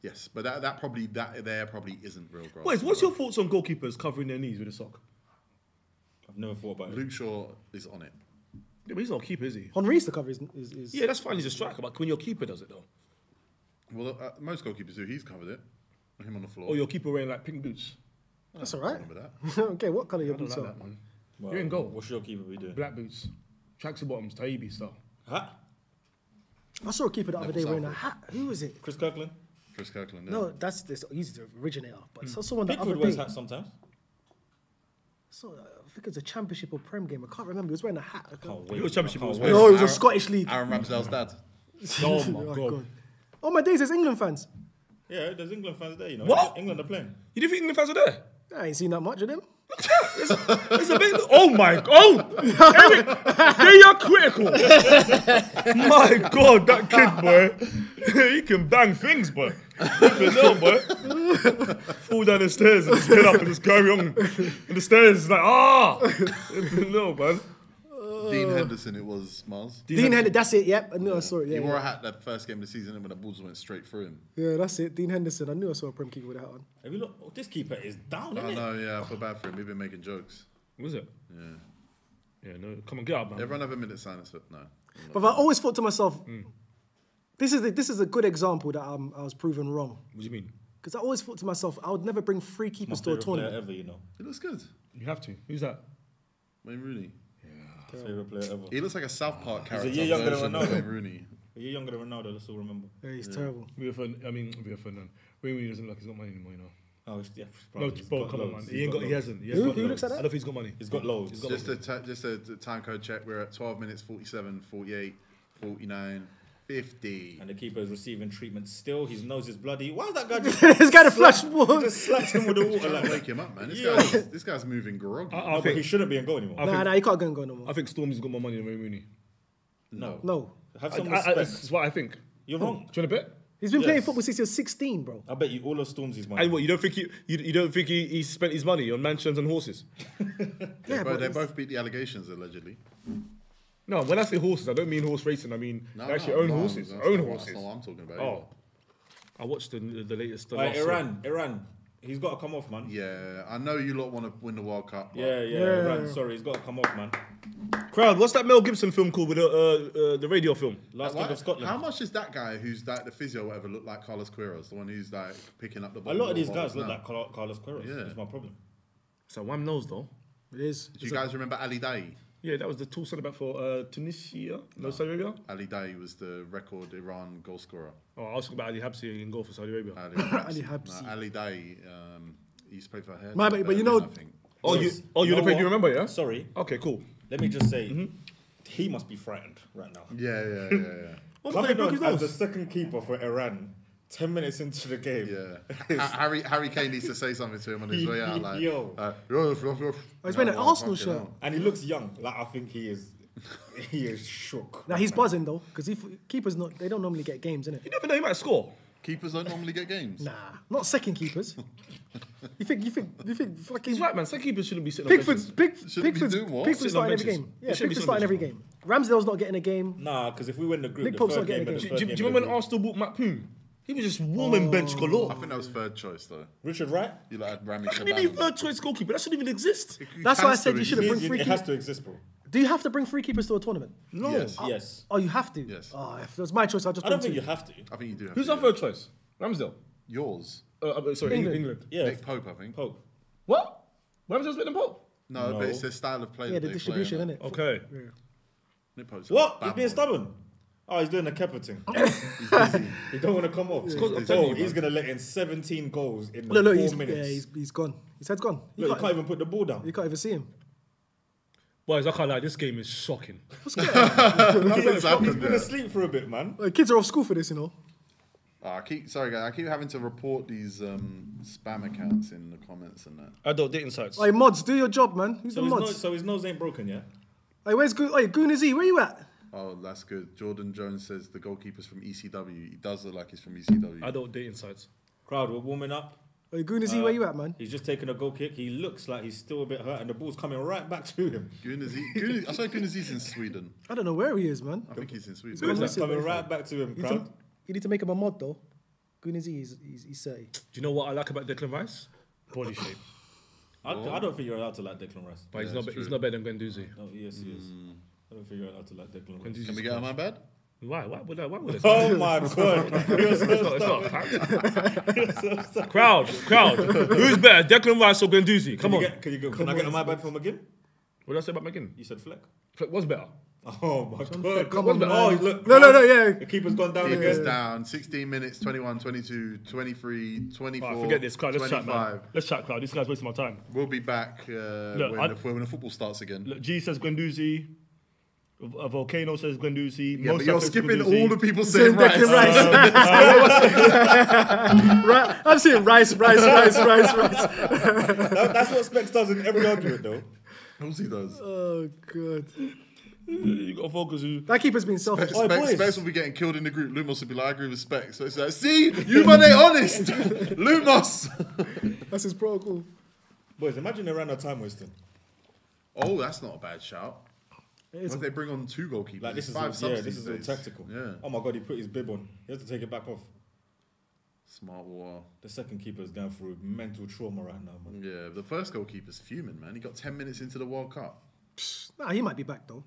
Yes, but that probably isn't real grass. Wait, what's your thoughts on goalkeepers covering their knees with a sock? I've never thought about it. Luke Shaw is on it. Yeah, but he's not a keeper, is he? Henry's the cover is... Yeah, that's fine, he's a striker, but when your keeper does it, though? Well, most goalkeepers do. He's covered it. Him on the floor. Or your keeper wearing, like, pink boots. That's all right. That. Okay, what colour your boots are? Well, you're in goal. What should your keeper be doing? Black boots. Tracks and bottoms, Taibbi style. Hat? I saw a keeper the other day wearing a hat. Who was it? Chris Kirkland? Chris Kirkland, yeah. No, that's the originator, but it's also one that other day. Pickford wears hats sometimes. So, I think it's a championship or prem game. I can't remember. He was wearing a hat. It was championship. No, it was a Scottish league. Aaron Ramsdale's dad. Oh, my God. Oh, my days, there's England fans. Yeah, there's England fans there, you know. What? England are playing. You didn't think England fans are there? I ain't seen that much of them. It's a bit, oh my God, Eric, they are critical. My God, that kid, boy, he can bang things, boy. Fall down the stairs and just get up and just carry on. And the stairs is like, ah, no, man. Dean Henderson, it was, Mars. Dean Henderson, that's it, yep. I knew I saw it, yeah. He wore a hat that first game of the season and when the balls went straight through him. Yeah, that's it, Dean Henderson. I knew I saw a prem keeper with a hat on. Have you looked? Oh, this keeper is down, isn't it? I know, yeah, I feel bad for him. He's been making jokes. Was it? Yeah. Yeah, no, come on, get up, man. Everyone have a minute silence, but no. But I always thought to myself, this is a good example that I was proven wrong. What do you mean? Because I always thought to myself, I would never bring free keepers to a tournament. Ever, you know. It looks good. You have to. Who's that? Wayne Rooney. Favorite player ever. He looks like a South Park character. He's a year younger than Ronaldo. Rooney. A year younger than Ronaldo. Let's all remember. Yeah, he's terrible. Wayne Rooney doesn't look like he's got money anymore, you know. Oh, yeah. No, bro, come on, man. He hasn't. Who looks like that? I don't think he's got money. He's got loads. He's got just a time code check. We're at 12 minutes, 47, 48, 49. 50. And the keeper is receiving treatment still. His nose is bloody. Why is that guy just... This guy flush ball. Just slapped him with the water. Like, wake him up, man. This guy's moving groggy. I think he shouldn't be in goal anymore. Nah, he can't go in goal no more. I think Stormzy's got more money than Wayne Rooney. No. Have some respect. That's what I think. You're wrong. Do you want to bet? He's been playing football since he was 16, bro. I bet you all of Stormzy's money. And what, you don't think he spent his money on mansions and horses? They both beat the allegations, allegedly. No, when I say horses, I don't mean horse racing. I mean they actually own horses. That's not what I'm talking about. Oh, I watched the latest. Like Iran, he's got to come off, man. Yeah, I know you lot want to win the World Cup. Yeah. Iran, sorry, he's got to come off, man. Crowd, what's that Mel Gibson film called with the radio film? Last King of Scotland. How much is that guy who's like the physio or whatever look like Carlos Queiroz, the one who's like picking up the ball? A lot of these guys look like Carlos Queiroz. Yeah, that's my problem. It's a wham nose though. It is. Do you guys remember Ali Daei? Yeah, that was the tool centre back for Tunisia, Saudi Arabia. Ali Daei was the record Iran goal scorer. Oh, I was talking about Ali Habsi in goal for Saudi Arabia. Ali Habsi. No, Ali Daei, he used to play for her. But you know... You remember, yeah? Sorry. Okay, cool. Let me just say, he must be frightened right now. Yeah. As the second keeper for Iran, 10 minutes into the game. Yeah. Harry Kane needs to say something to him on his way out. Like, yo. He's been an Arsenal shirt. And he looks young. Like, I think he is shook. Now, he's buzzing, though, because keepers, they don't normally get games, innit? You never know, he might score. Keepers don't normally get games. Nah, not second keepers. You think fucking... He's right, man. Second keepers shouldn't be sitting Pickford's starting every game. Yeah, Pickford's starting every game. Ramsdale's not getting a game. Nah, because if we win the group, the first game... Do you remember when Arsenal bought Mapoon? He was just warming bench galore. I think that was third choice though. Richard Wright? You like Rami Kabani. That shouldn't even be third choice goalkeeper. That shouldn't even exist. That's why I said you shouldn't bring free keepers. It has to exist, bro. Do you have to bring free keepers to a tournament? No. Yes. Oh, you have to? Yes. Oh, if it was my choice, I'd just bring two. I don't think you have to. I think you do have to. Who's our third choice? Ramsdale. Yours. Sorry, England. Yeah. Nick Pope, I think. Pope. What? Where was I spitting Pope? No, but it's their style of play. Yeah, the distribution, isn't it? Okay. Yeah. Nick Pope's what? He's being stubborn. Oh, he's doing the Kepa thing. He's busy. He don't want to come off. He's going to let in 17 goals in 4 minutes. Yeah, he's gone. His head's gone. He can't even put the ball down. You can't even see him. Boys, I can't lie, this game is shocking. What's going on? He's been asleep for a bit, man. Well, kids are off school for this, you know. Oh, sorry, guys, I keep having to report these spam accounts in the comments and that. Adult dating sites. Hey, mods, do your job, man. Who's the mods? So his nose ain't broken, yeah? Hey, where's Goonazee? Where you at? Oh, that's good. Jordan Jones says the goalkeeper's from ECW. He does look like he's from ECW. Adult dating sites. Crowd, we're warming up. Hey, Goonazee, where you at, man? He's just taken a goal kick. He looks like he's still a bit hurt, and the ball's coming right back to him. Goonazee. I saw Goonazee's in Sweden. I don't know where he is, man. I think he's in Sweden. It's coming right back to him, crowd. You need to make him a mod, though. Goonazee, he's 30. Do you know what I like about Declan Rice? Body shape. I don't think you're allowed to like Declan Rice. But he's not better than Guendouzi. No, he is. I don't think you're allowed to like Declan Rice. Can we get on my bad? Why would I? Oh my God. You're so stuck. Crowd. Who's better, Declan Rice or Guendouzi? Come on. Can I get on my bad for McGinn? What did I say about McGinn? You said Fleck. Fleck was better. Oh my God. Come on, oh, look. No, yeah. The keeper's gone down again. Keeper's down. 16 minutes, 21, 22, 23, 24. Right, forget this, crowd. Let's 25. Chat, man. Let's chat, crowd. This guy's wasting my time. We'll be back when the football starts again. Look, G says Guendouzi. A volcano says Guendouzi. Yeah, but you're skipping Guendouzi. All the people saying rice. I'm saying rice. That's what Specs does in every argument, though. Of course he does. Oh, God. You got to focus. That keeper's been selfish. Specs will be getting killed in the group. Lumos will be like, I agree with Specs. So it's like, see, you man ain't honest. Lumos. That's his protocol. Boys, imagine they ran out of time wasting. Oh, that's not a bad shout. What if they bring on 2 goalkeepers? Like, this is all tactical. Yeah. Oh my God, he put his bib on. He has to take it back off. Smart war. The second keeper's down for mental trauma right now, man. Yeah, the first goalkeeper's fuming, man. He got 10 minutes into the World Cup. Nah, he might be back, though.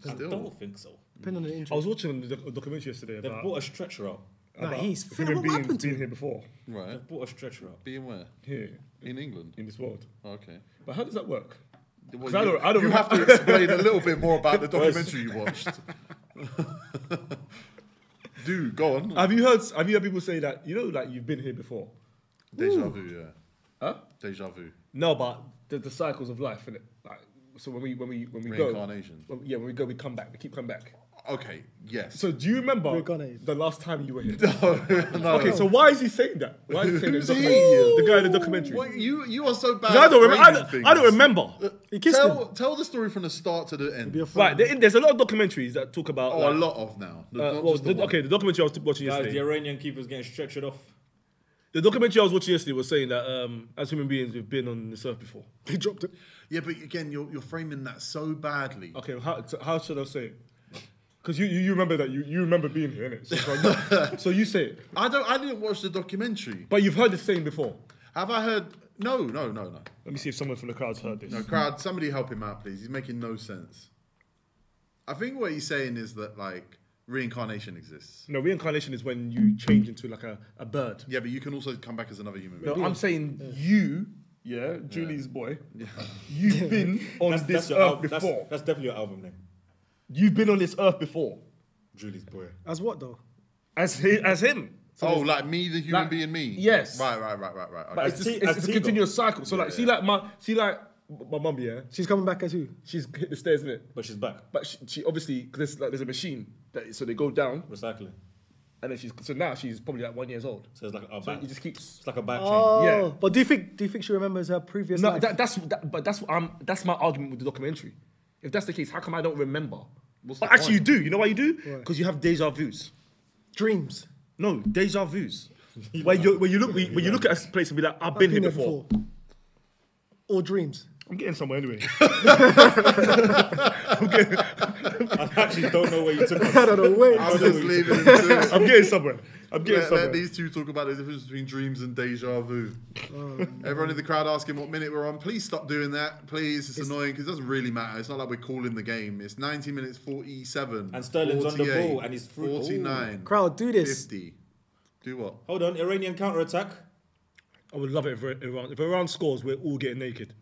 Still. I don't think so. Depending on the injury. I was watching the documentary yesterday about... They brought a stretcher out. Nah, he's fit. What happened to him? Here before. Right. They brought a stretcher out. Being where? Here. In England? In this world. Okay. But how does that work? Well, I don't you have to explain a little bit more about the documentary you watched. Dude, go on. Have you heard people say that, you know, like, you've been here before? Deja vu, yeah. Huh? Deja vu. No, but the cycles of life, innit? Like, so when we go, reincarnation. Yeah, when we go, we come back. We keep coming back. Okay. Yes. So do you remember the last time you were here? No. Okay. So why is he saying that? Why is he saying the guy in the documentary? Well, you are so bad. I don't remember. He kissed him. Tell the story from the start to the end. Right. There's a lot of documentaries that talk about. Oh, like, a lot of now. The documentary I was watching yesterday. The Iranian keeper's getting stretchered off. The documentary I was watching yesterday was saying that as human beings, we've been on this earth before. They dropped it. Yeah, but again, you're framing that so badly. Okay, how should I say it? Because you remember that you remember being here, innit? So you say it. I didn't watch the documentary. But you've heard this saying before. Have I heard? No. Let me see if someone from the crowd's heard this. No, crowd, somebody help him out, please. He's making no sense. I think what he's saying is that, like, reincarnation exists. No, reincarnation is when you change into like a bird. Yeah, but you can also come back as another human being. No, I'm saying Julie's boy. Yeah. You've been on this earth before. That's definitely your album name. You've been on this earth before. Julie's boy. As what though? As him. So like me, the human being, me. Yes. Right. Okay. But it's a continuous cycle. So my mum, yeah. She's coming back as who? She's hit the stairs, innit? But she's back. But she obviously, because there's a machine, so they go down. Recycling. And then now she's probably like 1 year old. So it's like a bag. So it just keeps. It's like a bag chain. Yeah. But do you think she remembers her previous life? That's my argument with the documentary. If that's the case, how come I don't remember? But actually, you do. You know why you do? Because you have deja vus. Dreams. No, deja vus. where you look at a place and be like, I've been here before. Or dreams. I'm getting somewhere anyway. I actually don't know where you took us. I don't know where. I'm just leaving it too. I'm getting somewhere. Let these two talk about the difference between dreams and deja vu. Everyone in the crowd asking what minute we're on. Please stop doing that. Please, it's annoying because it doesn't really matter. It's not like we're calling the game. It's 90 minutes 47. And Sterling's on the ball and he's through. 49. Crowd, do this. 50. Do what? Hold on, Iranian counter-attack. I would love it if Iran. If Iran scores, we're all getting naked.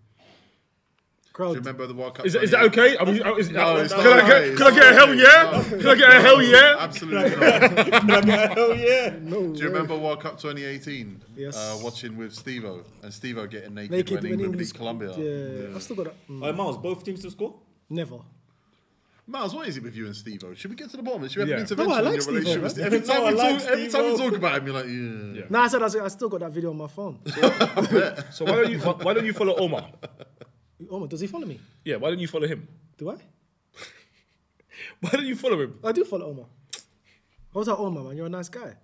Crowd. Do you remember the World Cup? Is that okay? I mean, can I get a hell yeah? No. Can I get a hell yeah? Absolutely not. Can I get a hell yeah? No way. Do you remember World Cup 2018? Yes. Watching with Steve-O and Steve-O getting naked when England beat Colombia. Yeah. I still got that. Miles, both teams to score? Never. Miles, what is it with you and Steve-O? Should we get to the bottom? Should we have an intervention in your relationship with Steve-O? Every time we talk about him, you're like, yeah. Nah, I still got that video on my phone. So why don't you follow Omar? Omar, does he follow me? Yeah, why don't you follow him? Do I? Why don't you follow him? I do follow Omar. How's that Omar, man? You're a nice guy.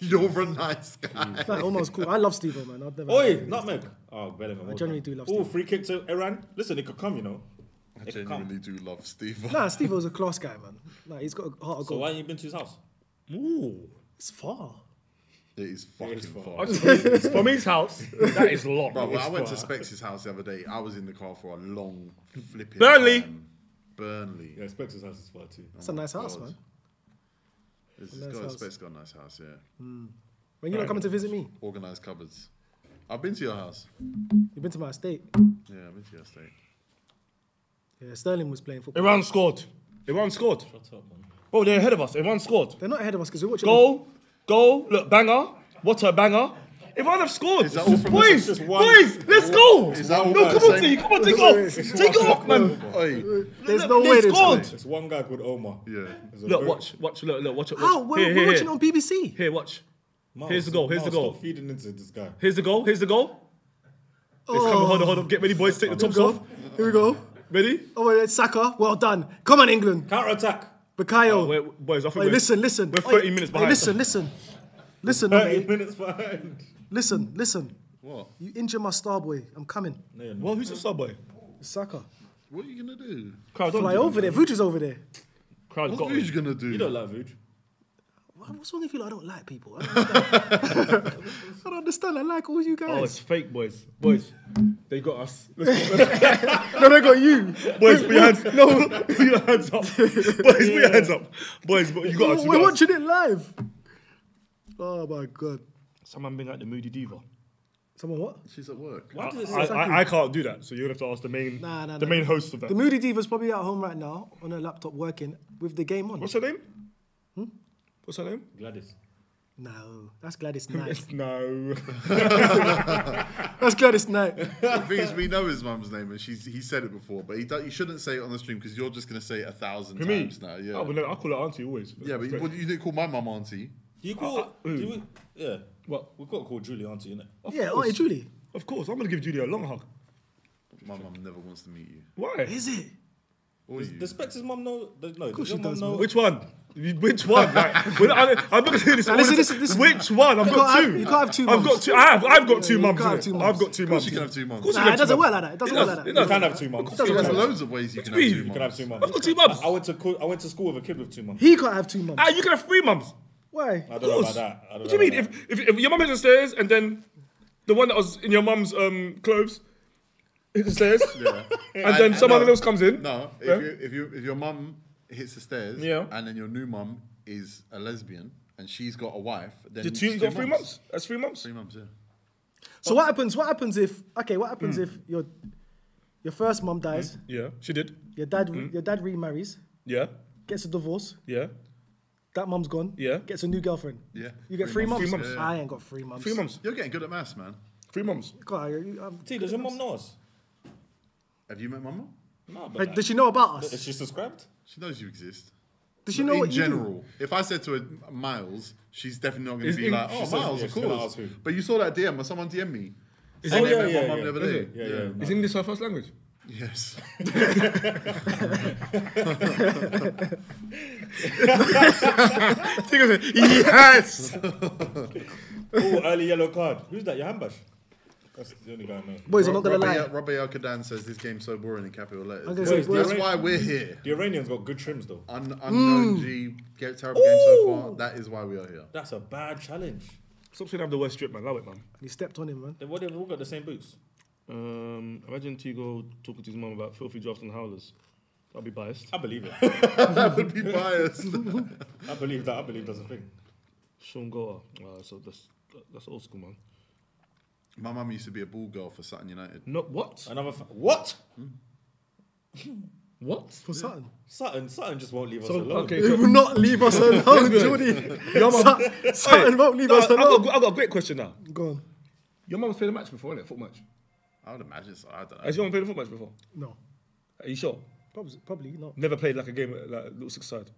You're a nice guy. Like, Omar's cool. I love Steve-O, man. I've never. Oi, nutmeg. Oh, better than I generally do love Steve-O. Oh, free kick to Iran. Listen, it could come, you know. I genuinely do love Steve-O. Nah, Steve-O's a class guy, man. Like, he's got a heart of gold. So why haven't you been to his house? Ooh, it's far. It is fucking far. From his house, that is long. Bro, when I went to Specs' house the other day, I was in the car for a long flipping Burnley. Yeah, Specs' house is far too. That's a nice house, man. Specs got a nice house, yeah. Mm. When you're not coming to visit me? Organised cupboards. I've been to your house. You've been to my estate? Yeah, I've been to your estate. Yeah, Sterling was playing football. Iran scored. Iran scored. Shut up, man. Bro, they're ahead of us. Iran scored. They're not ahead of us because we're watching. Goal, look, banger. What a banger. Iran have scored. Boys, let's go. Come on, take it off, man. There's no way they scored. There's one guy called Omar. Yeah. Look, watch. Oh, we're watching on BBC. Here, watch. Here's the goal, here's the goal. Stop feeding into this guy. Here's the goal. Hold on. Get ready, boys, take the tops off. Here we go. Ready? Oh, it's Saka. Well done. Come on, England. Counter-attack. Bukayo. Boys, I think listen. We're 30 minutes behind. Listen. 30 minutes behind. Listen. What? You injure my star boy. I'm coming. No, you're not. Well, who's the star boy? Saka. What are you going to do? Fly over there. Vuj is over there. What's Vuj going to do? You don't like Vuj. What's wrong if you like, I don't like people? I don't understand. I like all you guys. Oh, it's fake, boys. Boys, they got us. No, they got you. Boys, put your hands up. No, put your hands up. Boys, put your hands up. Boys, you got us. We're watching it live. Oh, my God. Someone been like the Moody Diva. Someone what? She's at work. I can't do that, so you're going to have to ask the main host of that. The Moody Diva's probably at home right now on her laptop working with the game on. What's her name? What's her name? Gladys. No, that's Gladys Knight. No. That's Gladys Knight. The thing is, we know his mum's name, and he said it before, but you shouldn't say it on the stream because you're just going to say it 1,000 times now. Yeah. Oh, but no, I call her auntie always. Yeah, but you didn't call my mum auntie. You call... yeah. What? We've got to call Julie auntie, innit? Yeah, auntie Julie. Of course, I'm going to give Julie a long hug. My mum never wants to meet you. Why? Is it? Does Spectre's mum know? No, of course she does. Which one? Which one? Like, I'm not gonna do this. Listen, which one? I've got two. You can't have 2 months. I've got two mums. I've got 2 months. You can have 2 months. It doesn't work like that. You can't have 2 months. There's loads of ways you can have 2 months. You can have 2 months. I've got 2 months. I went to school with a kid with 2 months. He can't have 2 months. You can have 3 months. Why? I don't know about that. What do you mean? If your mum is upstairs and then the one that was in your mum's clothes. Hit the stairs, yeah. And then someone else comes in. No, if your mum hits the stairs, yeah. And then your new mum is a lesbian and she's got a wife, then the team's got 3 months. That's 3 months. 3 months, yeah. So what happens if your first mum dies? Mm. Yeah, she did. Your dad remarries. Yeah. Gets a divorce. Yeah. That mum's gone. Yeah. Gets a new girlfriend. Yeah. You get three months. Yeah. I ain't got 3 months. 3 months. You're getting good at maths, man. 3 months. God, T, does your mum know us? Have you met my mum? No, but does she know about us? Is she subscribed? She knows you exist. Does she know what you do? In general, if I said to her, Miles, she's definitely not going to be like, oh, Miles, of course. But you saw that DM, or someone DM'd me. Oh, yeah, yeah. Is English her first language? Yes. Yes! Oh, early yellow card. Who's that, Yahambash? That's the only guy I know. Boys, I'm not going to lie. Rabbi Al-Qadan says this game's so boring in capital letters. That's why we're here. The Iranians got good trims, though. Unknown G, terrible game so far. That is why we are here. That's a bad challenge. Stop saying I have the worst strip, man. Love it, man. And he stepped on him, man. Then what, they've all got the same boots. Imagine Tigo talking to his mum about filthy drafts and howlers. I'll be biased. I believe it. I would be biased. I believe that's a thing. Sean Goa. That's old school, man. My mum used to be a ball girl for Sutton United. Not what? Another what? Mm. What? For yeah. Sutton? Sutton just won't leave us alone. Okay, it will not leave us alone, Jordy. Sutton won't leave us alone. I've got a great question now. Go on. Your mum's played a match before, innit? Foot match. I would imagine so. I don't know. Has your mum played a foot match before? No. Are you sure? Probably not. Never played like a game, like a little six side.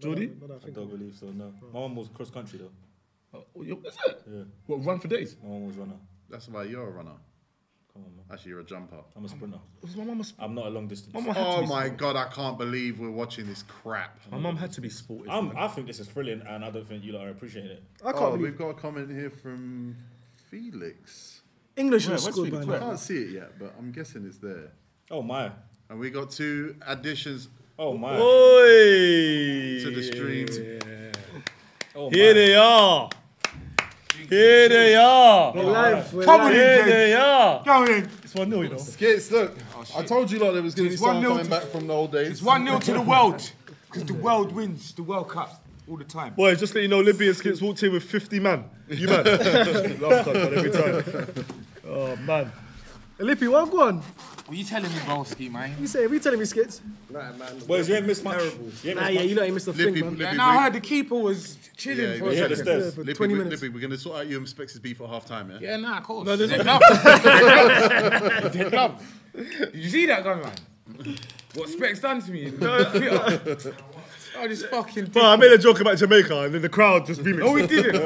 Jordy? I don't believe so, no. My mum was cross country though. Oh, is it? Yeah. What, run for days? My mum was runner. That's why you're a runner. Come on, man. Actually, you're a jumper. I'm a sprinter. I'm not a long distance. Oh my God, I can't believe we're watching this crap. My mum had to be sporty. I think this is thrilling and I don't think you lot are appreciating it. I can't believe... We've got a comment here from Felix. English was good. I can't see it yet, but I'm guessing it's there. Oh my. And we got two additions. Oh my. Oy. To the stream. Yeah. Oh, here they are. Here they are. We're live. We're live. Here they are. Come in. It's 1-0, you know. Skits, look. Oh, I told you lot there was going to be someone coming back from the old days. It's 1-0 to the world. Because the world wins the World Cup all the time. Boy, just let you know, Libyan Skits walked here with 50 man. You man. Last time, every time. Oh, man. Lippy, what go on? Well, you telling me, Bolski, man. You telling me, Skits? Nah, man. Well, you ain't missed much. Nah, yeah, you know you missed a thing, man. And I heard the keeper was chilling for a second. For 20 minutes. Lippy, we're going to sort out you and Specs' beef at half-time, yeah? Yeah, nah, of course. No, there's no. Did you see that gun, man? What Specs done to me? I just fucking... Bro, I made a joke about Jamaica and then the crowd just beaming. No, we didn't.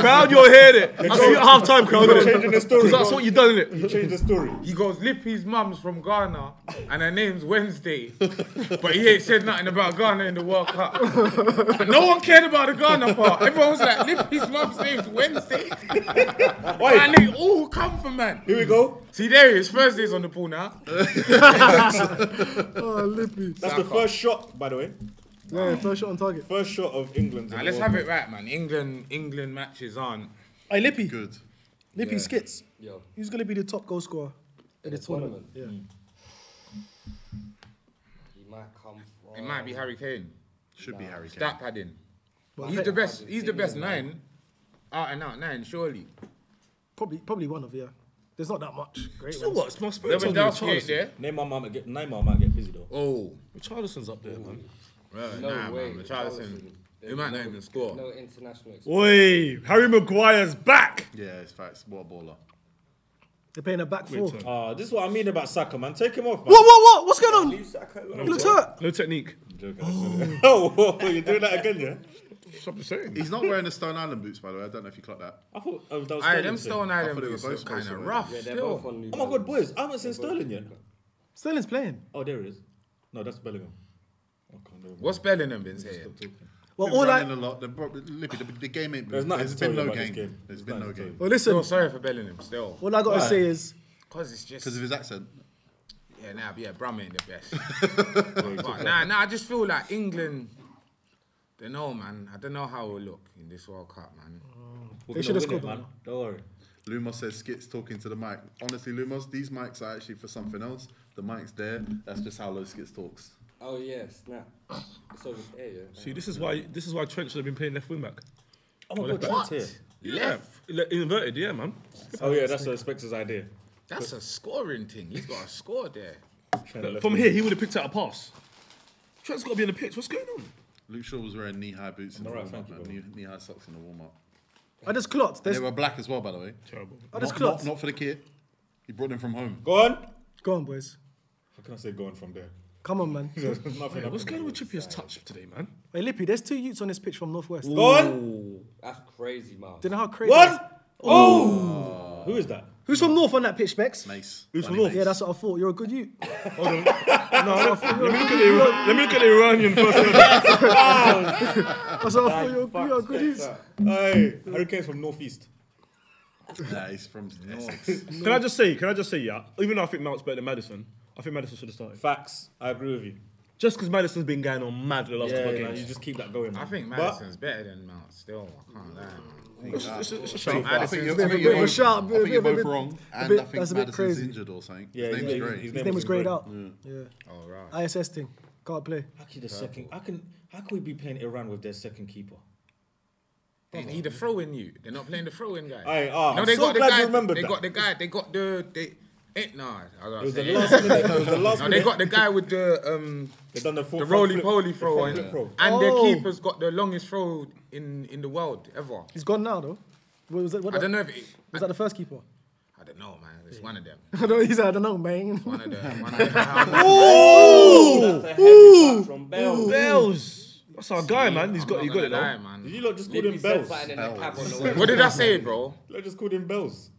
Crowd, you'll hear it. I see you at half-time, crowd. You're changing the story. Because that's what you done, innit? You changed the story. He goes, Lippy's mum's from Ghana and her name's Wednesday. But he ain't said nothing about Ghana in the World Cup. No one cared about the Ghana part. Everyone was like, Lippy's mum's name's Wednesday. And they all come from, man. Here we go. See, there he is. Thursday's on the pool now. Oh, Lippy. That's the first shot, by the way. Yeah, first shot on target. First shot of England. Nah, let's have it right, man. England matches aren't. Hey, Lippy. Good. Lippy, yeah. Skits. Yo. Who's going to be the top goal scorer in the tournament? Yeah. He might come for... It might be Harry Kane. Should be Harry Kane. Stat padding. But he's the best. He's the best nine. Out and out nine, surely. Probably one of you. Yeah. There's not that much. Great. So what? It's my spirit. Neymar might get busy though. Oh. Richarlison's up there, man. Really? No way. Man. Richarlison. He might not even score. No international experience. Oi, Harry Maguire's back. Yeah, it's facts. What a baller. They're playing a back four. This is what I mean about Saka, man. Take him off, man. What? What's going on? Leave Saka alone. He looks hurt. No technique. Oh, you're doing that again, yeah? Stop saying. He's not wearing the Stone Island boots, by the way. I don't know if you clocked that. I thought that was Sterling. Them Stone Island boots are kind of rough. Yeah, they're both on New Balance. Oh my God, boys. I haven't seen Sterling yet. Sterling's playing. Oh, there it is. No, that's Bellingham. What's Bellingham been saying? Well, all I... The game ain't... There's been no game. There's been no game. Well, listen... Sorry for Bellingham, still. All I got to say is... Because it's just... Because of his accent. Yeah, Brum ain't the best. But I just feel like England... Don't know, man. I don't know how we'll look in this World Cup, man. They should have scored, man. Don't worry. Lumos says Skits talking to the mic. Honestly, Lumos, these mics are actually for something else. The mic's there. That's just how low Skits talks. Oh yeah, snap. It's over here, yeah. See, this is why Trent should have been playing left wing back. Oh my God, Trent's here. Yeah. Left? Inverted, yeah, man. Oh yeah, that's the Spectre's idea. That's a scoring thing. He's got a score there. From here, he would have picked out a pass. Trent's got to be on the pitch. What's going on? Luke Shaw was wearing knee-high boots in the warm-up, knee-high socks in the warm-up. I just clocked. They were black as well, by the way. Terrible. I just clocked. Not for the kid. He brought them from home. Go on, boys. How can I say go on from there? Come on, man. What's going on with Trippier's touch today, man? Hey, Lippy, there's two youths on this pitch from Northwest. Go on! That's crazy, man. Do you know how crazy that is? Oh! Who is that? Who's from North on that pitch, Bex? Mace. Who's from North? Yeah, that's what I thought. You're a good youth. Hold on. No, let me look at the Iranian first. That's what I thought. You're a good youth. Hey, Hurricane's from Northeast. Nah, he's from Essex. Can I just say, yeah, even though I think Mount's better than Madison, I think Madison should have started. Facts. I agree with you. Just because Madison's been going on mad the last couple of games. You just keep that going, man. I think Madison's better than Mount still. I can't lie, man. It's a shout. I think you're both wrong. And I think Madison's injured or something. His name was grayed out. Yeah. All right. ISS thing. Can't play. How can we be playing Iran with their second keeper? They need a throw-in. They're not playing the throw-in guy. They got the guy with the roly-poly throw, and their keeper's got the longest throw in the world ever. He's gone now though. Was that the first keeper? I don't know, man. It's one of them. I don't know, man. One of them. Ooh! From Bells. That's our guy, man. He's got it now. Did you lot just call him Bells? What did I say, bro? You lot just called him Bells.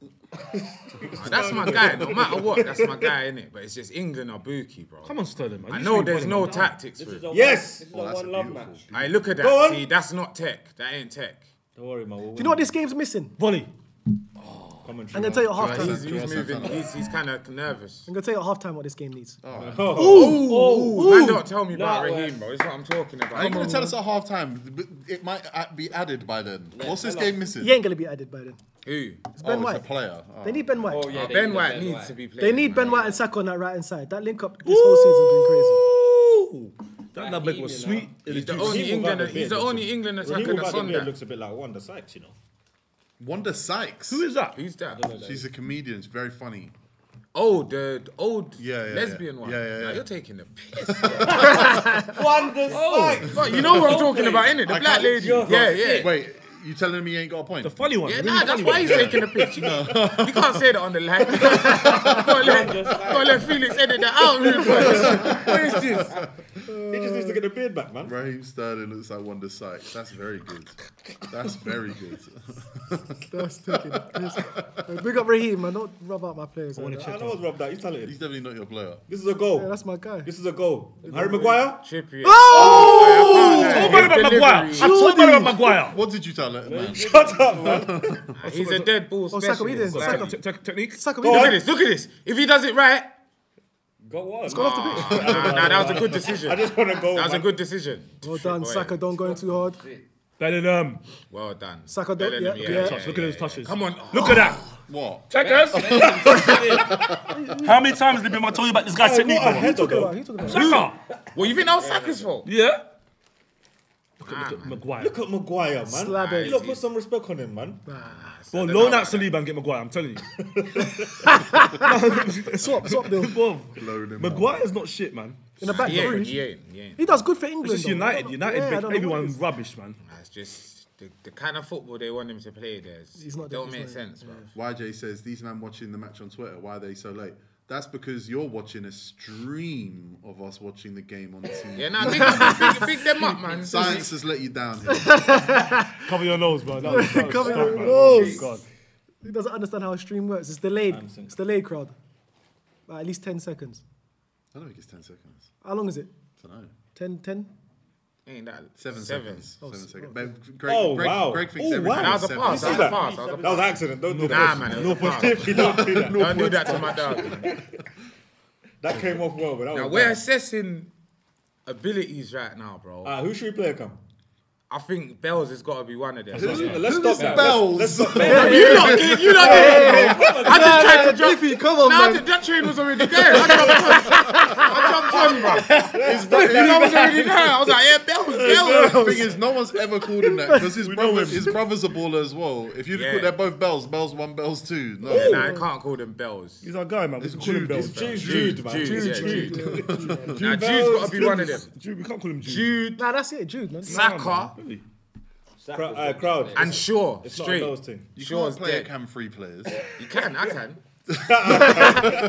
That's my guy. No matter what, that's my guy, innit? But it's just England or Buki, bro. Come on, Sterling, man. I know there's no tactics for it. Yes! This is a one-love match. All right, look at that. See, that's not tech. That ain't tech. Don't worry, man. Do you know what this game's missing? Volley. And they'll tell you at half-time. He's kind of nervous. I'm going to tell you at half-time what this game needs. Man, don't tell me about Raheem, bro. It's what I'm talking about. I'm going to tell us at half-time. It might be added by then. What's this game missing? He ain't going to be added by then. Who? It's Ben White. It's a player. They need Ben White. Oh, yeah, Ben White needs to be played. They need Ben White and Saka on that right-hand side. That link-up this whole season has been crazy. That nutmeg was sweet. He's the only England attacker that's on there. Looks a bit like Wanda Sykes, you know. Wanda Sykes. Who is that? Who's that? She's a comedian. She's very funny. Oh, the old lesbian one. Yeah. You're taking the piss. Wanda Sykes. You know what I'm talking about, innit? The black lady. Yeah. Wait, you telling me you ain't got a point? The funny one. Yeah, really that's why he's taking the piss. You know? You can't say that on the line. Gotta let Felix edit that out. What is this? He just needs to get the beard back, man. Raheem Sterling looks like Wanda Sykes. That's very good. That's very good. That's taking the piss. Big up Raheem, man. Don't rub out my players. I know what's rubbed out. He's talented. He's definitely not your player. This is a goal. Yeah, that's my guy. This is a goal. Harry Maguire? Chippy. Oh! Talk about Maguire. What did you tell him, man? Shut up, man. He's a dead ball specialist. Technique. Look at this. If he does it right, it's gone off the pitch. Nah, that was a good decision. I just want to go. That was a good decision. Well done, Saka. Don't go in too hard. Bellingham. Well done. Saka. Look at those touches. Come on. Look at that. What? Checkers. How many times have I told you about this guy's technique? What are you talking about? Saka. What you think that was Saka's fault? Yeah. Look at Maguire. Look at Maguire, man. Slab it. Look, put some respect on him, man. Well, loan out Saliba and get Maguire, I'm telling you. Swap, Bill. Maguire's not shit, man. In the back three. He does good for England. It's just United. Everyone's rubbish, man. It's just the kind of football they want him to play there. It don't make sense, man. YJ says, these men watching the match on Twitter, why are they so late? That's because you're watching a stream of us watching the game on the TV. Yeah, nah, big them up, man. Science has let you down here. Cover your nose, bro. Cover your nose. God. He doesn't understand how a stream works. It's delayed. It's delayed, crowd. Like, at least 10 seconds. I don't think it's 10 seconds. How long is it? I don't know. 10? Ain't that 7 seconds? Oh, 7 seconds. Greg thinks everything. That was a pass. That was an accident. Don't do that. Nah, man. No positivity. Don't do that. Don't do that to my dog. That came off well, but that was now we're assessing abilities right now, bro. Who should we play? Come. I think Bells has got to be one of them. Let's stop that. Bells. You not it. I just tried to jump you. Come on, man. That train was already there. I was like, yeah, Bells. The thing is, no one's ever called him that because his brother's a baller as well. If you call, they're both Bells. Bells one, Bells two. No, I can't call them Bells. He's our guy, man. It's Jude, man. Jude's got to be one of them. Jude, we can't call him Jude. Nah, that's it, Jude, man. Saka. Really? Crowd. And Shaw. Straight. You can't play cam-free players. You can, I can. You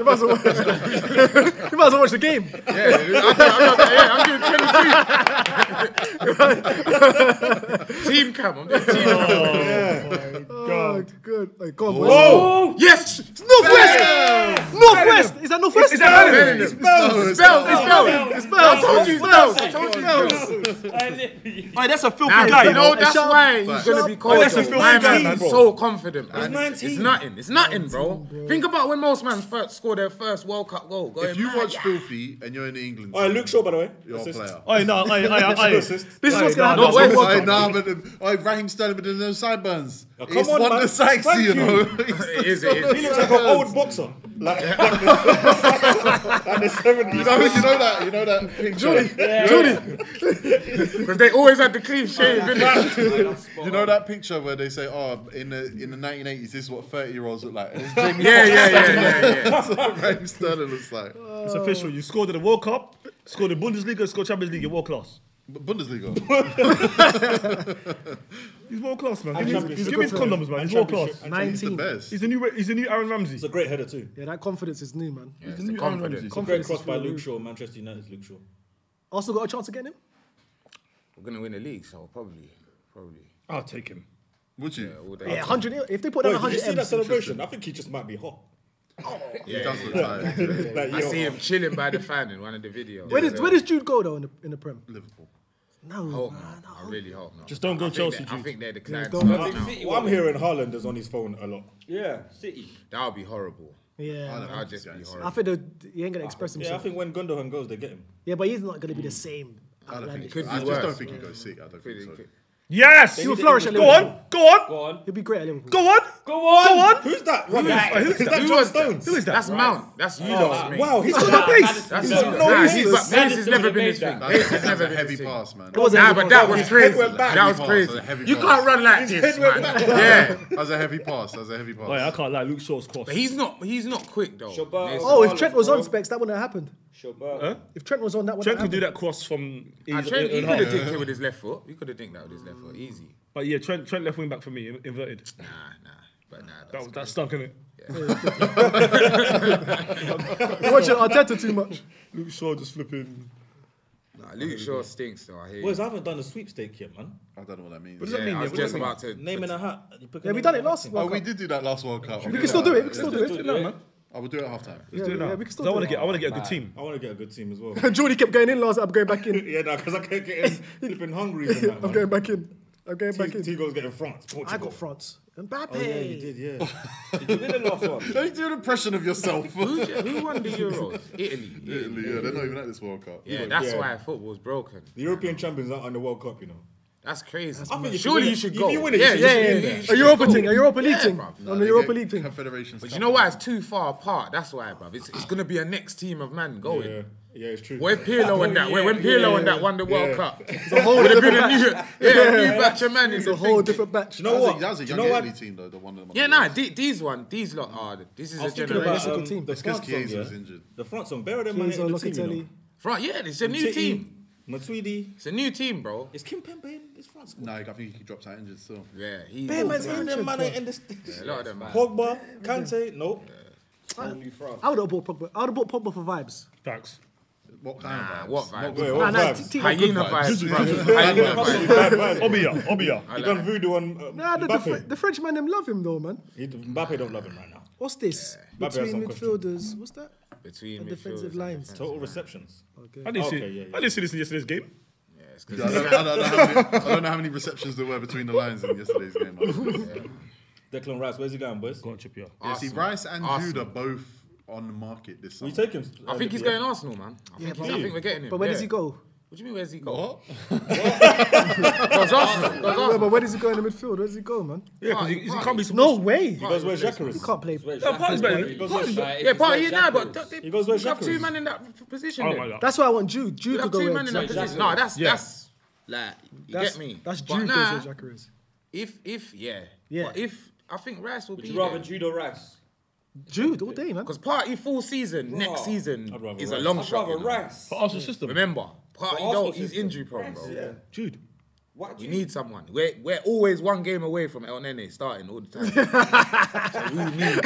might as well watch the game. I'm doing 23. Team cam. I'm doing team cam. Good. Oh, God. Whoa! Yes! It's Northwest! Northwest! Is that Northwest? Is that Bellingham? It's Bells! It's Bells! It's Bells! I told you Bells! That's a filthy guy. You know, that's why he's going to be called. That's a filthy guy. He's so confident, man. It's nothing. It's nothing, bro. Think about when most men score their first World Cup goal. If you watch filthy and you're in England... Oh, Luke Shaw, by the way. You're a player. This is what's going to happen. Raheem Sterling with no sideburns. It's on, Wanda Sykes, you know. He looks like an old boxer. Like the 70s. You know that picture. Judy. Because they always had the clean shave, didn't they? You know that picture where they say, oh, in the 1980s, this is what 30-year-olds look like. Yeah. That's what Raheem Sterling looks like. It's official. You scored in the World Cup, scored in Bundesliga, scored Champions League, you're world class. Bundesliga. He's world class, man. He's give his condoms, man. He's world class. 19. He's the best. He's a new Aaron Ramsey. He's a great header too. Yeah, that confidence is new, man. Yeah, he's a new Aaron Ramsey. Great cross by Luke Shaw. Manchester United's Luke Shaw. Arsenal got a chance to get him. We're gonna win the league, so probably. I'll take him. Would you? Yeah, 100. If they put down 100, did you see that celebration? I think he just might be hot. Oh. Yeah, he does look tired. Like, I see him chilling by the fan in one of the videos. Where does Jude go though in the Prem? Liverpool. No, hope not. No, I really hope not. Just don't go Chelsea. I think they're the clients. What I'm hearing, Haaland is on his phone a lot. Yeah, City. That would be horrible. Yeah, I'll just be horrible. I think he ain't gonna express himself. Yeah, I think when Gundogan goes, they get him. Yeah, but he's not gonna be the same. I just don't think he goes sick. I don't think so. Yes! He will flourish at Liverpool. Go on. He'll be great at Liverpool. Go on. Who's that? Who's that? John Stones? Who is that? That's Mount. That's you lot. Wow, he's got that pace. Pace has never been his thing. Pace has never been a heavy pass, man. Nah, but that was crazy. You can't run like this, man. Yeah. That's a heavy pass. I can't lie, Luke Shaw's cross. But he's not quick, though. Oh, if Trent was on Specs, that wouldn't have happened. Huh? If Trent was on, that would have happened. Trent could do that cross from... Trent, he could have dinked it with his left foot. He could have dinked that with his left foot. Easy. But yeah, Trent left wing back for me, inverted. Nah. That stunk, innit? Yeah. You're watching Arteta too much. Luke Shaw just flipping. Nah, Luke Shaw stinks though, I hear you. Boys, I haven't done a sweepstake yet, man. I don't know what that means. What does that mean? I was just about to... Name in a hat. Yeah, we done it last World Cup. Oh, we did do that last World Cup. We can still do it, man. I will do it at half time. Yeah, we can still do it. I want to get a good team. I want to get a good team as well. Jordy kept going in last, I'm going back in. Yeah, because I kept getting flipping hungry. I'm going back in. Tigo's getting France. Portugal. I got France. Mbappe. Oh, yeah, you did, yeah. Did you win the last one? Don't do an impression of yourself. Who won the Euros? Italy, yeah. They're not even at this World Cup. Yeah, that's why football's broken. The European champions aren't on the World Cup, you know. That's crazy. Surely you should go. If you win it, you should A Europa League thing. On the Europa League thing. Confederations. But you know why? It's too far apart. That's why, bruv. It's going to be a next team of man going. Yeah, it's true. What if Pirlo and that? When Pirlo and that won the World Cup? It's a whole different batch. A new batch of man. It's a whole different batch. You know what? That was a young Italy team, though. The one that. Yeah, nah. These lot are. This is a generation team. That's because Chiesa was injured. The France on better than Man. France, yeah. It's a new team. Matuidi. It's a new team, bro. Is Kimpembe in this France squad? No, I think he drops out injured still. Yeah, he's... Bayman's in there, man. A lot of them, man. Pogba, Kante, nope. Yeah. I would have bought Pogba. I would have bought Pogba for vibes. Facts. What kind of vibes? What vibes? Nah, hyena vibes, bro. Hyena vibes. Obia. He done voodoo on... Nah, the French man, them love him, though, man. Mbappe don't love him right now. What's this? Between midfielders. What's that? Between defensive lines. Total receptions. Okay. I didn't see this in yesterday's game. Yeah, it's crazy. I don't know how many receptions there were between the lines in yesterday's game. Yeah. Declan Rice, where's he going, boys? Go on, Chip, yeah. Arsenal. See, Rice and Jude are both on the market this summer. We take him. I think he's going Arsenal, man. I think we're getting him. But where does he go? What do you mean, where's he go? What? That's Arsenal. No, but where does he go in the midfield? Where does he go, man? Yeah, because he can't be... No way! He goes where Xhaka is. He can't play... No, Partey's better. Yeah, Partey now, but... He goes where Xhaka is. You have two men in that position. Oh my God. That's why I want Jude. Jude to go where... You have two men in that position. No, that's... Like, you get me? That's Jude goes where Xhaka is. If... But if... I think Rice will be... Would you rather Jude or Rice? Jude all day, man. Because Partey full season, next season, is a long shot. I'd rather Rice. For Arsenal system. Remember... He's injury prone, bro. Yeah. Jude. You need someone. We're always one game away from El Nene starting all the time. So who needs?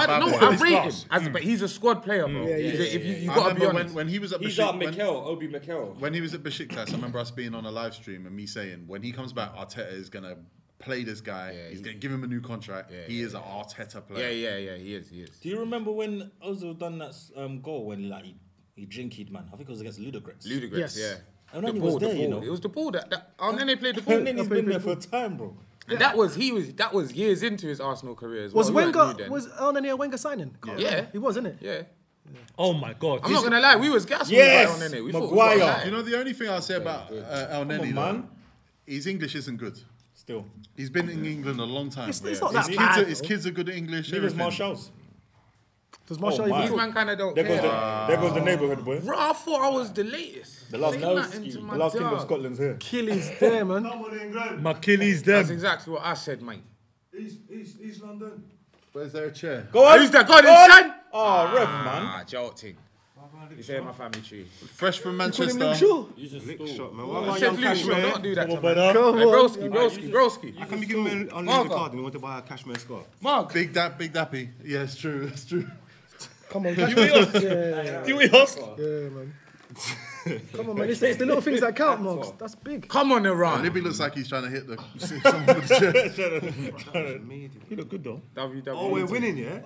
I rate him, but he's a squad player, bro. You got to be honest. When he was at Obi Mikel, when he was at Besiktas, I remember us being on a live stream and me saying, when he comes back, Arteta is going to play this guy. Yeah, he's going to give him a new contract. Yeah, he is an Arteta player. Yeah, he is. Do you remember when Ozil done that goal when like... He drinkied, man. I think it was against Ludogorets. Yes. Yeah. And then he was there, you know. It was the ball that and then they played the ball. And then he's been there for a time, bro. And that was years into his Arsenal career as well. Was Wenger signing? Yeah. He was, innit? Yeah. Oh my God! I'm not gonna lie, we was gassed. Yes. By El Nene. We thought we were lying. You know the only thing I'll say about El Nene, man, his English isn't good. still. He's been in England a long time. It's not that bad. His kids are good at English. Neither is Martial's. Does Martial even? These man kind of don't care. There goes the neighbourhood boy. Bro, I thought I was the latest. The last king of Scotland's here. Achilles there, man. My Achilles there. That's exactly what I said, mate. East London. Where's their chair? Go on. Who's that? Go on, son. Oh, ref, man. Ah, jolting. He's here in my family tree. Fresh from Manchester. He's a lick shot, man. I said Luke Shaw, don't do that to me. Broski. How come you give me an unlimited card and you want to buy a cashmere scarf? Mark. Big Dappy. Yeah, it's true, it's true. Come on, man. You eat us? Yeah, man. Come on, man. It's the little things that count, Marks. That's big. Come on, Iran. Libby looks like he's trying to hit the... He looked good, though. Oh, we're winning, yeah?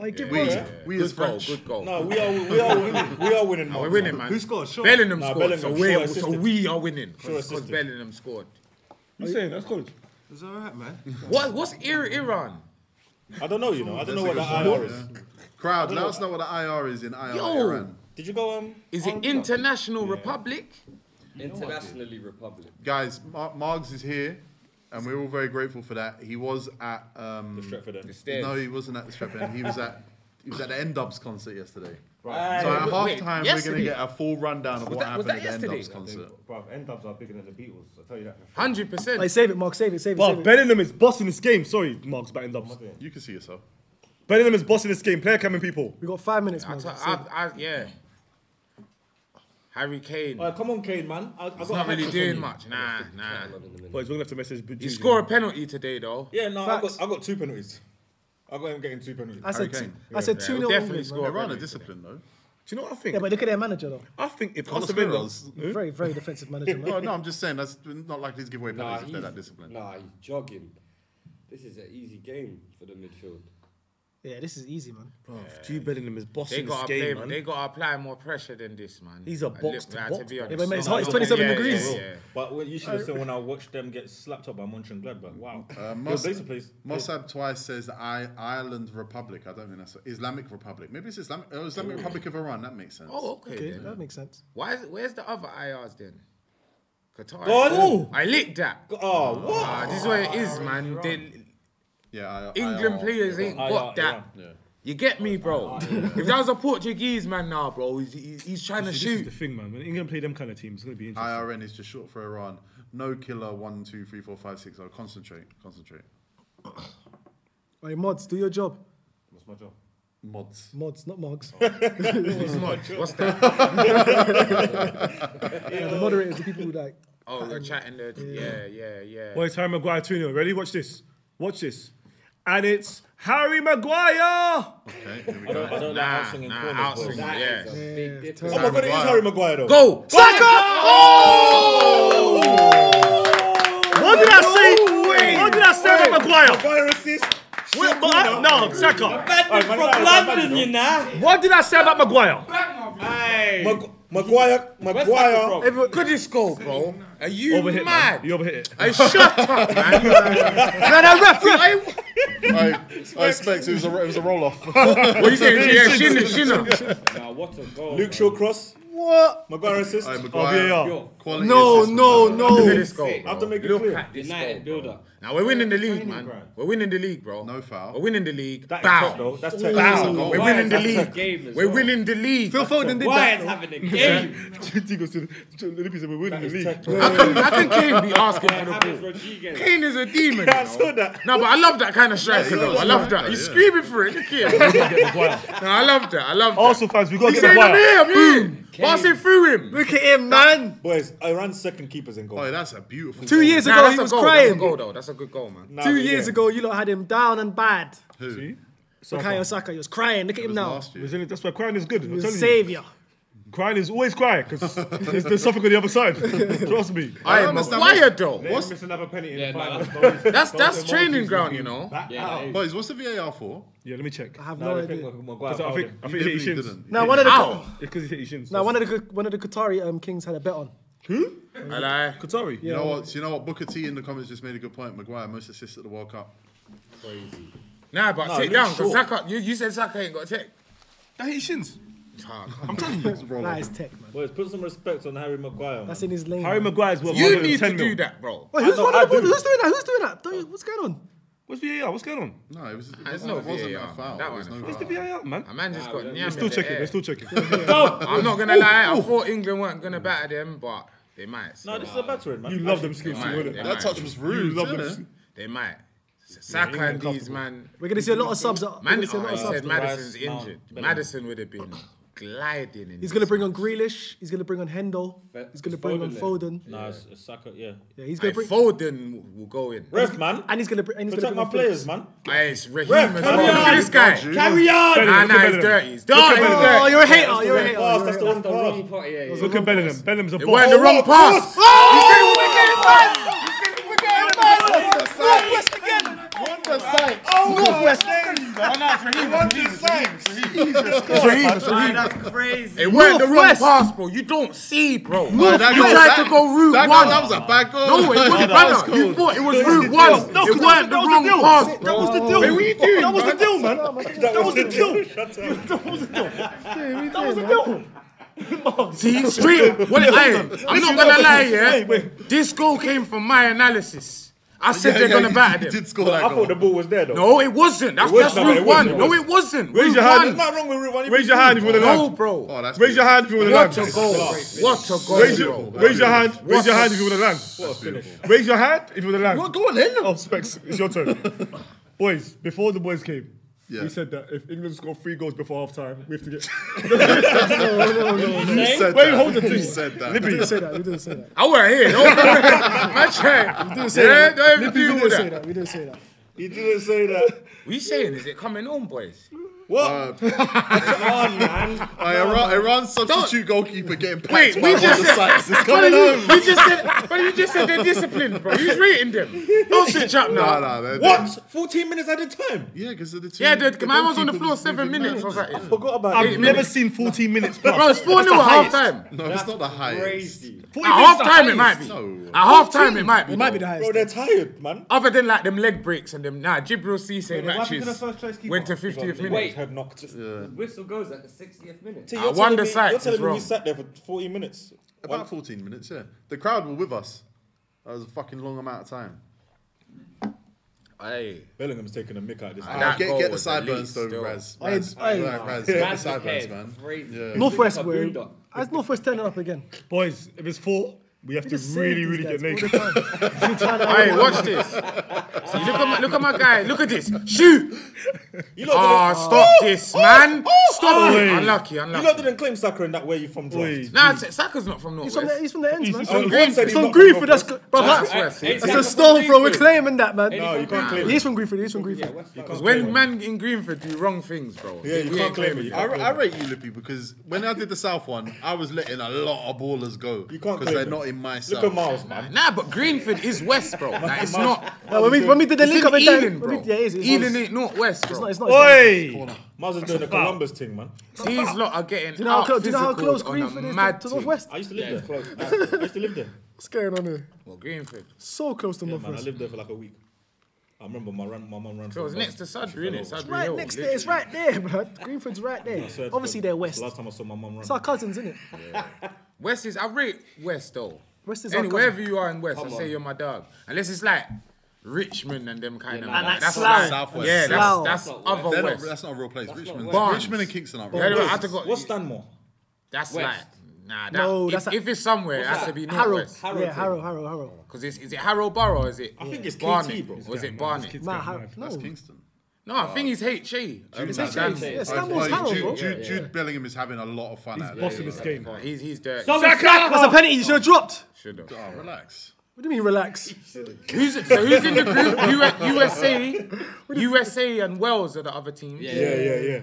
We as French. Good goal. No, we are winning. We are winning, man. We're winning, man. Who scored? Bellingham scored. So we are winning. Because Bellingham scored. What are you saying? That's good. It's all right, man. What's Iran? I don't know, you know. I don't know what the IR is. Crowd, let us know what the IR is in Iran. Did you go? Is it International Republic? Yeah. Internationally Republic. Guys, Margs is here, and we're all very grateful for that. He was at the Stretford End. No, he wasn't at the Stretford End. He was at the N-Dubs concert yesterday. Right. So at halftime, we're gonna get a full rundown of what happened at the N-Dubs concert. Bro, N-Dubs are bigger than the Beatles. I tell you that. 100%. Like, save it, Mark. Save it. Well, Bellingham is bossing this game. Sorry, Marks, but N-Dubs. You can see yourself. Bellingham is bossing this game. Player coming, people. We got 5 minutes, man. Yeah. Harry Kane. Oh, come on, Kane, man. He's not really doing much. Nah. But he's going to have to message. He scored a penalty today, though. Yeah, no, I got two penalties. I got him getting two penalties. I said 2-0. Definitely scored. They're on a discipline, though. Do you know what I think? Yeah, but look at their manager, though. I think if Osterwinder's... Very, very defensive manager, man. No, I'm just saying, that's not likely to give away penalties if they're that disciplined. Nah, he's jogging. This is an easy game for the midfield. Yeah, this is easy, man. Bro, Jude Bellingham is bossing this game, man. They got to apply more pressure than this, man. He's a box to box. Yeah, but man, it's hot. It's 27 degrees. Yeah. But you should have said when I watched them get slapped up by Mönchengladbach. Wow. Mossab twice says Ireland Republic. I don't think that's... Islamic Republic. Maybe it's Islamic Republic of Iran. That makes sense. Oh, okay. That makes sense. Where's the other IRs then? Qatar. Oh, I licked that. Oh, what? This is what it is, man. Yeah, England players ain't got that. Yeah. You get me, bro? If that was a Portuguese man now, bro, he's trying to shoot. This is the thing, man. When England play them kind of teams, it's going to be interesting. IRN is just short for Iran. No killer, 1, 2, 3, 4, 5, 6. Oh, concentrate. Hey, Mods, do your job. What's my job? Mods, not Mogs. Oh. What's that? Yeah, the moderators, the people who like... Oh, they're chatting. Yeah. Boy, it's Harry Maguire 2-0. Ready? Watch this. And it's Harry Maguire! Okay, here we go. I don't like outswinging corners. Oh my God, it is Harry Maguire though. Go! Saka! Oh! What did I say about Maguire? Maguire assist. No, Saka. I'm from London, you know. What did I say about Maguire? Maguire. Could he score, bro? Are you overhit, mad? Man. You overhit it. Hey, shut up, man. ref. I expect it was a roll-off. What are you saying? Yeah, Shinna. Nah, what a goal. Luke Shaw cross. What? Maguire assist. Maguire. No. I have to make it clear. United builder. Now we're winning the league, man. We're winning the league, bro. No foul. We're winning the league. Bow. That's tough. Bow. We're winning the league. We're winning the league. Phil Foden did that. Why is having a game? We're winning the league. How can Kane be asking for the ball? Kane is a demon. I saw that. No, but I love that kind of striker, though. I love that. He's screaming for it. Look here. No, I love that. Arsenal fans, we got to get Maguire. Boom. Pass it through him. Look at him, man. Boys, Iran's second keeper's in goal. Oh, that's a beautiful goal. 2 years ago, he was crying. That's a good goal, man. 2 years ago, you lot had him down and bad. Who? Bukayo Saka. He was crying. Look at him now. That's why crying is good. He was a saviour. Crying is always crying because there's something on the other side. Trust me. I am wired though. What's missing another penalty? That's training ground, you know. Boys, what's the VAR for? Yeah, let me check. I have no idea. I think he hit his shins. Now one of the Qatari kings had a bet on. Who? Qatari. You know what? Booker T in the comments just made a good point. Maguire most assists at the World Cup. Crazy. Nah, but sit down because Saka. You said Saka ain't got a tech. That hit his shins. I'm telling you, that's wrong. That is tech, man. Boys, put some respect on Harry Maguire. Man. That's in his lane. Harry Maguire's what? You need to do that, bro. Wait, who's doing that? What's going on? What's VAR? What's going on? No, it was. It's not. It wasn't a foul. That was no foul. What's the VAR, man? A man just got. They're still checking. I'm not gonna lie. I thought England weren't gonna batter them, but they might. No, this is a battering, man. You love them skills, you wouldn't. That touch was rude. You love them. They might. Saka and these, man. We're going to see a lot of subs. He said Madison's injured. Madison would have been gliding in. He's going to bring on Grealish. He's going to bring on Hendo. He's going to bring on Foden. No, it's Saka, yeah. He's going to bring... Foden will go in. Ref, man. And he's going to bring... Protect my players, man. It's Raheem as well. Look at this guy. Carry on. Nah, he's dirty. He's dirty. Oh, you're a hater. You're a hater. That's the wrong pass. Look at Bellingham. Bellingham's a ball. It wasn't the wrong pass. That's crazy. It went the wrong pass, bro. You don't see, bro. You tried to go route one. That was a bad goal. No, it wasn't bad. You thought it was route one. No, it went the wrong pass. That was the deal. That was the deal, man. That was the deal. That was the deal. That was the deal. See, straight. I'm not gonna lie, yeah. This goal came from my analysis. I said they're going to batter them. I thought the ball was there, though. No, it wasn't. That's route one. No, it wasn't. Raise your hand. There's nothing wrong with route one. Raise your hand if you want to land. No, bro. Raise your hand if you want to land. What a goal. What a goal, bro. Raise your hand. Raise your hand if you want to land. What a finish. Raise your hand if you want to land. Go on, then. Oh, Specs, it's your turn. Boys, before the boys came, we said that if England score 3 goals before half time, we have to get. No. Wait, hold the thing. You said that. Libby. You didn't say that. We didn't say that. I weren't here. We didn't say that. We didn't say that. You didn't say that. What you saying? Is it coming on, boys? What? Come on, man. Iran's substitute goalkeeper getting packed. Wait, you just said they're disciplined, bro. Who's rating them? Don't sit up now. What? 14 minutes at a time? Yeah, because of the two. Yeah, man was on the floor 7 minutes. I forgot about it. I've never seen 14 minutes plus. Bro, it's 4-0 at half time. No, it's not the highest. At half time, it might be. At half time, it might be. It might be the highest. Bro, they're tired, man. Other than like them leg breaks and them, Jibril Cisse matches went to 50th minute. Knocked. Yeah. Whistle goes at the 60th minute. So you're telling me we sat there for 40 minutes? About 14 minutes, yeah. The crowd were with us. That was a fucking long amount of time. Hey, Bellingham's taking a mick out of this. Get the sideburns though, Raz. Get the sideburns, man. Yeah. Northwest, as Northwest turning up again. Boys, if it's 4, we have to really, really get naked. Hey, watch this. See, look at my guy. Look at this. Shoot! Stop this, man. Stop it. Unlucky. You lot didn't claim Saka in that way. You from draft. Nah, Saka's not from North West. He's from the ends, man. He's from Greenford. That's a stone throw. We're claiming that, man. No, you can't claim it. He's from Greenford. Because when man in Greenford do wrong things, bro. Yeah, you can't claim it. I rate you, Lippy, because when I did the South one, I was letting a lot of ballers go. You can't claim it. Look at Miles, man. Nah, but Greenford is west, bro. It's not. When we did the link up in Ealing, bro. Ealing ain't not west, bro. It's not. Oi! Miles is doing the Columbus thing, man. These lot are getting. Do you know how close Greenford is to Northwest? I used to live there. What's going on here? Well, Greenford. So close to Northwest. I lived there for like a week. I remember my mum ran. So it was next to Sudbury, innit? It's right there, bro. Greenford's right there. Obviously, they're west. Last time I saw my mum run. It's our cousins, innit? West is, I rate West though. West is wherever you are in West, I say you're my dog. Unless it's like Richmond and them kind of. And that's Southwest. Yeah, that's other West. That's not a real place. Richmond and Kingston are real places. What's Stanmore? That's like. Nah, if it's somewhere, it has to be Northwest. Harrow. Because is it Harrow Borough? Is it? I think it's KT, bro. Or is it Barnet? That's Kingston. No, I think he's HE. Stanmore's Harrow, bro. Jude Bellingham is having a lot of fun out there. He's bossing this game. He's dirty. That's a penalty. You should have dropped. Should have. Oh, relax. What do you mean relax? Who's in the group? USA and Wales are the other teams. Yeah.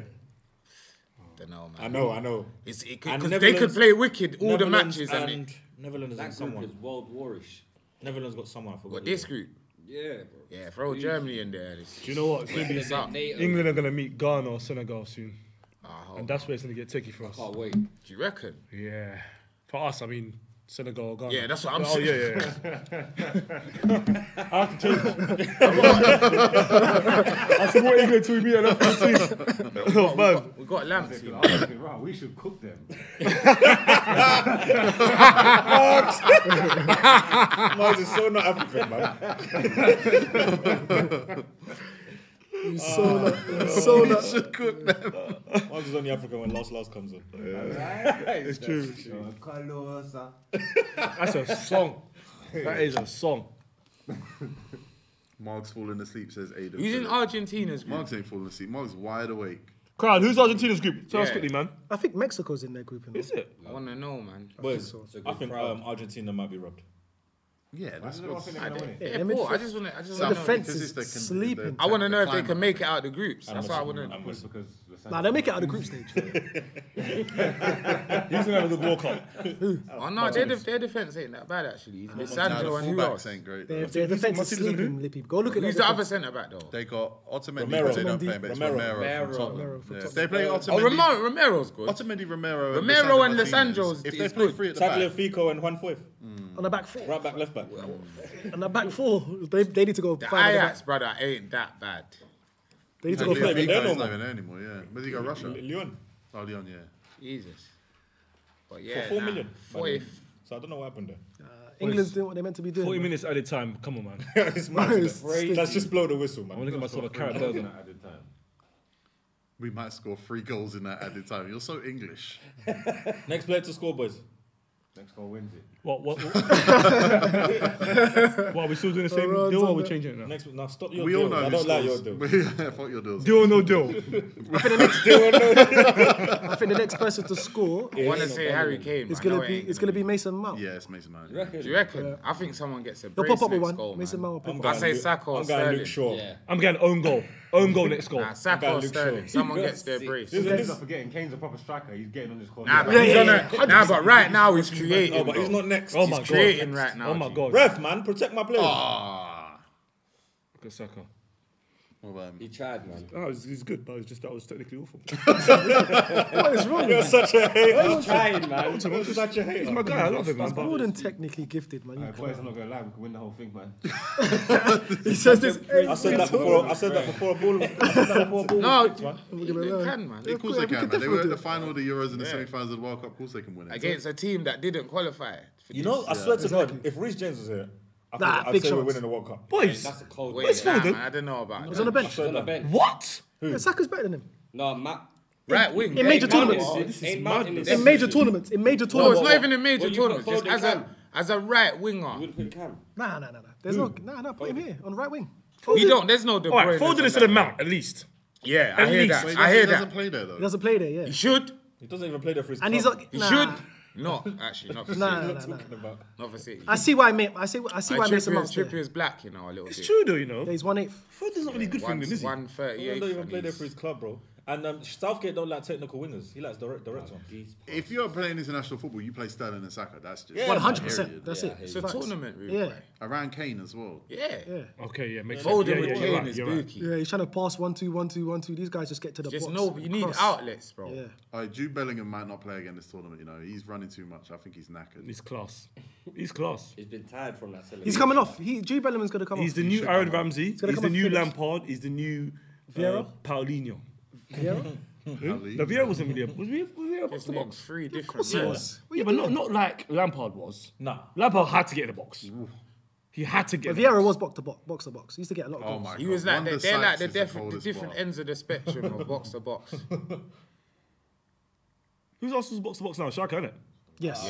No, man. I know. They could play wicked all the matches. And Netherlands has got someone. That group is world warish. Netherlands got someone. I forgot. Got this group? Yeah, bro. Yeah, throw Germany in there. Do you know what? England are going to meet Ghana or Senegal soon. And that's where it's going to get tricky for us. I can't wait. Do you reckon? Yeah. For us, I mean, synagogue. Yeah, that's what I'm saying. Oh, yeah. I have to change. I said, what are you going to be at that? We've got lambs. We should cook them. Mars is so not African, man. You should cook them. Mars is only African when Last comes on. Yeah. It's true. That's a song. That is a song. Mark's falling asleep, says Ada. Who's in Argentina's group? Mark's ain't falling asleep. Mark's wide awake. Crowd, who's Argentina's group? Tell us quickly, man. I think Mexico's in their group. Is it? I want to know, man. I think Argentina might be robbed. Yeah, that's what I think. I just want to know. The fence is sleeping. I want to know if they can make it out of the groups. That's why I want to know. Nah, they'll make it out of the group stage. He's going to have a good walkout. Oh, no, their defence ain't that bad, actually. Lisandro and who else? Their defence is sleeping, Lippy. Go look at who's the other centre-back, though? They got Otamendi. They don't play, but it's Romero. They play Otamendi. Oh, Romero's good. Otamendi, Romero and Lisandro's good. If they play three at the back. Tagliafico and Juan Foyth. On the back four. Right back, left back. On the back four. They need to go. The Ajax, brother, ain't that bad. They need to go play. He's not even there anymore, yeah. Where's he got? Russia? Lyon. Oh, Lyon, yeah. Jesus. But yeah, for 4 million. So I don't know what happened there. England's doing what they're meant to be doing. 40 minutes added time. Come on, man. Let's just blow the whistle, man. I want to get myself a carrot. We might score 3 goals in that added time. You're so English. Next player to score, boys. Next goal wins it. What? Well, are we still doing the same deal or are we changing it now? Next, now stop your deal. We all know. I don't like your deal. Fuck your deals. Deal or no deal? I think the next person to score. I want to say Harry Kane. It's going to be Mason Mount. Yeah, it's Mason Mount. Do you reckon? I think someone gets a brace next goal. Mason Mount will pop up. I say Saka or Sterling. I'm going Luke Shaw. I'm going own goal. Own goal, next goal. Saka or Sterling. Someone gets their brace. This is forgetting. Kane's a proper striker. He's getting on this corner. Nah, but right now he's creating. No, but he's not next. Oh my god! Right now, oh my god! Ref, man, protect my players. Ah, good sucker. What about him? He tried, man. Oh, he's good, but that was technically awful. What is wrong? You're such a hater. He tried, man. You're such a hater. He's my guy. I love him, man. More than technically gifted, man. Boys, I'm not gonna lie. We can win the whole thing, man. He says this. I said that before a ball. No, they can, man. Of course they can, man. They were at the final of the Euros and the semi-finals of the World Cup. Of course they can win it against a team that didn't qualify. You know, I swear to God, if Reece James was here. I'd say we're winning the World Cup. Boys, that's a cold win. I don't know about it. He's on the bench. What? Yeah, Saka's better than him. No, Matt. Right wing. In major tournaments. In major tournaments. In major tournaments. No, it's not even in major tournaments. Just as a right winger. You would put Cam. Nah. There's no. Nah. Put him here on the right wing. We don't. There's no. All right. Foden is to the Mount at least. Yeah, I hear that. He doesn't play there though. He doesn't play there. Yeah. He should. He doesn't even play there for his club. And he's like. He should. No, actually, not for City. Not for City. I see why, mate. I see why Mason Mount's there. Trippier is black, you know, a little bit. It's true, though, you know. Yeah, he's 1/8. Foden's not really good for him, is he? 138. He don't even play there for his club, bro. And Southgate don't like technical winners. He likes direct ones. If you're playing international football, you play Sterling and Saka. That's just 100%. That's it. It's a tournament, really. Yeah. Around Kane as well. Yeah. Okay, yeah. Makes sense. Foden with Kane is booky. Yeah, he's trying to pass 1-2, 1-2, 1-2. These guys just get to the box. Just know you need outlets, bro. Yeah. Jude Bellingham might not play again this tournament. You know, he's running too much. I think he's knackered. He's class. He's class. He's been tired from that celebration. He's coming off. Jude Bellingham's going to come off. He's the new Aaron Ramsey. He's the new Lampard. He's the new Paulinho. Vieira? No, Vieira wasn't really was Vieira box to box? Of course he was. Yeah, but not like Lampard was. No. Lampard had to get in the box. Ooh. He had to get in the box. Vieira was box to box. He used to get a lot of goals. He was like, they're like the different ends of the spectrum of box to box. Who's Arsenal's box to box now? Shaka, isn't it? Yes.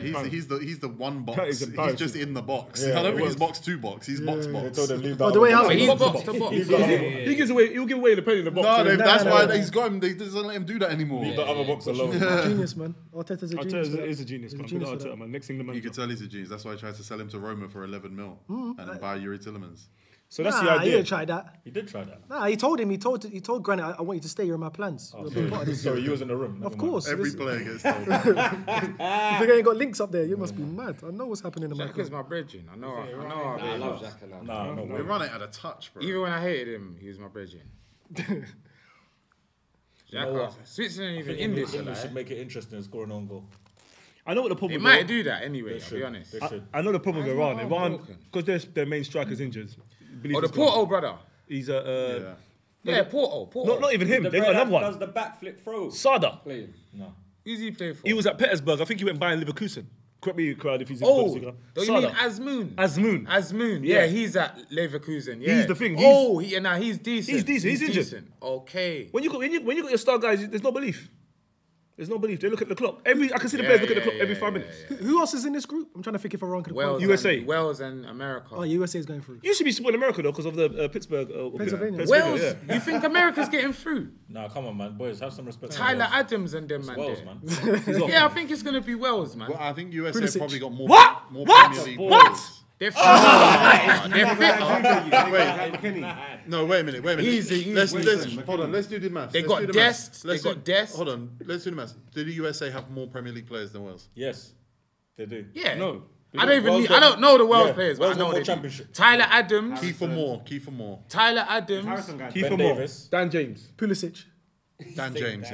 He's the one box. He's just in the box. Yeah, I don't think he's box to box. He's box box. The way out, he's box to box. He gives away. He'll give away the penny in the box. No, that's why he's got him. They doesn't let him do that anymore. Leave the other box alone. Genius, man. Arteta's a genius. Arteta is a genius, man. Arteta, man. Next thing, the man. You can tell he's a genius. That's why he tries to sell him to Roma for 11 mil and then buy Yuri Tillemans. So that's the idea. He didn't try that. He did try that. Nah, he told him. He told Granit, I want you to stay. You're in my plans. Oh, sorry, you was in the room. Of course. Every player gets told. If you ain't got links up there, you must be mad. I know what's happening in my club. Is my brethren. I know. I love Xhaka. No, we run it at a touch, bro. Even when I hated him, he was my brethren. Xhaka, Switzerland, even English should make it interesting and score an own goal. I know what the problem. They might do that anyway. I'll be honest. I know the problem with Iran. Iran, because their main striker's injured. Oh, the Porto brother. He's a. Yeah, Porto. Not even him. They got another one. Does the backflip throw? Sada. Playing. No. Who's he playing for? He was at Petersburg. I think he went by in Leverkusen. Correct me, crowd, if he's in Bundesliga. Oh, you mean Azmoun. Yeah, he's at Leverkusen. Yeah. He's the thing. He's decent. He's injured. Okay. When you got your star guys, there's no belief. They look at the clock. I can see the players look at the clock every 5 minutes. Yeah. Who else is in this group? I'm trying to think if Iran could qualify. USA. Wales and America. Oh, USA is going through. You should be supporting America, though, because of the Pittsburgh. Pennsylvania. Wales? Yeah. You think America's getting through? Nah, come on, man. Boys, have some respect. Tyler Adams and them, man. Wales, man. I think it's going to be Wales, man. Well, I think USA probably got more. What? They're fit. Wait a minute. Easy. Hold on, let's do the maths. Hold on, let's do the maths. Do the USA have more Premier League players than Wales? Yes, they do. Yeah. No. I don't know the World players, but I know they do. Tyler Adams. Key for more. Tyler Adams. Key for more. Dan James. Pulisic. Dan James.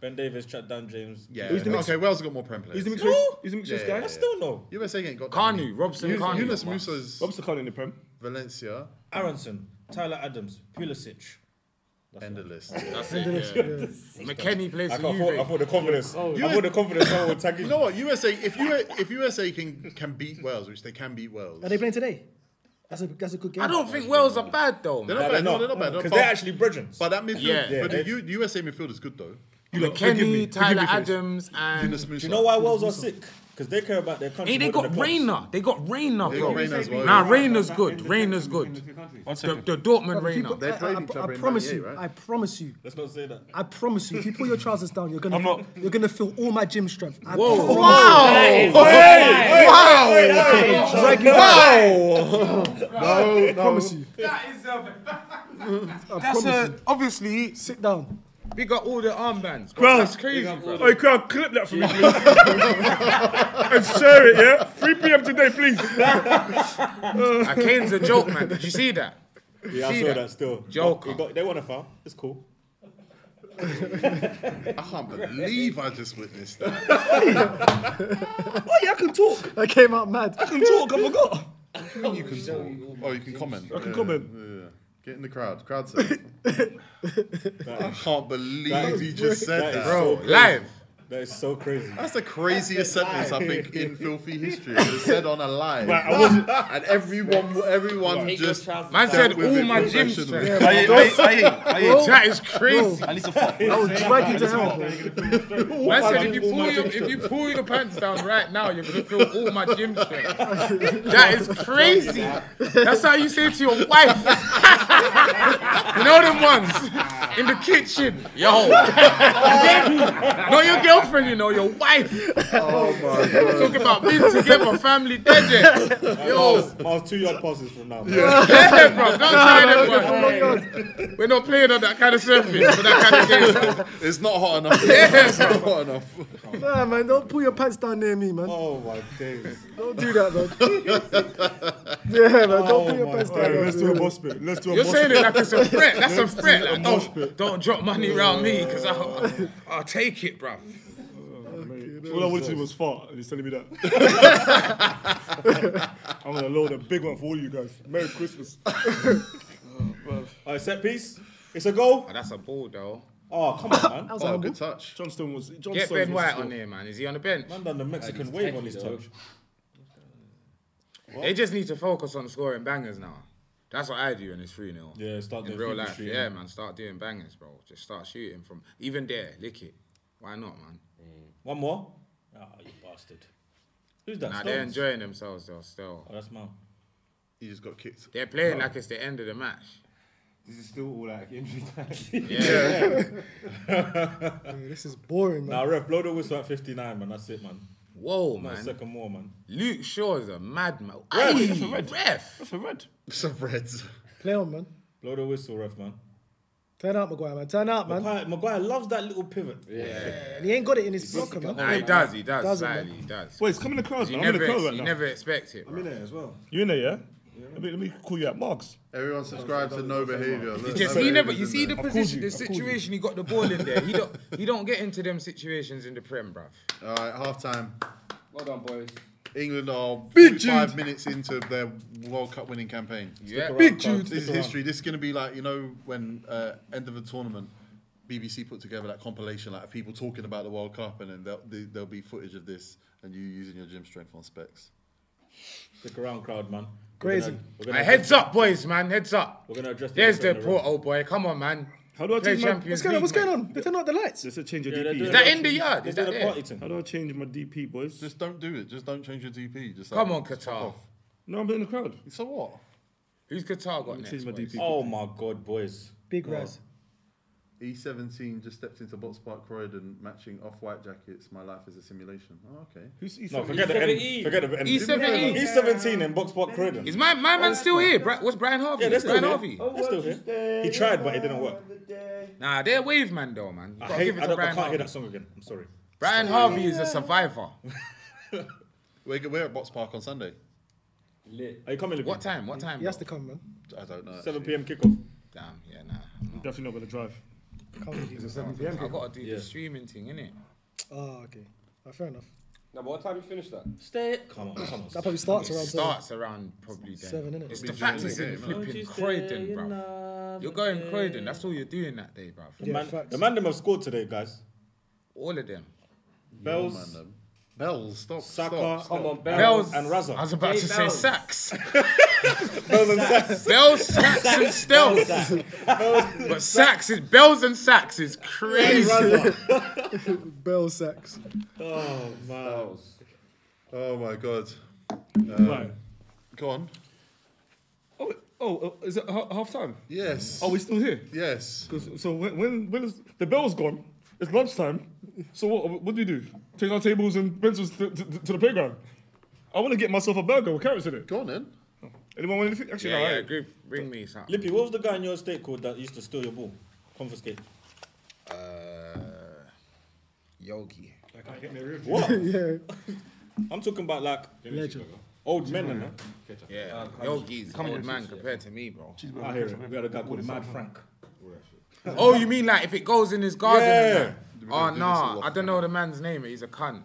Ben Davis, Dan James. Yeah. Okay, Wales have got more Prem players. He's the mixed race guy? I still know. USA ain't got Kanu, Robson Kanu. Yunus Musa's... Robson Kanu in the Prem. Valencia. Aronson, Tyler Adams, Pulisic. End of list. That's it, McKennie plays for Juve. I thought the confidence. I thought the confidence would tag you. You know what, USA, if USA can beat Wales, which they can beat Wales. Are they playing today? That's a good game. I don't think Wales are bad, though. They're not bad. Because they're actually brethren. But that midfield, the USA midfield is good, though. McKennie, Tyler Adams, and... Do you know why Wales are sick? Because they care about their country. Hey, they got Reina, bro. Nah, Reina's good. The Dortmund Reina. They played each other in Manchester, right? I promise you. Let's not say that. I promise you, if you pull your trousers down, you're gonna feel all my gym strength. Wow! I promise you. That is obviously. Sit down. We got all the armbands. Bro, that's crazy. Hey, crowd, clip that for me, please. And share it, yeah? 3 p.m. today, please. Kane's a joke, man. Did you see that? Yeah, I saw that still. Joker. They won a foul. It's cool. I can't believe I just witnessed that. I can talk. I came out mad. I can talk, I forgot. What do you mean you can talk? Oh, you can comment. I can comment. Yeah. Get in the crowd. Crowd said. I can't believe he just said that. Bro, live. That is so crazy. That's the craziest sentence I think in filthy history. It was said on a live. And everyone just. Man said, all my gyms. That is crazy. I need to fuck. I would drag you to hell. Man said, if you pull your pants down right now, you're going to feel all my gym strength. That is crazy. That's how you say it to your wife. You know them ones? In the kitchen. Yo. No, your girlfriend, you know, your wife. Oh my God. Talking about being together, family, dead. Yo. I was 2 yard passes from now. Bro. Yeah, bro. Don't try that, bro. We're not playing on that kind of surface, for that kind of game. It's not hot enough. Yeah, it's not hot enough. Nah, man, don't pull your pants down near me, man. Oh my days. Don't do that, man. Yeah, man, don't pull your pants down. Right, let's do a boss bit. Let's do a boss bit. You're saying it like it's a threat. That's a threat. Like, don't drop money around me, because I'll take it, bro. All I wanted to do was fart, and he's telling me that. I'm gonna load a big one for all you guys. Merry Christmas. Alright, set piece. It's a goal. Oh, that's a ball, though. Oh, come on, man. That was a good touch. Johnston Get Ben White on here, man. Is he on the bench? Man done the Mexican wave on his touch. What? They just need to focus on scoring bangers now. That's what I do, and it's 3-0. Yeah, start doing real life. Yeah, man, start doing bangers, bro. Just start shooting from even there. Lick it. Why not, man? One more? Oh, you bastard. Who's that? Nah, they're enjoying themselves, though, still. Oh, that's mum. He just got kicked. They're playing like it's the end of the match. This is still all like injury time. Yeah. Dude, this is boring, man. Nah, ref, blow the whistle at 59, man. That's it, man. Whoa, man. A second more, man. Luke Shaw is a madman. That's a red. Ref. That's a red. That's a red. Play on, man. Blow the whistle, ref, man. Turn out, Maguire, man. Turn out, man. Maguire loves that little pivot. Yeah. And he ain't got it in his blocker, man. Nah, he does. Wait, it's coming across, man. I'm in the crowd right now. You never expect it, bro. I'm in there as well. You in there, yeah? Let me call you out, Marks. Everyone subscribes to no behaviour. You see the position, the situation he got the ball in there. He don't get into them situations in the Prem, bruv. All right, half time. Well done, boys. England are 45 minutes into their World Cup winning campaign. Yeah, big dude. This is history. This is going to be like, you know, when end of a tournament, BBC put together that compilation like of people talking about the World Cup, and then there'll be footage of this and you using your gym strength on specs. Stick around, crowd, man. Crazy. Heads up, boys, man. Heads up. We're going to address. There's the Porto old boy. Come on, man. How do I change my DP? What's going on? They turn out the lights. It's a change of DP. Is that in the yard? Is that there? How do I change my DP, boys? Just don't do it. Just don't change your DP. Just come on, Qatar. No, I'm in the crowd. So what? Who's Qatar got next? My DP. Oh my God, boys. Big Raz. E17 just stepped into Box Park Croydon matching off-white jackets. My life is a simulation. Oh, okay. Who's E17? No, forget the E17. E17 in Box Park Croydon. Is my man still here? What's Brian Harvey? Yeah, that's Brian Harvey. Oh, he's still here. He tried, but it didn't work. Nah, they're wave man though, man. I can't hear that song again. I'm sorry. Brian Harvey is a survivor. We're at Box Park on Sunday. Lit. Are you coming? What time? He has to come, man. I don't know. 7 PM kickoff. Damn. Yeah, nah. I'm definitely not gonna drive. I've got to do the streaming thing, innit? Oh, okay. Right, fair enough. Now, what time you finish that? Stay. Come on. That probably starts around probably 7, innit? It's the fact it's in flipping Croydon, bruv. You're going Croydon. That's all you're doing that day, bruv. The man them have scored today, guys. All of them. Bells. Yeah, Bells, stop. Come on, Bells and Razza. I was about to say Sacks. Bells and Sacks. Bells, Sacks and Stealth. But Sacks is, Bells and Sacks is crazy. Bells, Sacks. Oh, man. Oh, my God. Right. Go on. Oh, is it half time? Yes. Are we still here? Yes. So when is the bell's gone? It's lunchtime, so what do? Take our tables and pencils to the playground. I want to get myself a burger with carrots in it. Go on then. Oh. Anyone want anything? Actually, no, bring me something. Lippy, what was the guy in your estate called that used to steal your ball? Confiscate. Yogi. That guy hit me real. What? Yeah. I'm talking about like legend. Old men, man. Yeah, Yogi's old man compared to me, bro. I hear it. We had a guy called Mad Frank. Oh, you mean like if it goes in his garden? Yeah. Oh, nah. I don't know the man's name. He's a cunt.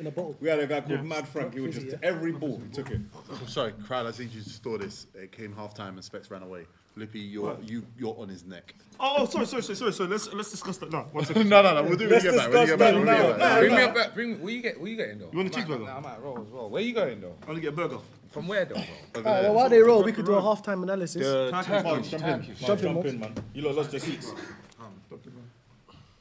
In a bottle. We had a guy called Mad Frank. He would just, every ball, he took it. I'm sorry, crowd, I think you saw this. It came half time and Specs ran away. Lippy, you're on his neck. Oh, sorry. So let's discuss that now. No. We'll do it when you get back. Bring me back. Where you getting though? You want a cheeseburger? Nah, I'm at roll as well. Where you going though? I want to get a burger. From where though, bro? Well, while they roll, we could do a halftime analysis. Jump in, man. You lot lost your seats.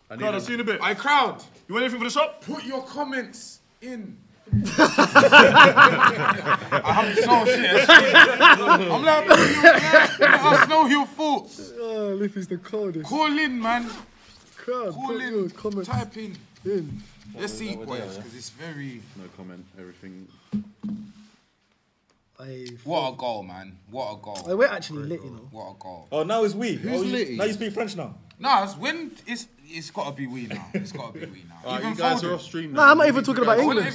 Crowd, I'll see you in a bit. Aye, crowd. You want anything for the shop? Put your comments in. I'm so shit. I'm like, I know your thoughts. Oh, Liffy's the coldest. Call in, man. Crowd, call in. Comments. Type in. Let's see, boys, because it's very. No comment. Everything. What a goal, man. What a goal. We're actually lit, you know. What a goal. Oh, now it's we. Who's lit? Now you speak French now. No, it's got to be we now. It's got to be we now. You guys are off stream now. No, I'm not even talking about England.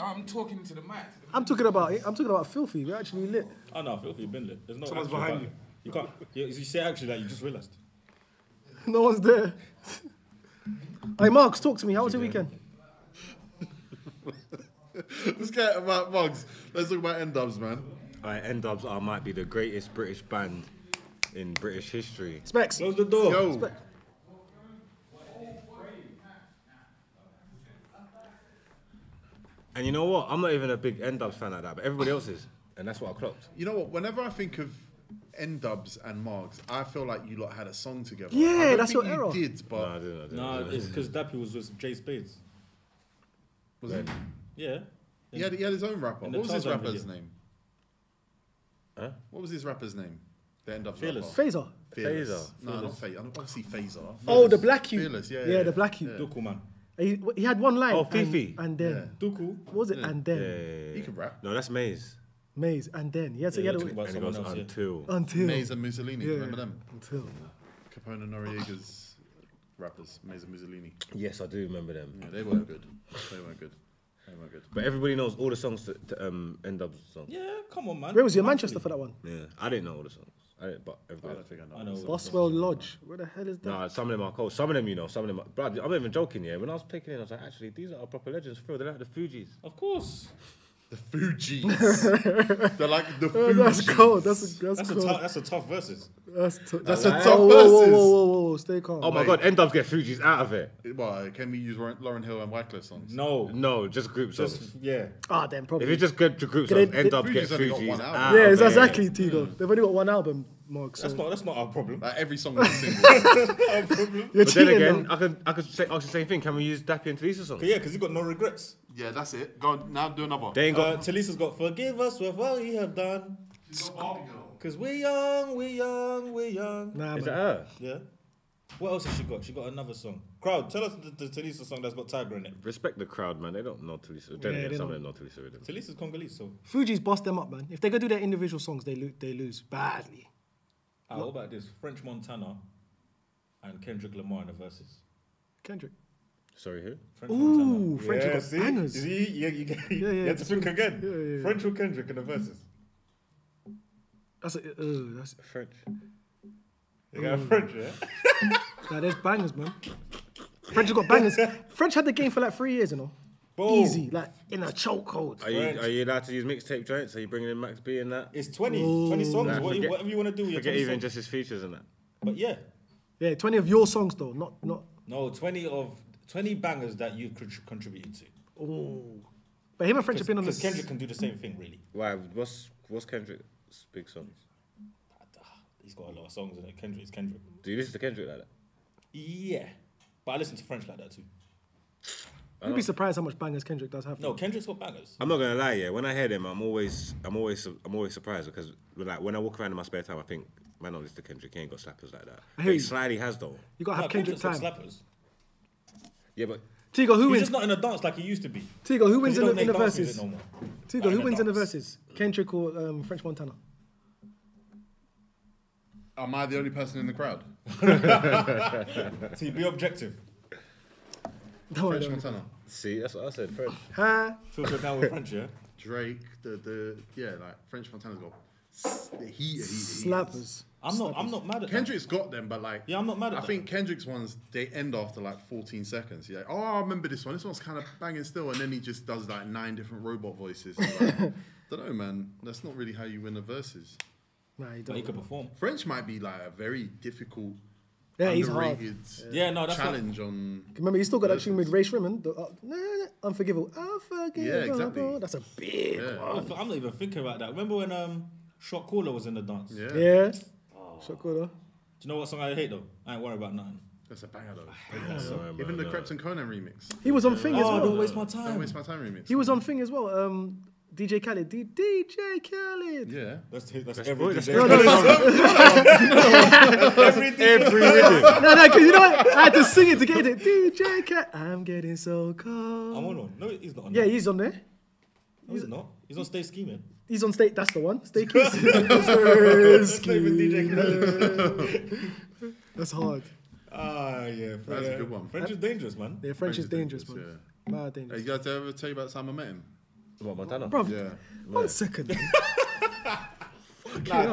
I'm talking to the mic. I'm talking about filthy. We're actually lit. Oh no, filthy, you've been lit. There's no someone's behind you. You can't. You say actually that you just realised. No one's there. Hey, Marks, talk to me. How was your weekend? Let's get about Mugs. Let's talk about N-Dubs, man. Alright, N-Dubs might be the greatest British band in British history. Specs. Close the door. Yo. Specs. And you know what? I'm not even a big N-Dubs fan like that, but everybody else is. And that's what I clocked. You know what? Whenever I think of N-Dubs and Margs, I feel like you lot had a song together. Yeah, that's your error. No, I didn't. It's because Dappy was with Jay Spades. Was it? Yeah. He had his own rapper. What was his rapper's name? Huh? What was his rapper's name? They end up Fearless. Phaser. No, not Phaser. I'm obviously Phaser. Oh, the Black U. Fearless, yeah. The Black U. Duku, man. He had one line. Oh, Fifi. And then. Yeah. Duku. What was it? Yeah. And then. Yeah. He could rap. No, that's Maze. And then. He goes until. Maze and Mussolini. Yeah. Remember them? Until. Capone and Noriega's rappers. Maze and Mussolini. Yes, I do remember them. Yeah, they weren't good. But everybody knows all the songs to N-Dub's songs. Yeah, come on, man. Where was you in Manchester for that one? Yeah, I didn't know all the songs. But everybody I know. Boswell Lodge. Where the hell is that? Nah, some of them are cold. Some of them, you know. Some of them. Bro, I'm not even joking. Yeah, when I was picking it, I was like, actually, these are proper legends. Bro, they're like the Fugees. Of course. The Fugees. They're like the Fugees. That's cold. That's cold. That's a tough versus. That's a tough versus. Whoa, stay calm. Oh my God, N-Dubs get Fugees out of it. Why? Can we use Lauryn Hill and Wyclef songs? No, just group songs. Yeah. Ah, then probably. If you just get to group songs, N-Dubs get Fugees out. Yeah, exactly, Tego. Yeah. They've only got one album, Mark. So. That's not our problem. Like, every song is a single. Our problem. But then again, I could ask the same thing. Can we use Dappy and Talisa's songs? Yeah, because you got No Regrets. Yeah, that's it. Go on, now do another. They ain't got. Talisa's got Forgive Us with What We Have Done. Because we're young. Nah, is that her? Yeah. What else has she got? She got another song. Crowd, tell us the Talisa song that's got Tiger in it. Respect the crowd, man. They don't know Talisa. Some of them know Talisa with them. Talisa's Congolese, so. Fugees bossed them up, man. If they go do their individual songs, they lose badly. What about this? French Montana and Kendrick Lamar in the verses. Kendrick. Sorry, who? French Montana. Ooh, French got bangers. See? You had to think again. Yeah. French or Kendrick in the verses. That's French. They got French, yeah? Nah, there's bangers, man. French has got bangers. French had the game for like 3 years, you know. Boom. Easy, like in a chokehold. Are you allowed to use mixtape joints? Are you bringing in Max B and that? It's 20 songs. Nah, whatever you want to do. Forget even songs. Just his features and that. But yeah. Yeah, 20 of your songs though, not. No, 20 bangers that you've contributed to. Oh. But him and French have been on this. Kendrick can do the same thing, really. Why? What's Kendrick? Big songs. He's got a lot of songs in it. Kendrick is Kendrick. Do you listen to Kendrick like that? Yeah. But I listen to French like that too. You'd be surprised how much bangers Kendrick does have. No, Kendrick's got bangers. I'm not gonna lie, yeah. When I hear them, I'm always surprised because like when I walk around in my spare time, I think, man, I listen to Kendrick, he ain't got slappers like that. He slightly has though. You gotta have Kendrick time. Slappers. Yeah, but Tego, who wins? He's just not in a dance like he used to be. Tego, who wins in the verses? No more. Tego, who wins in the verses? Kendrick or French Montana? Am I the only person in the crowd? See, be objective. No, French Montana. See, that's what I said, French. Filter down with French, yeah? Drake, like, French Montana's got the heat. Slappers. I'm not mad at Kendrick's that. Got them, but like... Yeah, I'm not mad at I think that. Kendrick's ones, they end after like 14 seconds. You're like, oh, I remember this one. This one's kind of banging still. And then he just does like 9 different robot voices. Like, I don't know, man. That's not really how you win the verses. Nah, you don't. But he could perform. French might be like a very difficult... Yeah, he's hard. Yeah, no, that's challenge on. Remember, you still got that tune with Ray Shriman. Unforgivable. Unforgivable. Yeah, exactly. That's a big one. I'm not even thinking about that. Remember when Shot Caller was in the dance? Yeah. Oh. Shot Caller. Do you know what song I hate though? I ain't worried about nothing. That's a banger though. Even the Krebs and Conan remix. He was on Thing as well. Don't Waste My Time. Don't Waste My Time remix. He was on Thing as well. DJ Khaled. DJ Khaled. Yeah. That's every DJ. No. Every rhythm. No, because you know what? I had to sing it to get it. DJ Khaled. I'm getting so cold. I'm on. No, he's not on there. Yeah, he's on there. No, he's not. He's on Stay Scheming. He's on Stay. That's the one. Stay Scheming. Stay with DJ Khaled. That's hard. Ah, yeah. That's a good one. French is dangerous, man. Yeah, French is dangerous, man. Yeah. Mad dangerous. You guys ever tell you about Sam Amen? What, Montana? Bro, yeah. One second. Go on,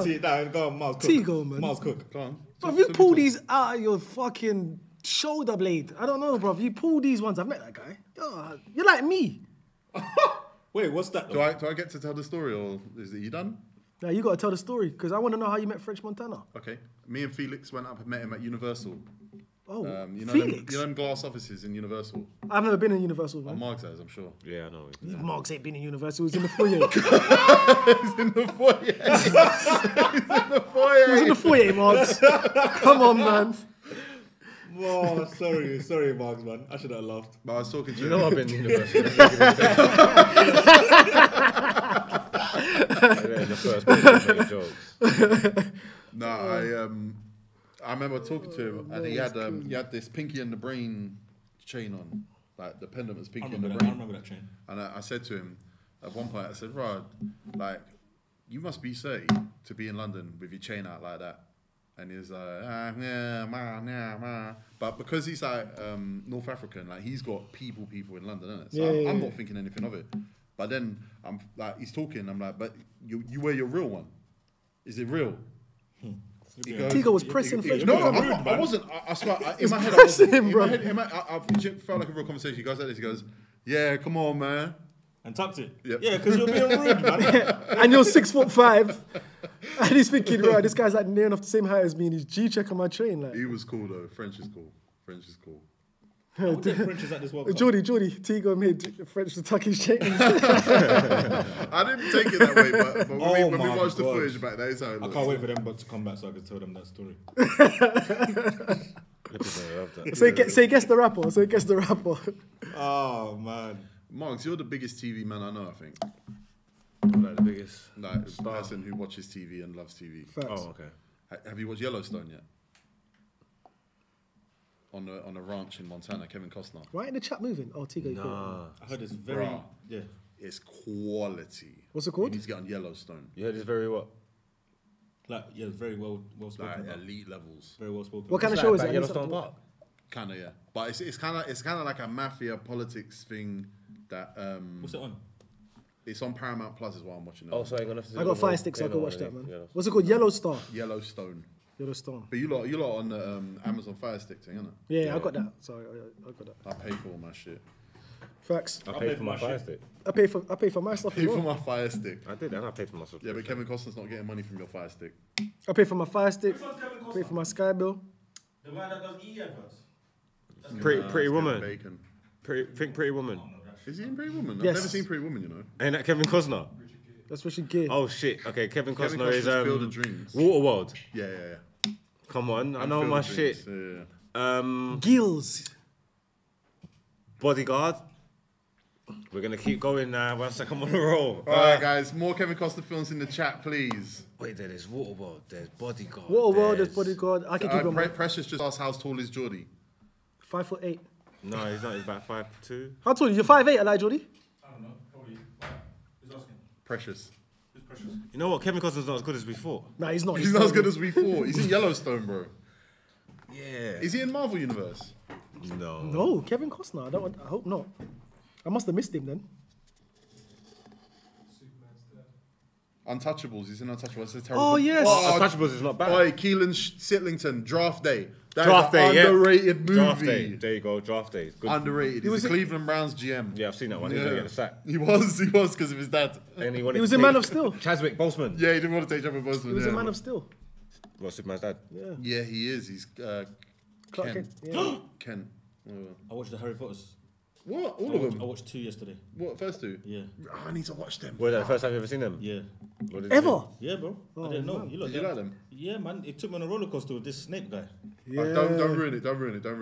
Miles Cook. Tego, man. Miles Cook, go on. Bro, if you pull these out of your fucking shoulder blade, I don't know, bro. If you pull these ones, I've met that guy. You're like me. Wait, what's that? Do I get to tell the story, or is it you done? No, you got to tell the story, because I want to know how you met French Montana. Okay. Me and Felix went up and met him at Universal. Oh, Felix. You know them glass offices in Universal? I've never been in Universal, man. Mark's has, I'm sure. Yeah, I know. Yeah. Mark's ain't been in Universal. He was in the foyer. He was in the foyer, Mark's. Come on, man. Oh, sorry, Mark's, man. I should have laughed. But I was talking to you. You know I've been in Universal. I remember talking to him, and he had this Pinky and the Brain chain on, like the pendant was Pinky and the Brain. I remember that chain. And I said to him at one point, I said, "Rod, like, you must be 30 to be in London with your chain out like that." and he's like, but because he's like North African, like he's got people in London, isn't it? So I'm not thinking anything of it. But then I'm like, he's talking, I'm like, but you wear your real one. Is it real? Tigo was pressing for you. No, I wasn't. I swear, in my head, I was felt like a real conversation. He goes like this. He goes, "Yeah, come on, man," and tucked it. Yep. Yeah, because you're being rude, man. And you're 6'5", and he's thinking, "Right, this guy's like near enough the same height as me, and he's G-check on my train." Like, he was cool though. French is cool. French is cool. French is at this World Cup. Jordy, Tigo made French to tuck his chain. I didn't take it that way, but when we watched the footage back, that is how it looks. I can't wait for them to come back so I can tell them that story. So he gets the rapper. Oh, man. Marks, you're the biggest TV man I know, I think. Like the biggest? Like the person who watches TV and loves TV. Facts. Oh, okay. Have you watched Yellowstone yet? On a ranch in Montana, Kevin Costner. Right in the chat moving. Oh, Tigo. Nah. I heard it's very... Bruh. Yeah. It's quality. What's it called? You need to get on Yellowstone. You heard it's very what? Like, yeah, very well spoken. Like elite levels. Very well spoken. What kind of show is it? Yellowstone Park? Kind of, yeah. But it's kind of like a mafia politics thing that... What's it on? It's on Paramount Plus is what I'm watching. Oh, sorry. I got Fire Stick so I can watch that, man. What's it called? Yellowstone. But you lot on the Amazon Fire Stick thing, isn't it? Yeah, I got that. Sorry, I got that. I pay for all my shit. Facts. I pay for my Fire Stick. I pay for my stuff as well. I pay for my Fire Stick. I did, and I pay for my stuff. Yeah, but Kevin Costner's not getting money from your Fire Stick. I pay for my Fire Stick. I pay for my Sky bill. The man that does EE adverts. Pretty Woman. Pretty Woman. Is he in Pretty Woman? Yes. I've never seen Pretty Woman, you know. Ain't that Kevin Costner? That's Richard Gere. Oh shit! Okay, Kevin Costner is Waterworld. Yeah. Come on, I know my shit. Yeah. Gills. Bodyguard. We're gonna keep going now. One second, I'm on a roll. All right, guys, more Kevin Costner films in the chat, please. Wait, there's Waterworld. There's Bodyguard. Waterworld. There's Bodyguard. I can keep going. Precious just asked, how tall is Jordy? 5'8". No, he's not. He's about 5'2". How tall? You're 5'8", like Jordy? I don't know. Precious. It's Precious. You know what? Kevin Costner's not as good as before. Nah, he's not. He's not as good as before. He's in Yellowstone, bro. Yeah. Is he in Marvel Universe? No. No, Kevin Costner. I hope not. I must have missed him then. Superman's dead. Untouchables. He's in Untouchables. It's terrible. Oh, yes. Oh, Untouchables is not bad. Oh, Keelan Sittlington, Draft Day. That's an underrated movie. Draft Day. There you go. Draft Day. Good. Underrated. He was the Cleveland Browns GM. Yeah, I've seen that one. He was going to get a sack. He was because of his dad. And he was a Man of Steel. Chadwick Boseman. Yeah, he didn't want to take Chadwick Boseman. He was a Man of Steel. Well, Superman's dad. Yeah. Yeah, he is. He's Clark Kent. Yeah. Kent. I watched the Harry Potters. What? All of them? I watched two yesterday. What? First two? Yeah. Oh, I need to watch them. Well, the first time you ever seen them? Yeah. Ever? Yeah, bro. Oh, I didn't know. Did you like them? Yeah, man. It took me on a roller coaster with this Snape guy. Yeah. Oh, don't ruin it. Don't ruin it. I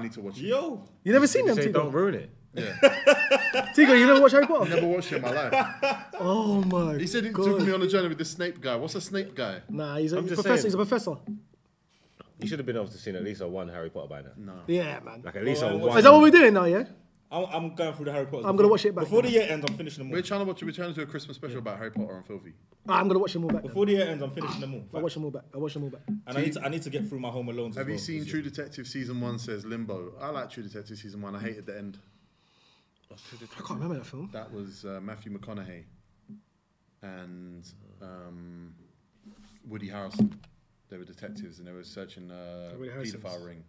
need to watch it. Yo. You never seen them, Tigo? Don't ruin it. Yeah. Tigo, you never watched Harry Potter? I never watched it in my life. Oh my God. He said he took me on a journey with this Snape guy. What's a Snape guy? Nah, he's a professor. You should have been able to see at least one Harry Potter by now. No. Yeah, man. Like at least one. Is that what we're doing now? Yeah. I'm going through the Harry Potter. I'm gonna watch it back before the year ends. I'm finishing them all. We're trying to do a Christmas special about Harry Potter and Filthy. I'm gonna watch them all back before the year ends. I'm finishing them all. Back. I watch them all back. And so I need to get through my Home Alone. Have you seen True Detective season 1? Says Limbo. I like True Detective season 1. I hated the end. I can't remember that film. That was Matthew McConaughey and Woody Harrelson. They were detectives and they were searching a paedophile ring.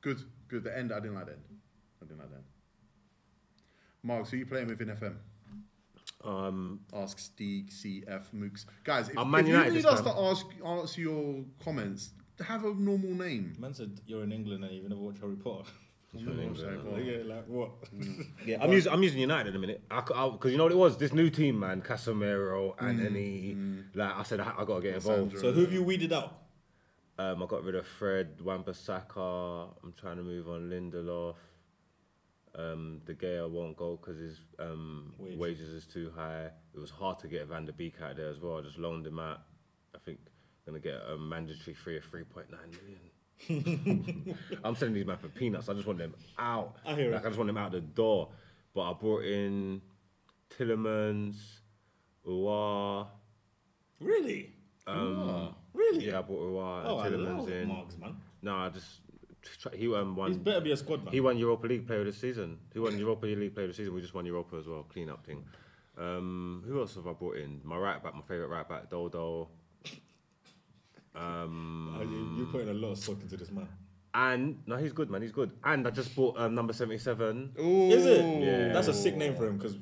Good. The end, I didn't like the end. Mark, who are you playing with in FM? Ask Steeg, CF, Mooks. Guys, if you need us to answer your comments, have a normal name. Man said you're in England and you've never watched Harry Potter. I'm using United in a minute because you know what it was. This new team, man, Casemiro, Anthony. Like I said, I gotta get involved. So who have you weeded out? I got rid of Fred, Wan-Bissaka. I'm trying to move on Lindelof. De Gea won't go because his wages is too high. It was hard to get Van der Beek out there as well. I just loaned him out. I think I'm gonna get a mandatory fee of 3.9 million. I'm sending these men for peanuts. I just want them out. I just want them out the door. But I brought in Tillemans, Uwa. Really? Really? Yeah, I bought Aouar. Oh, I love Marks, man. Nah, just he won. He's better be a squad man. He won Europa League Player of the Season. He won Europa League Player of the Season. We just won Europa as well. Clean up thing. Who else have I brought in? My right back, my favourite right back, Dodo. You're putting a lot of stock into this man. And no, he's good, man. He's good. And I just bought number 77. Ooh. Is it? Yeah. That's a sick name for him because.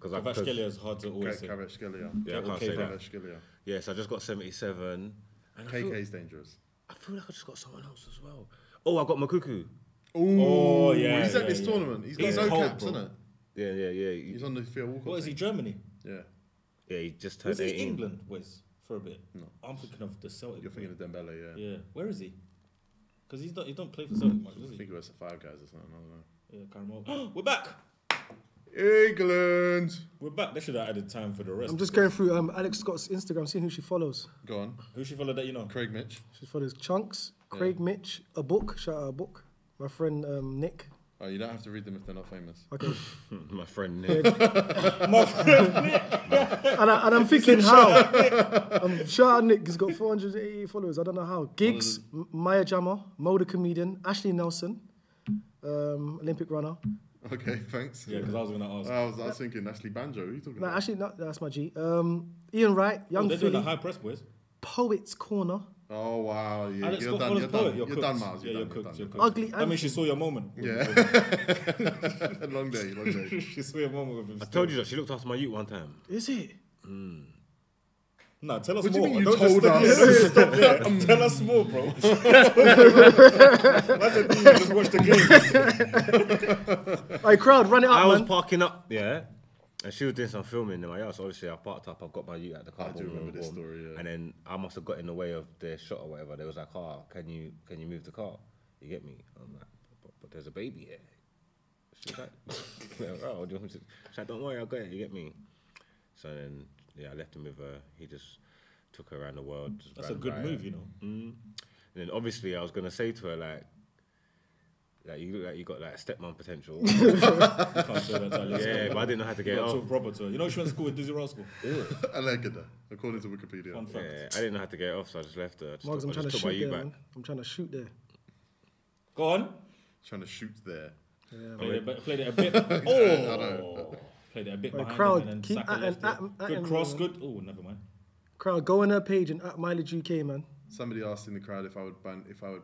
Kvaratskhelia is hard to always say. Kvaratskhelia. Yeah, I can't say that. Yeah, so I just got 77. And KK's dangerous. I feel like I just got someone else as well. Oh, I got Makuku. Oh, yeah. He's at this tournament. He's got no caps, isn't it? Yeah, yeah, yeah. He's on the Theo Walcott. What is he, Germany? Yeah. Yeah, he just turned 18. Was he England, Wiz, for a bit? No. I'm thinking of the Celtic. You're thinking of Dembele, yeah. Yeah. Where is he? Because he don't play for Celtic much, does he? I think he was at Five Guys or something. I don't know. Yeah, Karamola. We're back! England. We're back. They should have added time for the rest. I'm just going through Alex Scott's Instagram, seeing who she follows. Go on. Who she followed that you know? Craig Mitch. She follows Chunks, Craig Mitch, a book. Shout out a book. My friend Nick. Oh, you don't have to read them if they're not famous. Okay. My friend Nick. My friend Nick. and I'm thinking how. Shout out Nick. He's got 480 followers. I don't know how. Giggs, Maya Jama, Mo the comedian, Ashley Nelson, Olympic runner. Okay, thanks. Yeah, because I was going to ask. I was thinking Ashley Banjo. Who are you talking about? Actually, no, that's my G. Ian Wright, Young Philly. They're doing a high press, boys. Poets Corner. Oh, wow. Yeah. Alex Scott follows Poet. You're done, Miles. Yeah, you're cooked. Ugly. I mean, she saw your moment. Yeah. Long day. She saw your moment with him. I told you that. She looked after my youth one time. Is it? Mm. No, tell us more. You told us. Tell us more, bro. Why did you just watch the game? Hey, crowd, run it up, man. I was parking up, yeah, and she was doing some filming in my house. Obviously, I parked up. I got my ute at the car. I do remember this story, yeah. And then I must have got in the way of their shot or whatever. They was like, "Oh, can you move the car? You get me?" I'm like, "But there's a baby here." She's like, "Oh, do you want me to?" She's like, "Don't worry, I'll get it. You get me?" So then. Yeah, I left him with her. He just took her around the world. That's a good move, you know. Mm. And then obviously, I was gonna say to her like you look like you got like stepmom potential. Can't say that, yeah, but I didn't know how to get off. Proper to her. You know, she went to school with Dizzy Rascal. I like it, according to Wikipedia. Fun fact. Yeah, I didn't know how to get off, so I just left her. Marks, I'm trying to shoot there. Man. I'm trying to shoot there. Go on. Trying to shoot there. Yeah, played it a bit. Oh. Played it a bit behind crowd, and then good cross, good. Oh, never mind. Crowd, go on her page and at Mileage UK, man. Somebody asked in the crowd if I would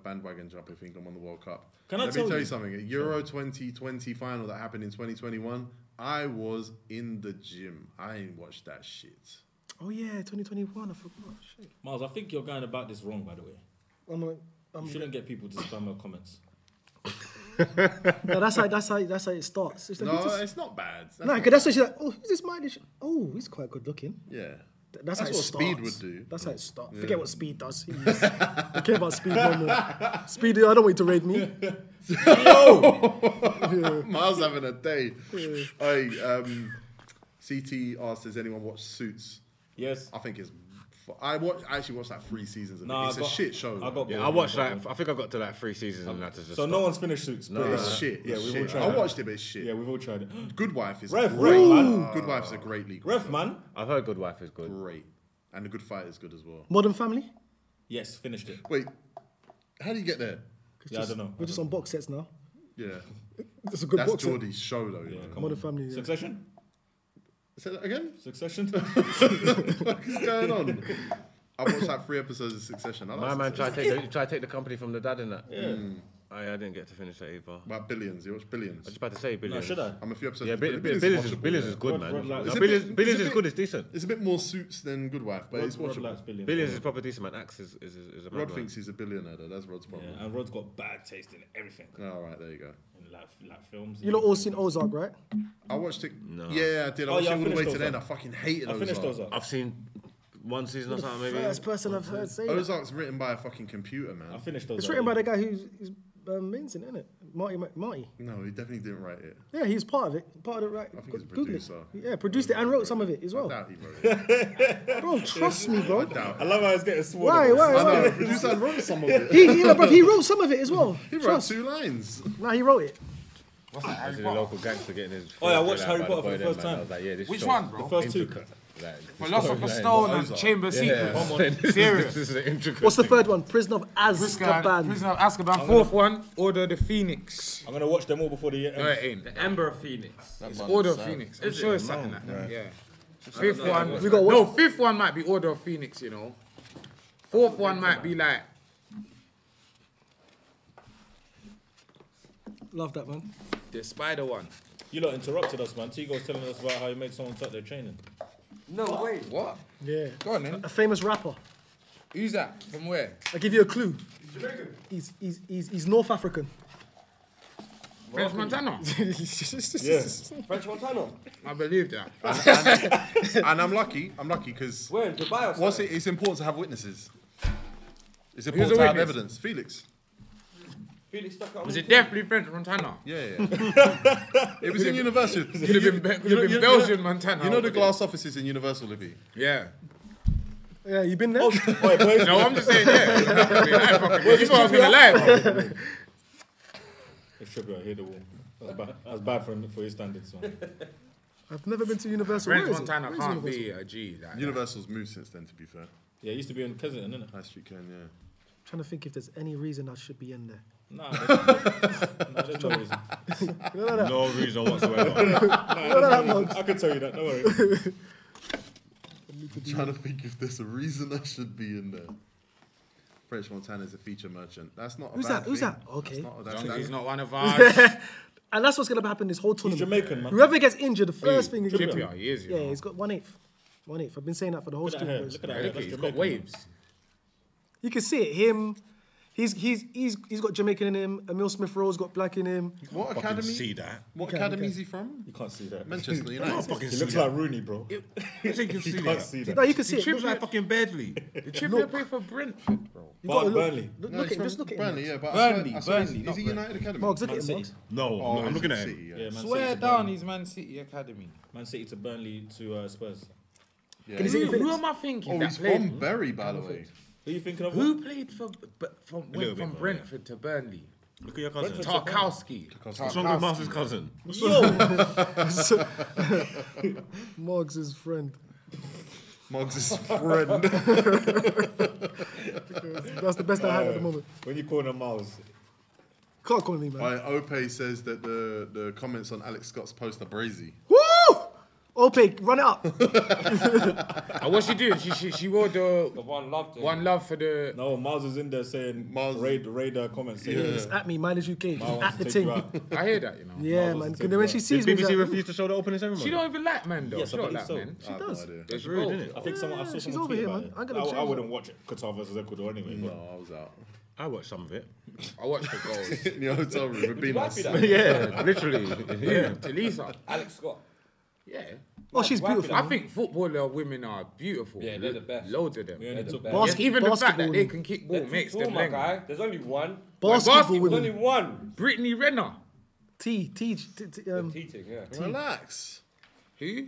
bandwagon jump if England won the World Cup. Let me tell you something. A Euro 2020 final that happened in 2021. I was in the gym. I ain't watched that shit. Oh yeah, 2021. I forgot. Shit. Miles, I think you're going about this wrong, by the way. You shouldn't get people to spam your comments. No, that's how it starts. It's like no, it's not bad. No, because that's what she's like. Oh, who's this man? Oh, he's quite good looking. Yeah, that's how it starts. Speed would do. That's how it starts. Yeah. Forget what Speed does. I care about Speed no more. Speed, I don't want you to raid me. Yo, yeah. Miles having a day. Yeah. CT asks, "Does anyone watch Suits?" Yes, I think it's. I actually watched like 3 seasons of it. It's a shit show. I watched like I think I got to like 3 seasons and that's just. So no one's finished Suits. No, it's shit. Yeah, we've all tried it. I watched it, but it's shit. Yeah, we've all tried it. Good Wife is great, man. Good Wife is a great league. Ref, man. I've heard Good Wife is good. Great, and The Good Fight is good as well. Modern Family. Yes, finished it. Wait, how do you get there? Yeah, I don't know. We're just on box sets now. Yeah, that's a good box set. That's Geordie's show though. Yeah, Modern Family. Succession. Say that again? Succession? What the fuck is going on? I watched like 3 episodes of Succession. My man tried to take the company from the dad in that. Yeah. Mm. I didn't get to finish that either. About Billions. You watched Billions? I was just about to say Billions. No, should I? I'm a few episodes. Yeah, Billions is good, man. Billions is good. It's decent. It's a bit more Suits than Good Wife, but it's watchable. Billions is proper decent, man. Axe is a bad Rod one. Thinks he's a billionaire, though. That's Rod's problem. Yeah, and Rod's got bad taste in everything. All right, there you go. Like films. You lot all seen Ozark, right? I watched it. No. Yeah, I did. I watched it all the way to the end. I fucking hated Ozark. I finished Ozark. I've seen 1 season or something, maybe. First person I've heard say that. Ozark's written by a fucking computer, man. I finished Ozark. It's written by the guy who's Vincent, isn't it? Marty McMarty. No, he definitely didn't write it. Yeah, he's part of it. Part of it, right? I think he's a producer. Yeah, produced it and wrote some of it as well. I doubt he wrote it. Bro, trust me, bro. I love how it's getting sworn. Why? Producer and wrote some of it. He wrote some of it as well. He wrote 2 lines. Nah, he wrote it. What's that? Local gangster getting his. Oh, yeah, I watched Harry Potter for the first time. Which one, bro? The first 2. Philosopher's Stone and Chamber Secrets. Serious. This is an intricate. What's the third one? Prisoner of Azkaban. Prisoner of Azkaban. Fourth one, Order of the Phoenix. I'm gonna watch them all before the end. No, it ain't. The Ember of Phoenix. It's Order of Phoenix. I'm sure it's something like that. Yeah. Fifth one. We got what? No, fifth one might be Order of Phoenix. You know. Fourth one might be like. Love that one. The spider one. You lot interrupted us, man. Tigo's telling us about how he made someone start their training. No, wait. What? Yeah. Go on, then. A famous rapper. Who's that? From where? I'll give you a clue. He's Jamaican. He's North African. French Montana. Yes. French Montana. I believe that. And I'm lucky because... Where? Dubai or something? It's important to have witnesses. It's important to have evidence. Felix. Was it definitely French Montana? Yeah. It was in Universal. Could have been Belgian Montana. You know the glass offices in Universal, Libby? Yeah. Yeah, you been there? Oh, wait, no, I'm just saying, yeah. That's what I was going to lie about. It's trippy, I hear the wall. That's bad for his standards, man. I've never been to Universal. French Montana can't be a G. Universal's moved since then, to be fair. Yeah, it used to be in Kensington, didn't it? High Street, Ken, yeah. Trying to think if there's any reason I should be in there. Nah, there's no reason. No reason whatsoever. I could tell you that, don't worry. I'm trying to think if there's a reason I should be in there. French Montana is a feature merchant. That's not a bad thing. Who's that? Okay. He's not one of ours. And that's what's going to happen this whole tournament. He's Jamaican, man. Whoever gets injured, the first thing is going to be... Yeah, he's got 1/8. 1/8. I've been saying that for the whole tournament. Look at that. He's got waves. You can see it. Him... He's got Jamaican in him. Emile Smith-Rowe's got black in him. What academy? See that. What academy is he from? You can't see that. Manchester United. He looks like Rooney, bro. You think you can see that? No, you can see it. He trips like fucking Burnley. The trip they play for Brentford, bro. Burnley. Just look at him. Burnley, yeah. Burnley. Is he United Academy? Mark, look at him. No, I'm looking at him. Swear down, he's Man City Academy. Man City to Burnley to Spurs. Who am I thinking? Oh, he's from Bury, by the way. Who are you thinking of? Who played from Brentford to Burnley? Look at your cousin. Tarkowski. What's wrong with Marcus' cousin? Yo! Moggs' friend. Moggs' friend. That's the best I have at the moment. When you call him Miles. Can't call me, man. Ope says that the comments on Alex Scott's post are brazy. Woo! Ope, run it up. And what she did, she wore the one love for the... No, Miles is in there saying, raid her comments. Yeah. It's at me, minus UK. At the thing. I hear that, you know. Yeah, Miles, man. When she sees me... BBC refused to show the opening ceremony? She don't even like men, though. Yes, she don't like men. She does. It's rude, isn't it? I think someone... I saw someone tweet about it. I'm gonna I wouldn't watch it, Qatar versus Ecuador anyway. No, I was out. I watched some of it. I watched the goals. In the hotel room with Beamus. Yeah, literally. Yeah, Talisa. Alex Scott. Yeah. Oh, she's beautiful. I think footballer women are beautiful. Yeah, they're the best. Loads of them. Yeah, the best. Even the fact that they can kick ball makes them lengthy. There's only one. Basketball women. There's only one. Brittany Renner. T. Relax. Who?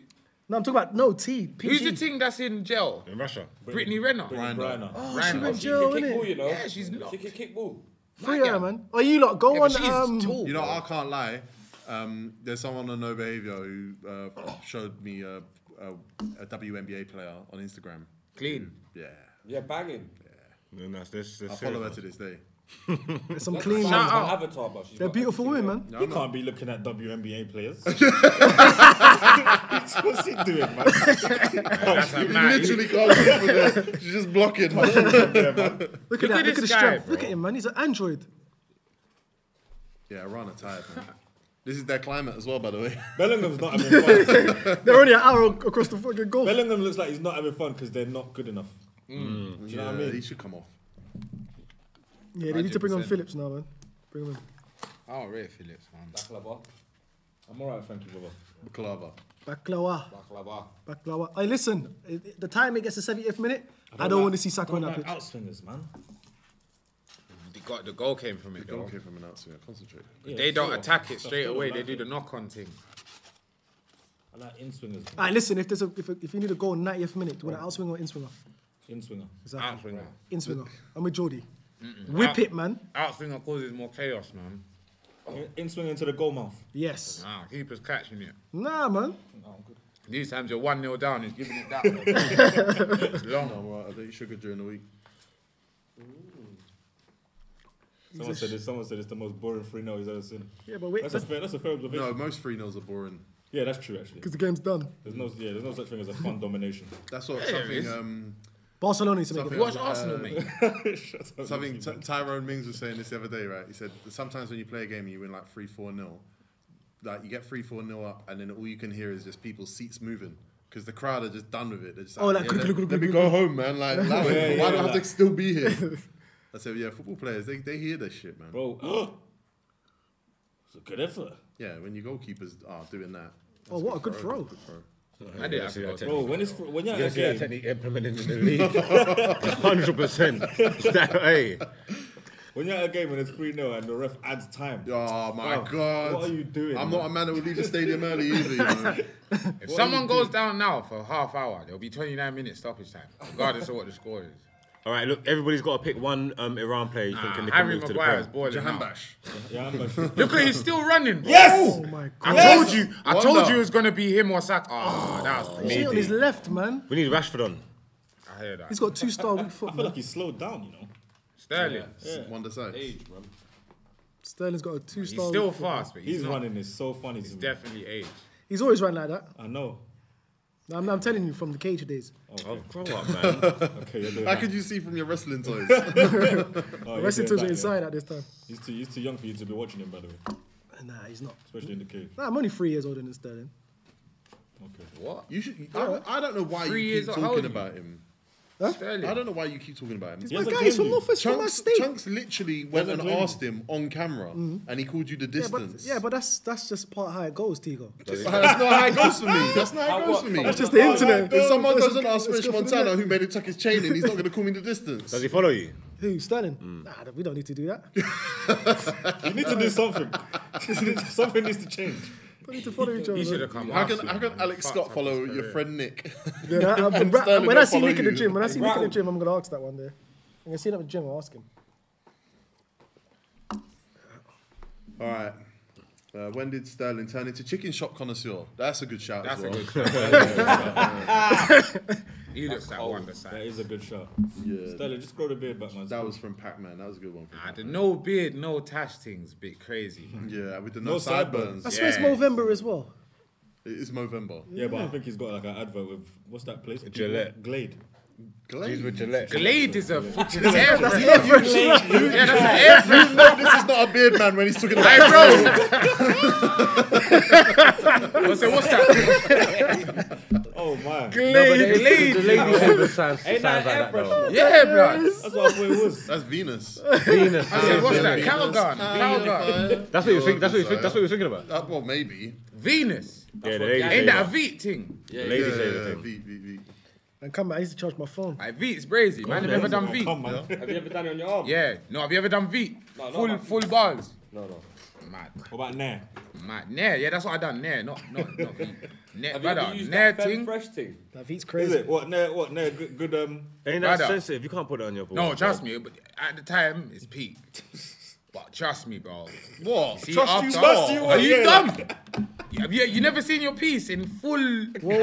No, I'm talking about, no, T. Who's the thing that's in jail? In Russia. Brittany Renner. Oh, she went jail, innit? Yeah, she's not. She can kick ball. Free her, man. Oh, you lot, go on. You know, I can't lie. There's someone on No Behaviour who showed me a WNBA player on Instagram. Clean. Yeah. Yeah, banging. Yeah. And that's I follow her to this day. There's some clean avatar, but they're beautiful women, man. No, you can't be looking at WNBA players. What's he doing, man? Literally can't look at. She's just blocking. Look at that. Look at his strength. Bro. Look at him, man. He's an android. Yeah, Iran are tired, man. This is their climate as well, by the way. Bellingham's not having fun. They're only an hour across the fucking goal. Bellingham looks like he's not having fun because they're not good enough. Mm. Do you know what I mean? He should come off. Yeah, they need to bring on Phillips now, man. Bring him in. Oh, really, Phillips, man. Baklava. I'm all right, thank you, brother. Baklava. Baklava. Hey, listen, the time it gets to 70th minute, I don't want to see Saka on that pitch. Outswingers, man. The goal came from it. The goal came from an outswinger. Concentrate. Yeah, they don't attack it straight away. They do the knock-on thing. I like in-swingers. Alright, listen. If you need a goal in 90th minute, do you want an outswinger or in-swinger? In-swinger. Exactly. Outswinger. In-swinger. I'm with Jordy. Whip it, man. Outswinger causes more chaos, man. In-swing into the goal mouth. Yes. Nah, keeper's catching it. Nah, man. No, I'm good. These times you're 1-0 down, he's giving it that long. It's long. No, well, I don't eat sugar during the week. Someone said it's the most boring 3-0 he's ever seen. Yeah, but wait, that's a fair observation. No, most 3-0s are boring. Yeah, that's true actually. Because the game's done. There's no such thing as a fun domination. That's what Barcelona used to make. Watch Arsenal, mate. Something Tyrone Mings was saying this the other day, right? He said that sometimes when you play a game and you win like 3-4-0, like you get 3-4-0 up, and then all you can hear is just people's seats moving. Because the crowd are just done with it. They're just like, oh, like, let me go home, man. Like, why do I have to still be here? I said, yeah, football players, they hear this shit, man. Bro, it's a good effort. Yeah, when your goalkeepers are doing that. Oh, what a good throw. I did actually that. Bro, when you're at that technique implemented in the league, 100%. That way. When you're at a game and it's 3-0 and the ref adds time. Oh my God. What are you doing? I'm not a man that would leave the stadium early either. You know? If someone goes down now for half hour, there'll be 29 minutes stoppage time, regardless of what the score is. All right, look, everybody's got to pick one Iran player you think can move to the Harry Maguire is boiling Jahanbash. Look at he's still running. Bro. Yes! Oh my God. I told you it was going to be him or Saka. Oh, that was crazy. He's on his left, man. We need Rashford on. I hear that. He's got 2-star weak foot, I feel like he's slowed down, you know. Sterling. Yeah. Wonder side. Age, bro. Sterling's got a 2-star. He's still fast, but he's running is so funny. He's definitely age. He's always run like that. I know. I'm telling you from the cage days. Oh, grow up, man. Okay, you're doing How could you see from your wrestling toys? Wrestling toys are inside at this time. He's too young for you to be watching him, by the way. Nah, he's not. Especially in the cage. Nah, I'm only 3 years older than Sterling. Okay. What? You should. I don't know why you keep talking about him. Huh? I don't know why you keep talking about him. He's my guy, he's from Northwest, from my state. Chunks literally went and asked him on camera, and he called you the distance. Yeah, but that's just part how it goes, Tigo. That's not how it goes for me. That's not how it goes for me. That's just the internet. If someone doesn't ask French Montana who made him tuck his chain in, he's not going to call me the distance. Does he follow you? Who, Sterling? Nah, we don't need to do that. You need to do something. Something needs to change. We need to follow each other. He should have come. How can Alex Scott follow your friend Nick? Yeah, when I see Nick in the gym, I'm gonna ask that one day. I'm gonna see him at the gym. I'll ask him. All right. When did Sterling turn into chicken shop connoisseur? That's a good shout. That's a good shout. He looks that one. That is a good shot. Yeah. Sterling, just grow the beard back, man. That was from Pac-Man. That was a good one. The no beard, no tash thing's a bit crazy. Yeah, with the no sideburns. I swear it's Movember as well. It is Movember. Yeah, but I think he's got like an advert with, what's that place? Gillette. Glade. Glade is a fucking air brush. You know this is not a beard man when he's talking about bro. So what's that? Oh my. Glade. The ladies have the sounds like that though. Yeah, bro. That's what I thought it was. That's Venus. Venus. I said, what's that? Calgon. That's what you think. That's what you were thinking about. Well, maybe. Venus. Yeah, ain't that a Veet thing? Yeah, ladies have thing. And come on, I used to charge my phone. Veet's brazy. Man, have you ever done Veet? Have you ever done it on your arm? Yeah. No, have you ever done Veet? No, full bars. No. Mad. What about Nair? Mad. Nair, yeah, that's what I done. Nair, not Veet. Nair, brother. Nair thing. Fresh thing. That Veet's crazy. Is it? What, Nair? What, Nair? Good, ain't that sensitive? You can't put it on your ball. No, trust me. But at the time, it's peak. But trust me, bro. What? See, trust you. Are you dumb? You never seen your piece in full nude mode?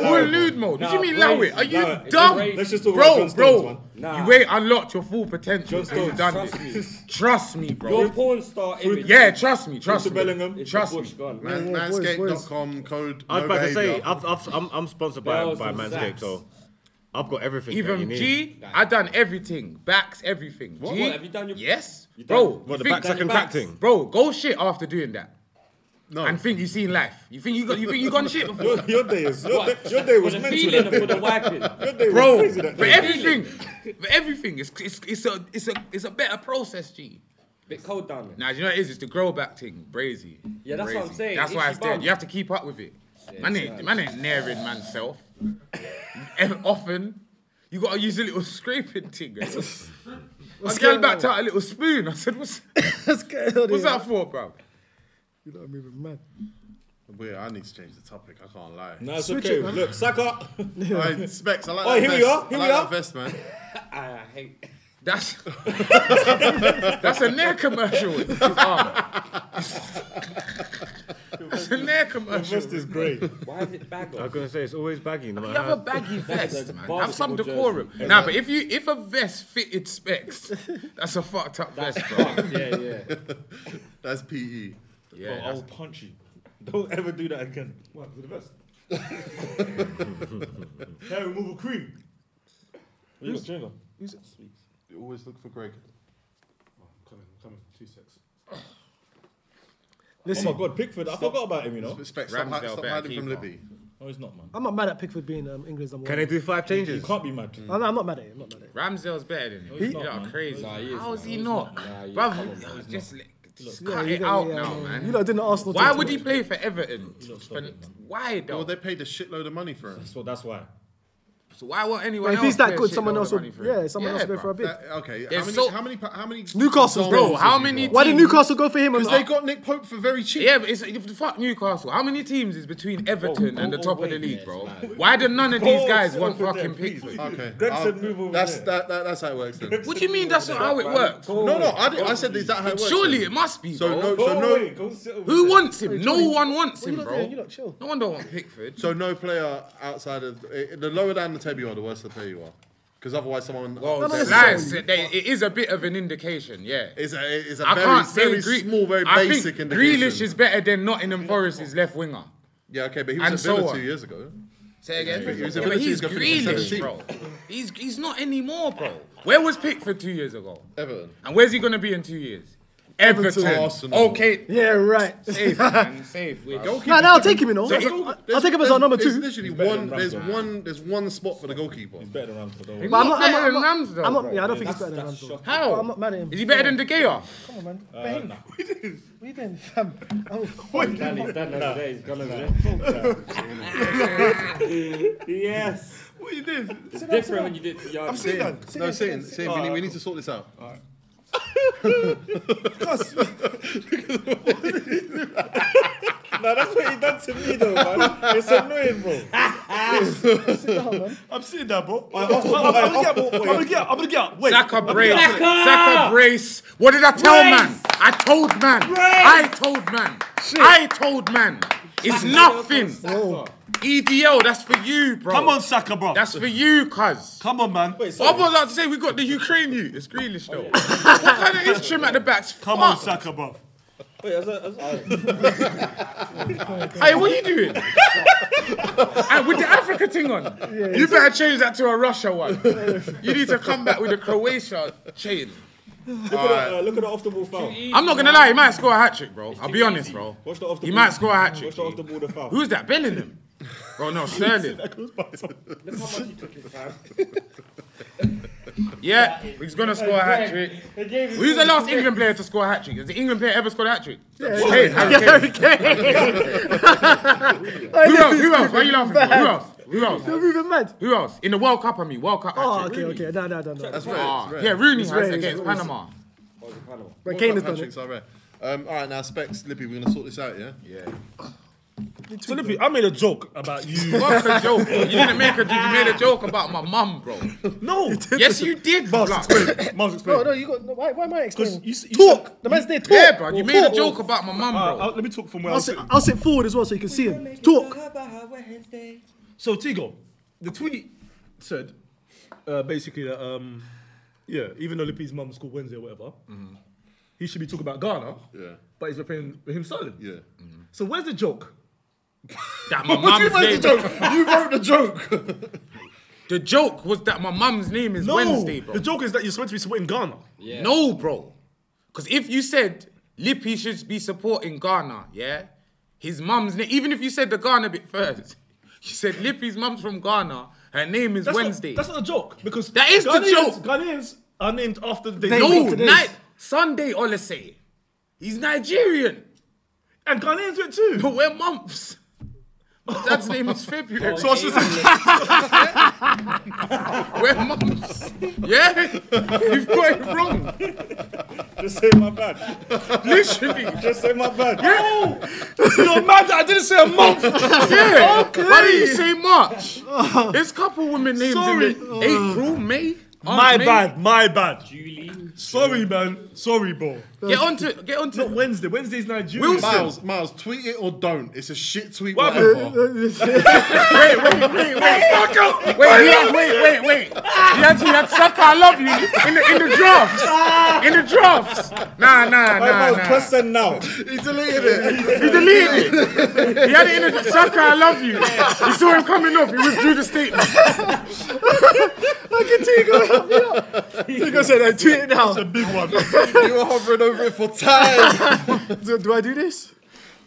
Full nude mode. What do you mean, Lowe? Are you dumb? Let's just talk about bro. You ain't unlocked your full potential. You've done it. Trust me, bro. Your porn star image. Yeah, trust me. Bellingham. Trust me. Manscaped.com code. I was about to say, I'm sponsored by Manscaped, so I've got everything. Even G, I done everything. Backs, everything. What? Have you done your? Yes, bro. What the back second contracting? Bro, go shit after doing that. No. And think you seen life. You think you gone shit before. Your day was mental. For everything. It's a better process, G. Bit cold down there. Nah, you know what it is? It's the grow back thing. Brazy. Yeah, that's what I'm saying. That's why I said you have to keep up with it. Yeah, man ain't nearing manself. Often, you gotta use a little scraping thing. I girl backed out a little spoon. I said, what's that for, bro? You know what I mean, man. Wait, I need to change the topic. I can't lie. No, it's okay. It, look, Saka. Right, Specs, I like that vest. Here we are. Vest, man. I hate. That's a Nair commercial. With his arm. It's an Nair commercial. The vest is grey. Why is it baggy? I was gonna say it's always baggy. No, you have a baggy vest, man. Have some decorum. Jersey. Nah, but if a vest fitted specs, that's a fucked up vest, bro. Yeah. That's PE. Yeah. Bro, I'll punch you. Don't ever do that again. What? With the vest? Hair removal cream. Who's Jenga? Who's it? Sweets. You always look for Greg. Oh, I'm coming. 2 secs. Listen, oh my God, Pickford! I forgot about him. You know, stop hiding from Libby. No, he's not, man. I'm not mad at Pickford being England's number one. Can they do 5 changes? You can't be mad. No, I'm not mad at him. Ramsdale's better than him. He's not crazy. How is he not? Bruv, just cut it out now, man. You know, didn't Arsenal. Why would he play for Everton? Why though? Well, they paid a shitload of money for him. That's why. So why won't anyone else? If he's that good, someone else will. Yeah, someone else will go for a bid. Okay. How many? Newcastle, bro. How many? Why did Newcastle go for him? Because they got Nick Pope for very cheap. Yeah, but fuck Newcastle. How many teams is between Everton and the top of the league, bro? Why do none of these guys want fucking Pickford? Okay. Gregson, move over. That's how it works then. What do you mean? That's not how it works. No. I said is that how it works? Surely it must be. So no. Who wants him? No one wants him, bro. No one don't want Pickford. So no player outside of the lower down the table you are, the worse the player you are. Because otherwise someone... Well, it is a bit of an indication, yeah. It's a very small, very basic indication. Grealish is better than Nottingham Forest's left winger. Yeah, okay, but he was a Villa 2 years ago. Say again? Yeah, he's Grealish, bro. He's not anymore, bro. Where was Pickford 2 years ago? Everton. And where's he going to be in 2 years? Everton. Arsenal. Okay. Yeah, right. Safe, man. Safe. No, I'll take him in all. I'll take him as our number 2. There's one spot for the goalkeeper. He's better than Ramsdale. He's not better than Ramsdale. Yeah, I don't think he's better than Ramsdale. How? I'm not mad at him. Is he better than De Gea? Come on, man. No. We didn't, fam. He's done over there. He's gone over there. Yes. What you did? It's different when you did to Yard. I'm sitting down. No, sitting. We need to sort this out. All right. No, that's what he done to me though, man. It's annoying, bro. Sit down, man. I'm sitting down, bro. I'm gonna get up. Wait. Saka brace. What did I tell man? I told man. It's nothing. EDL, that's for you, bro. Come on, Saka, bro. That's for you, cuz. Come on, man. Wait, I was about to say, we got the Ukraine youth. It's Grealish, though. What kind of is trim at the back? Come on, Saka, bro. Wait, hey, what are you doing? And with the Africa thing on, you better change that to a Russia one. You need to come back with a Croatia chain. Look at the off the ball foul. I'm not gonna lie, he might score a hat trick, bro. I'll be honest, bro. He might score a hat trick. Who's that? Bellingham. Bro, no, Sterling. Yeah, he's gonna score a hat trick. Who's the last England player to score a hat trick? Has the England player ever scored a hat trick? Harry Kane. Who else? Why are you laughing? Who else? In the World Cup, I mean. World Cup. Oh, okay. No. That's right. Yeah, Rooney has against Panama. But Kane has done it. All right, now, Specs, Lippy, we're gonna sort this out, yeah? Yeah. So Lippy, I made a joke about you. What's a joke? Bro? You didn't make a joke. You made a joke about my mum, bro. No. Yes, you did. Mum's explain. No, you got. Why am I explaining? Talk. The man's there. Talk. Yeah, bro. You made a joke about my mum, bro. Let me talk from where I'll sit forward as well, so you can see him. Talk. So Tigo, the tweet said basically that even though Lippy's mum school Wednesday or whatever, he should be talking about Ghana. Yeah. But he's repaying him Sterling. Yeah. So where's the joke? That my mum's name. You wrote the joke. The joke was that my mum's name is Wednesday, bro. The joke is that you're supposed to be supporting Ghana. Yeah. No, bro. Because if you said Lippy should be supporting Ghana, yeah, his mum's name. Even if you said the Ghana bit first, you said Lippy's mum's from Ghana. Her name is Wednesday. That's not a joke because that is the joke. Ghanaians are named after the day. No, Sunday Olise. He's Nigerian, and Ghanaians were too. But we're months. Dad's name is February. So I should say... We're mums. Yeah? You've got it wrong. Just say my bad. Literally. Just say my bad. Yeah. You're mad that I didn't say a month. Yeah. Okay. Why didn't you say March? There's a couple women names in it. April, May. My bad. Julie. Sorry, man. Sorry, bro. Get on to. Not Wednesday. Wednesday's Nigeria. Wilson. Miles, tweet it or don't. It's a shit tweet. Wait. He had Saka, I love you in the drafts. In the drafts. Nah. Press send now. He deleted it. He had it in the Saka, I love you. He saw him coming off. He withdrew the statement. Look at Tigo. Tigo said, I tweet it now. That's a big one. You were hovering over it for time. Do I do this?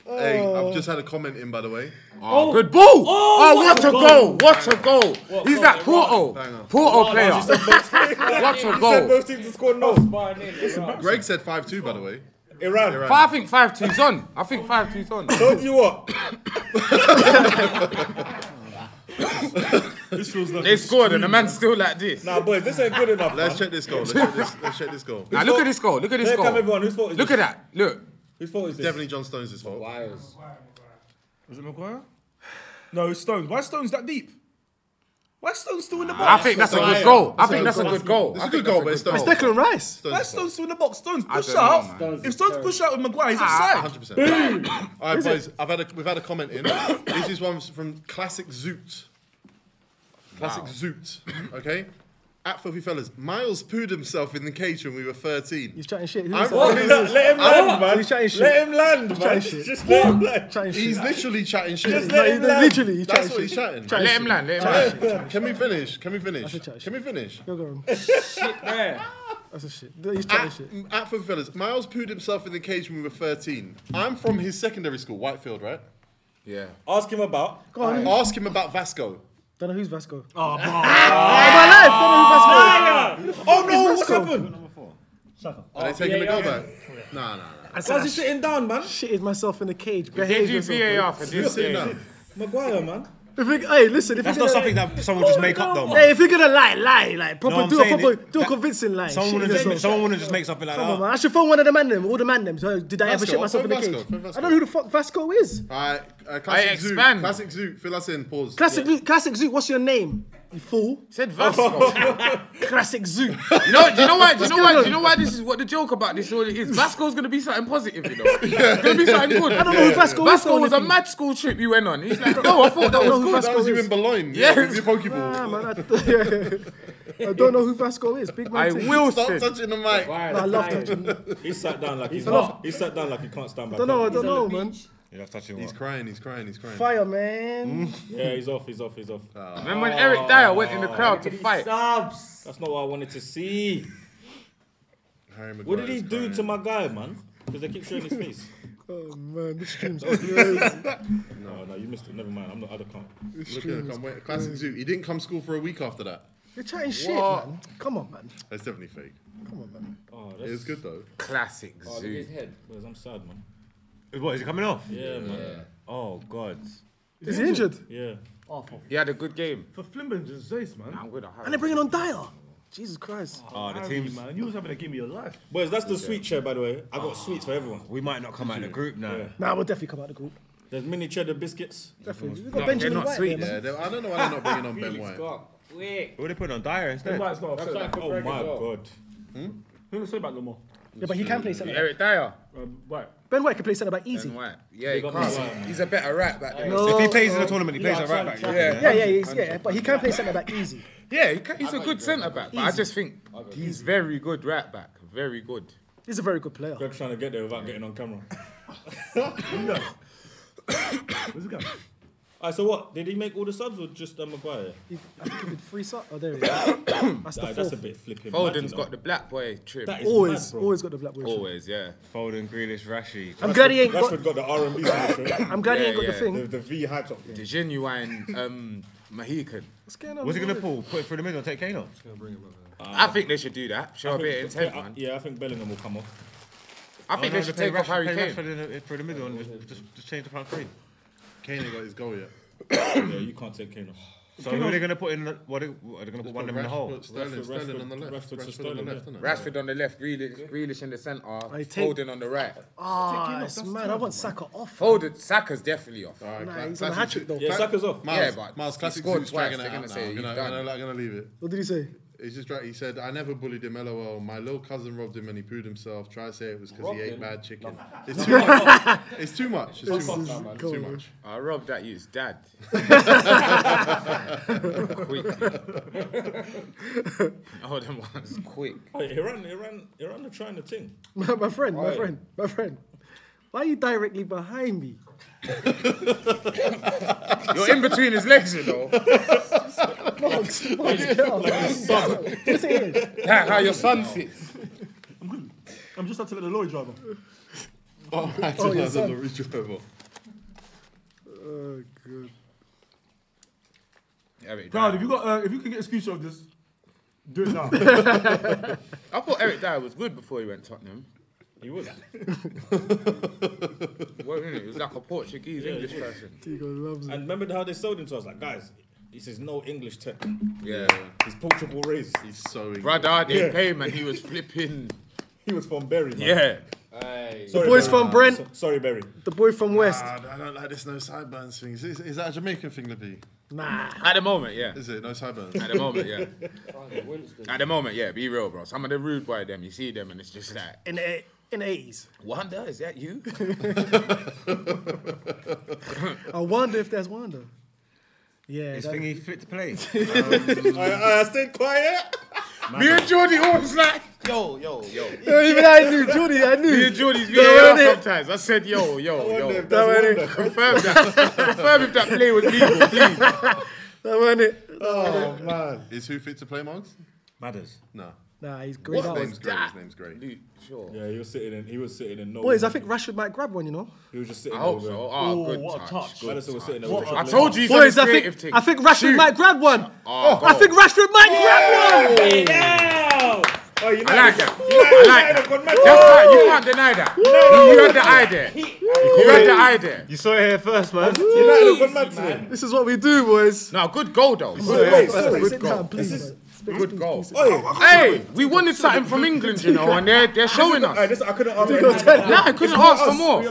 Hey, I've just had a comment in, by the way. Oh, good ball! Oh, what a goal! What a goal! He's that Porto player. What a goal! He said both teams to score no. Greg said 5-2, by the way. Iran. I think 5-2's on. Don't you what? This feels like they scored and the man's still like this. Nah, boys, this ain't good enough. Let's check this goal. Let's check this goal. Now look at this goal. Look at that. Look. Whose fault is this? Definitely John Stones' fault. Wires. Was it Maguire? No, it's Stones. Why is Stones that deep? Why is Stones still in the box? I think that's a good goal. It's a good goal, but it's Stones. It's Declan Rice. Why is Stones still in the box? Stones push out. If Stones push out with Maguire, he's offside. 100%. All right, boys. We've had a comment in. This is one from Classic Zoot. Okay. At Filthy Fellas, Miles pooed himself in the cage when we were 13. He's chatting shit. Let him land, man. He's chatting shit. Let him land, man. Just let him land. He's literally chatting shit. That's what he's chatting. Let him land. Can we finish? Go on. Shit, man. That's a shit. He's chatting shit. At Filthy Fellas, Miles pooed himself in the cage when we were 13. I'm from his secondary school, Whitefield, right? Yeah. Ask him about. Go on. Ask him about Vasco. Don't know who's Vasco. Oh, bro. Don't know who's Vasco. Oh, no, what's happened? Saka. Are they taking the goal back? Nah. Why's he sitting down, man? Shitted myself in the cage. Behave yourself. VAR for this. Maguire, man. Hey, listen. That's not something that someone just make up, though, man. Hey, if you're going to lie. Like, do a convincing lie. Someone wouldn't just make something like that. Come on, man. I should phone one of the man them. All the man them. Did I ever shit myself in the cage? I don't know who the fuck Vasco is. All right. Classic Zoot. Fill us in. Pause. Classic Zoot. What's your name? You fool. He said Vasco. Classic Zoot. You know why this is what the joke about this all is? Vasco's going to be something positive, you know. It's going to be something good. I don't know who Vasco is. Vasco was a mad school trip you went on. He's like, no, I thought that was good. That was you in Boulogne. Yeah. With your Pokeball. Nah, man, I don't know who Vasco is. Big man. Stop touching the mic. Right, no, I love touching. He sat down like he's not. He sat down like he can't stand back. I don't know, man. He's crying. Fire, man. Yeah, he's off. Remember when Eric Dyer went in the crowd to fight? Subs. That's not what I wanted to see. What did he do to my guy, man? Because they keep showing his face. Oh, man, this stream's crazy. No, you missed it. Never mind. I can't. Look at it. Classic Zoo. He didn't come to school for a week after that. You're chatting shit, man. Come on, man. That's definitely fake. Come on, man. Oh, that's... It was good, though. Classic Zoo. Oh, look at his head. Because I'm sad, man. What, is it coming off? Yeah, man. Yeah. Oh, God. Is he injured? Yeah. Awful. He had a good game. For Flimbing and Zeiss, man. And they're bringing on Dyer. Jesus Christ. Oh, the team, man. You was having a game of your life. Boys, that's the sweet chair, by the way. I got sweets for everyone. We might not come out of the group now. Yeah. Nah, we'll definitely come out of the group. There's mini cheddar biscuits. Definitely. We've got Benjamin White. They're not sweet. I don't know why they're not bringing on Ben White. Wait. What are they putting on Dyer instead? Oh, my God. Who was say about Lamar? Yeah, but he can play centre-back. Eric Dyer. Ben White can play centre-back easy. Ben White. Yeah, he's a better right-back than us. If he plays in the tournament, he plays a right-back. Yeah, but he can play centre-back easy. Yeah, he's a good centre-back, but I just think he's very good right-back. Very good. He's a very good player. Greg's trying to get there without getting on camera. Where's he going? All right, so what? Did he make all the subs or just Maguire? I think he did 3 subs. Oh, there he is. That's a bit flipping. Foden's got the black boy trim. Always got the black boy trim. Always, yeah. Foden, Grealish, Rashid. I'm glad he ain't got... Rashford got the R&B trim. I'm glad he ain't got the thing. The V high top thing. The genuine Mohican. What's going on? What's he going to pull? Put it through the middle and take Kane off? Just going to bring him over. I think they should do that. Show a bit of intent, man. Yeah, I think Bellingham will come off. I think they should take off Harry Kane. Through the middle and just change the front three. Kane ain't got his goal yet. Yeah, you can't take Kane off. So who are they going to put in? Are they going to put one of them in the hole? Sterling on the left. Rashford on the left. Grealish in the centre. Foden on the right. Man, I want Saka off. Foden, Saka's definitely off. Nah, he's on a hat-trick though. Yeah, Saka's off. Yeah, but Miles, classic. He's scored twice. They're going to say he's done. I'm going to leave it. What did he say? He's just right. He said, "I never bullied him. LOL. My little cousin robbed him and he pooed himself. Try to say it was because he ate bad chicken." It's too much. It's too much. It's too much. It's too much. I robbed that you's dad. Quick. Hold on, once. Quick. Iran are trying to ting. My friend. Why are you directly behind me? You're in between his legs, you know. Marks, get out. What's it? How your son sits. I'm good. I'm just up to let the lorry driver. Oh, I told you the lorry driver. Oh, good. Yeah, Dad, if you can get a screenshot of this, do it now. I thought Eric Dyer was good before he went to Tottenham. He was. It was like a Portuguese English person. Tigo loves it. And remember how they sold him to us? Like, guys, he says no English tech. Yeah. He's Portugal raised. He's so English. Brother, they came and he was flipping. He was from Bury, man. Yeah. Aye. The boy's from Brent. Sorry, Bury. The boy from West. I don't like this no sideburns thing. Is that a Jamaican thing, Libby? Nah. At the moment, yeah. Is it? No sideburns? At the moment, yeah. At the moment, yeah. Be real, bro. Some of the rude by them, you see them and it's just that. Like, in the 80s. Wanda, is that you? I wonder if that's Wanda. Yeah. This thingy fit to play. I stayed quiet. Me and Jordy always like, yo. Even I knew. Me and Jordy's VAR sometimes. I said, yo. That confirm that. Confirm if that play was legal, please. That wasn't it. Oh, man. Is who fit to play, Mugs? Matters. No. Nah, he's great. His name's great. Luke, sure. Yeah, he was sitting in. Boys, I think Rashford might grab one. You know. He was just sitting. I hope so. Oh, good touch. Madison was sitting there. I told you. Boys, I think Rashford might grab one. I think Rashford might grab one. Yeah. Oh, you know, I like that. I like that. That's right. You can't deny that. You had the eye there. You had the eye there. You saw it here first, man. This is what we do, boys. No, good goal though. Good goal. Good goal. Oh, yeah. Hey, we wanted something from England, you know, and they're showing us. I couldn't ask for more.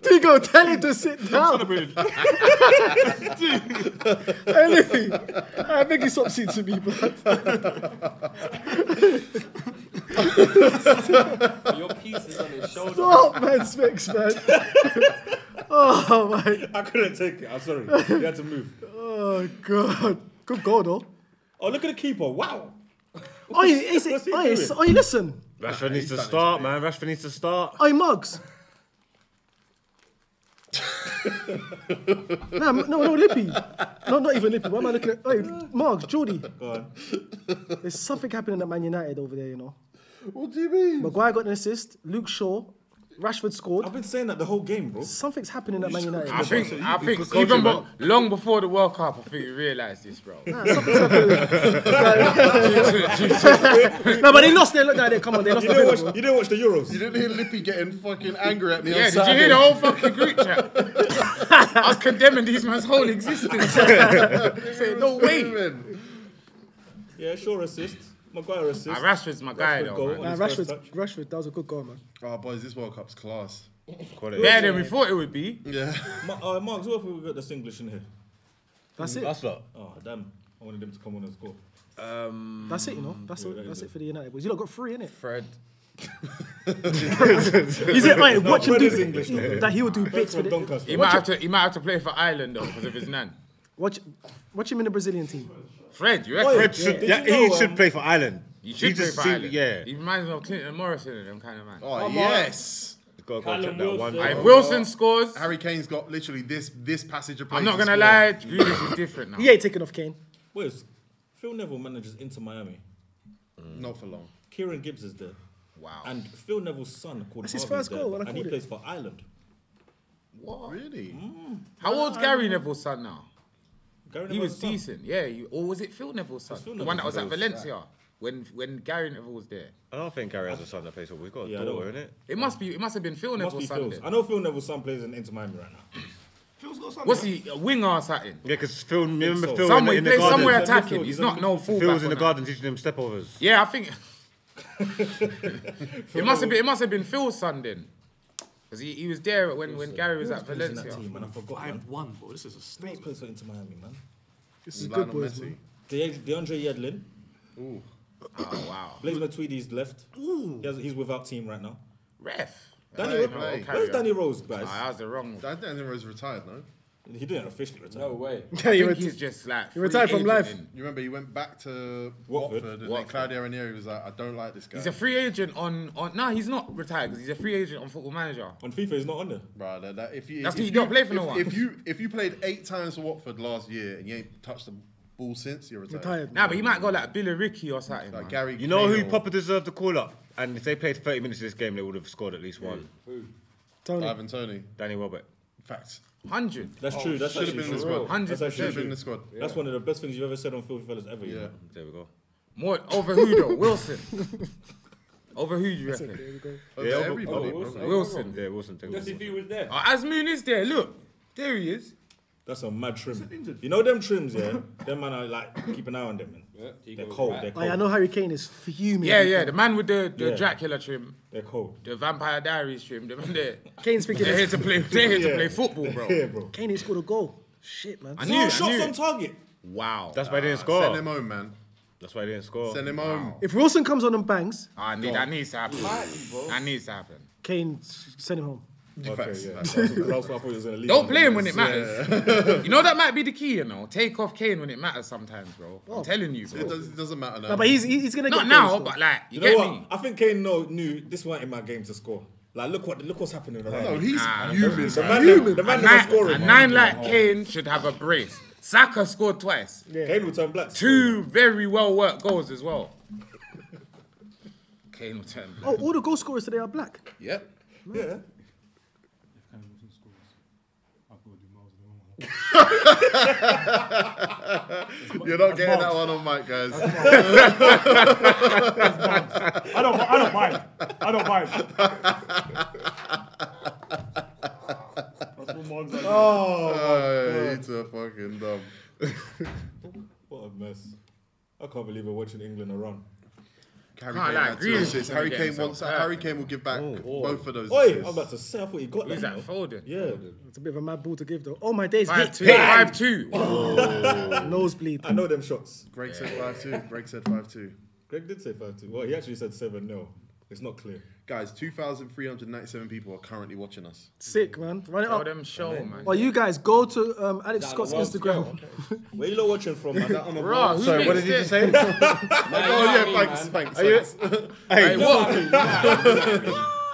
Tigo, tell him to sit down. Anything. I think he's upset to me, but... Your piece is on his shoulder. Stop, man, Specs, man. Oh, my. I couldn't take it. I'm sorry. You had to move. Oh, God. Good goal, though. Oh, look at the keeper. Wow. Oi, listen. Rashford needs to start, man. Rashford needs to start. Oi, Muggs. No, Lippy. No, not even Lippy. Why am I looking at... Oi, Muggs, Jordy. Go on. There's something happening at Man United over there, you know. What do you mean? Maguire got an assist. Luke Shaw. Rashford scored. I've been saying that the whole game, bro. Something's happening at Man United. I think even long before the World Cup, I think you realised this, bro. Nah, something's happening. No, but they lost their look. Like, come on, they lost their look. You didn't watch the Euros. You didn't hear Lippy getting fucking angry at me on Saturday. Did you hear the whole fucking group chat? I was condemning these man's whole existence. Saying, no way. Yeah, sure, assist. Maguire assist. Rashford's my guy, though. Rashford, that was a good goal, man. Oh, boys, this World Cup's class. Better than we thought it would be. Yeah. Marks, what if we got this English in here? That's it. That's lot. Oh, damn. I wanted them to come on and score. That's it, you know. That's it for the United boys. You lot got three, innit? Fred. He's like, mate, watch him do his English. That he will do bits for Doncaster. He might have to play for Ireland, though, because of his nan. Watch him in the Brazilian team. Fred, you reckon? Fred should play for Ireland. He should play for Ireland. Yeah. He reminds me of Clinton Morrison and them kind of man. Oh, yes. Wilson scores. Harry Kane's got literally this passage of play. I'm not going to lie. Grealish is different now. He ain't taking off Kane. Where's Phil Neville manages Inter Miami? Not for long. Kieran Gibbs is there. Wow. And Phil Neville's son called Harvey. That's his first goal. And he plays for Ireland. What? Really? How old's Gary Neville's son now? He was decent, yeah. Or was it Phil Neville's son? The one that was at Valencia when Gary Neville was there. I don't think Gary has a son that plays football. We've got a daughter, innit? It must have been Phil Neville's son then. I know Phil Neville's son plays in Inter Miami right now. Phil's got a son. What's he, a winger or something? Yeah, because Phil, remember Phil in the garden. Somewhere attacking, he's not no fullback. Phil was in the garden teaching him stepovers. Yeah, I think... It must have been Phil's son then. Because he was there when Gary was at Valencia. I forgot. 5-1, bro. This is a snake. He's playing for Inter Miami, man. This is good, boys. DeAndre Yedlin. Ooh. Oh, wow. Blaise Matuidi's left. Ooh. He's without team right now. Ref. Danny Rose. Where's Danny Rose, guys? Oh, that was the wrong one. Danny Rose retired, no? He didn't officially retire. No way. Yeah, he's just like. He retired from life. You remember he went back to Watford. And then Claudio Ranieri was like, I don't like this guy. He's a free agent on. No, he's not retired because he's a free agent on Football Manager. On FIFA, he's not on there. Right, that, if you don't play for no one. If you played 8 times for Watford last year and you ain't touched the ball since, you're retired. Nah, but you might go like Billericay or something. Like Gary. You know who Papa deserved the call up? And if they played 30 minutes of this game, they would have scored at least one. Who? Tony. Ivan Tony. Danny Welbeck. Facts. 100. That's true. That should have been in the squad. 100. That should have been in the squad. That's one of the best things you've ever said on Filthy Fellas ever. Yeah. You know? There we go. More over who though? Wilson. Over who do you reckon? There we go. Yeah, everybody. Oh, Wilson. Yeah, Wilson. Because if he was there. Oh, Azmoun is there. Look, there he is. That's a mad trim. You know them trims, yeah? Them man are like, keep an eye on them, man. Yeah, they're cold, they're cold. I know Harry Kane is fuming. Yeah, the man with the Dracula trim. They're cold. The Vampire Diaries trim, the man there. Kane's thinking they're here to play, they're here to play football, bro. Yeah, bro. Kane didn't score a goal. Shit, man. No shots on target. Wow. That's why they didn't score. Send him home, man. That's why they didn't score. Send him home. If Wilson comes on and bangs. That needs to happen. That needs to happen. Kane, send him home. Okay, yeah. Don't play him when it matters. Yeah. You know that might be the key, you know. Take off Kane when it matters sometimes, bro. Oh. I'm telling you, bro. It doesn't matter now. No, but he's gonna get now, but like you know what? I think Kane knew this wasn't my game to score. Like look what's happening. Right? No, he's human. The man scoring. A nine like Kane should have a brace. Saka scored twice. Yeah. Kane will turn black. 2 very well worked goals as well. Kane will turn black. Oh, all the goal scorers today are black. Yep. Man. Yeah. You're not getting that one on mic, guys. I don't mind. That's what Mugs are. Oh, he's a fucking dumb. What a mess. I can't believe we're watching England around. Harry Kane will give back both of those. Oi, I'm about to say, I thought he got that. He's at Foden. Yeah. It's a bit of a mad ball to give, though. Oh, my days. 5-2. 5-2. Oh. Nosebleed. I know them shots. Greg said 5-2. Greg said 5-2. Greg did say 5-2. Well, he actually said 7-0. No. It's not clear. Guys, 2,397 people are currently watching us. Sick, man. Run it up. Them show, man. Well, you guys, go to Alex Scott's Instagram. Okay. Where you lot watching from, man? Sorry, what did you just say? Thanks. Hey, what?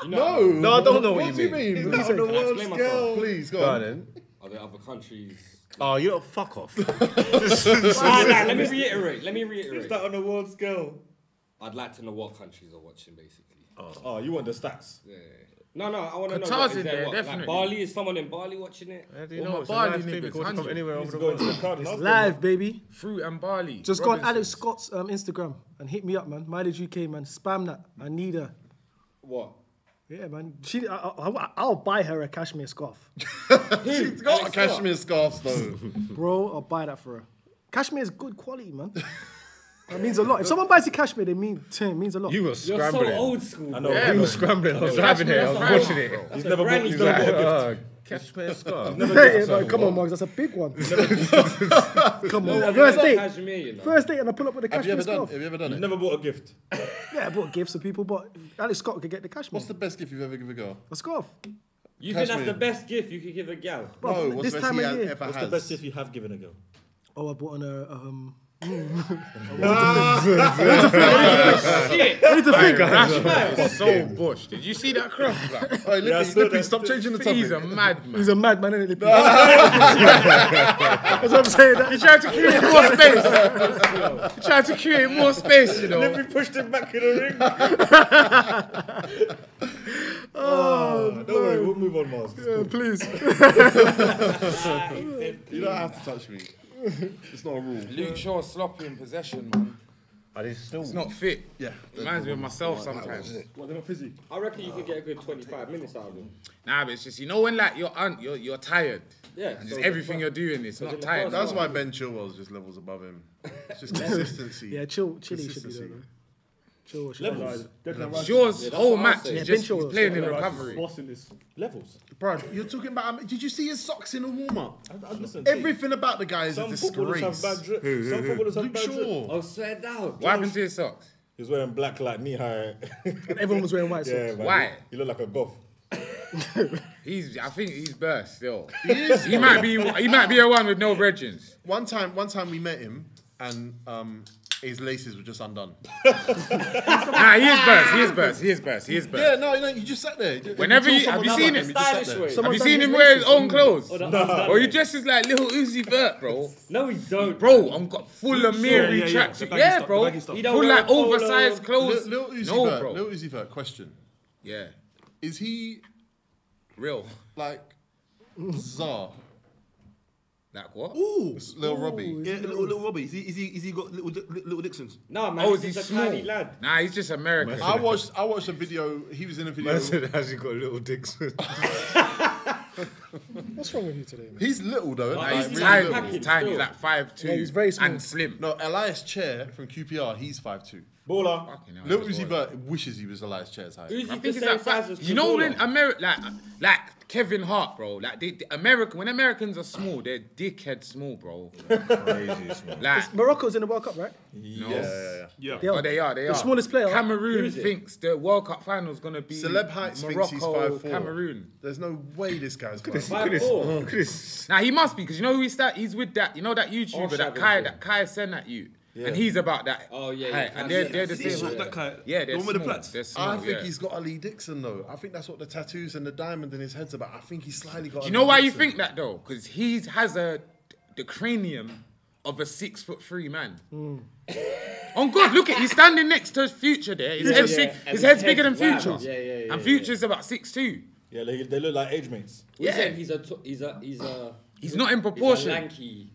No, I don't know what you mean. What do you mean? Please, go on. Then. Are there other countries... Oh, you lot, fuck off. Let me reiterate. Is that on a world scale? I'd like to know what countries are watching, basically. Oh, you want the stats? Yeah. No, I want to know. Qatar's in there, definitely. Like Bali, is someone in Bali watching it? Yeah, you know, Bali niggas from anywhere over the world. It's live, baby. Fruit and Bali. Just go on Alex Scott's Instagram and hit me up, man. Mileage UK, man. Spam that. I need her. What? Yeah, man. I'll buy her a cashmere scarf. She's got cashmere scarves, though. Bro, I'll buy that for her. Cashmere is good quality, man. That means a lot. If someone buys a cashmere, it means a lot. You were scrambling. You're so old school. I know. Yeah, you were scrambling. I was driving here. I was watching it. He's never bought a gift. Cashmere scarf. Come on, Marcus. That's a big one. Come on. First date and I pull up with a cashmere scarf. Have you ever done it? You've never bought a gift. Yeah, I bought gifts to people, but Alex Scott could get the cashmere. What's the best gift you've ever given a girl? A scarf. You think that's the best gift you could give a gal? No, what's the best gift you have given a girl? Oh, I bought on a... I need to think. So bush. Did you see that cross? Lippy, stop changing the topic. He's a madman. He's a madman, isn't it? That's what I'm saying. He tried to create more space. You know. Lippy pushed him back in the ring. Don't worry, we'll move on, Mars. Yeah, please. You don't have to touch me. It's not a rule. Luke Shaw sloppy in possession, man. It's not fit. Yeah. Reminds me of myself sometimes. What, they're not fizzy? I reckon you could get a good 25 minutes out of them. Nah, but it's just, you know when like you're tired. Yeah. And just everything you're doing is not tired. That's why Ben Chilwell's just levels above him. It's just consistency. Yeah, Chilly should be there, man. Shaw's whole match is just playing in recovery. Levels. Bro, you're talking about... Did you see his socks in the warm-up? Everything about the guy is a disgrace. Some footballers have bad drip. I swear down. What happened to his socks? He was wearing black, like, knee-high. Everyone was wearing white socks. Yeah, why? He looked like a goth. I think he's burst still. He is. He might be a one with no bridges. One time we met him and his laces were just undone. Nah, he is burst. Yeah, no, you just sat there. Whenever you have you seen him? Have you seen him wear his own clothes? Or he dresses like little Uzi Vert, bro. No, he don't. Bro, I've got full of Mary tracks. Yeah, bro. Full like oversized clothes. Little Uzi Vert. Little Uzi Vert. Question. Yeah. Is he real? Like Czar? Like what? Ooh, little Robbie. Yeah, little Robbie. Is he got little Dixons? No, man. Oh, is he a tiny lad? Nah, he's just American. I watched a video. He was in a video. I said, has he got little Dixon? What's wrong with you today, man? He's little though. Nah, he's tiny. Little. He's tiny. He's like 5'2". Yeah, he's very small and slim. No, Elias Chair from QPR. He's 5'2". Baller. Hell, little Uzi Vert wishes he was Elias Chair's height. Uzi thinks that size as you know when America, like Kevin Hart, bro. Like when Americans are small, they're dickhead small, bro. Crazy small. Like Morocco's in the World Cup, right? No. Yeah. They are. The smallest player. Cameroon thinks the World Cup final's gonna be Celeb Heights Morocco, thinks he's 5'4". Cameroon. There's no way this guy's 5'4". Now he must be because you know who he's with that. You know that YouTuber that Kai sent at you. Yeah. And he's about that. Oh yeah, height. And they're the same. Yeah, they're small. I think he's got a Lee Dixon though. I think that's what the tattoos and the diamond in his head's about. I think he's slightly got. Do you know why you think that though? Because he has the cranium of a 6'3" man. Mm. Oh God, look at he's standing next to Future there. His head's bigger than Future. Wow. Yeah. And Future's about 6'2". Yeah, they look like age mates. Yeah, he's not in proportion. Lanky.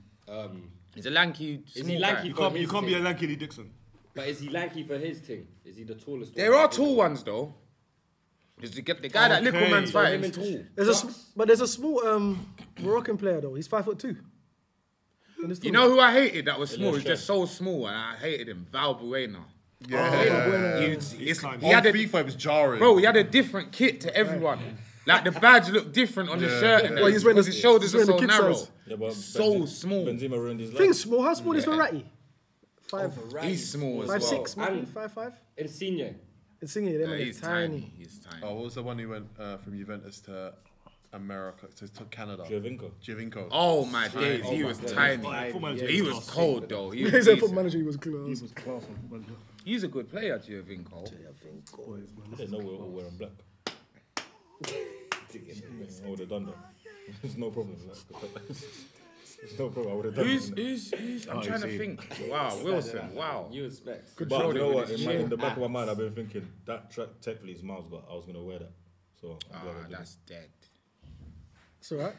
He's a lanky. Is he lanky? You can't be a lanky Lee Dixon. But is he lanky for his thing? Is he the tallest? There are tall ones though. Because the guy that little man's fighting is tall. There's a small Moroccan player though. He's 5'2". You know who I hated that was small? He's just so small, and I hated him. Val Buena. Yeah. He was jarring. Bro, he had a different kit to everyone. Yeah. Like the badge looked different on his shirt, and his shoulders were so narrow. Yeah, so small. Benzema ruined his life. Things small. How small is Verratti? 5. Oh, he's small as well. 5'6", maybe 5'5". Insigne. He's tiny. He's tiny. Oh, what was the one who went from Juventus to America to Canada? Giovinco. Oh my days, he was tiny. He was cold though. He was a football manager. He was class. He was class. He's a good player, Giovinco. There's no way we're wearing black. I would have done that. There's no problem. There's no problem. I would have done that. I'm trying to think. Wow, Wilson. Wow. You expect. But you know what? In the back of my mind, I've been thinking that track Tecfley's Miles got. I was gonna wear that. So that's dead. It's alright.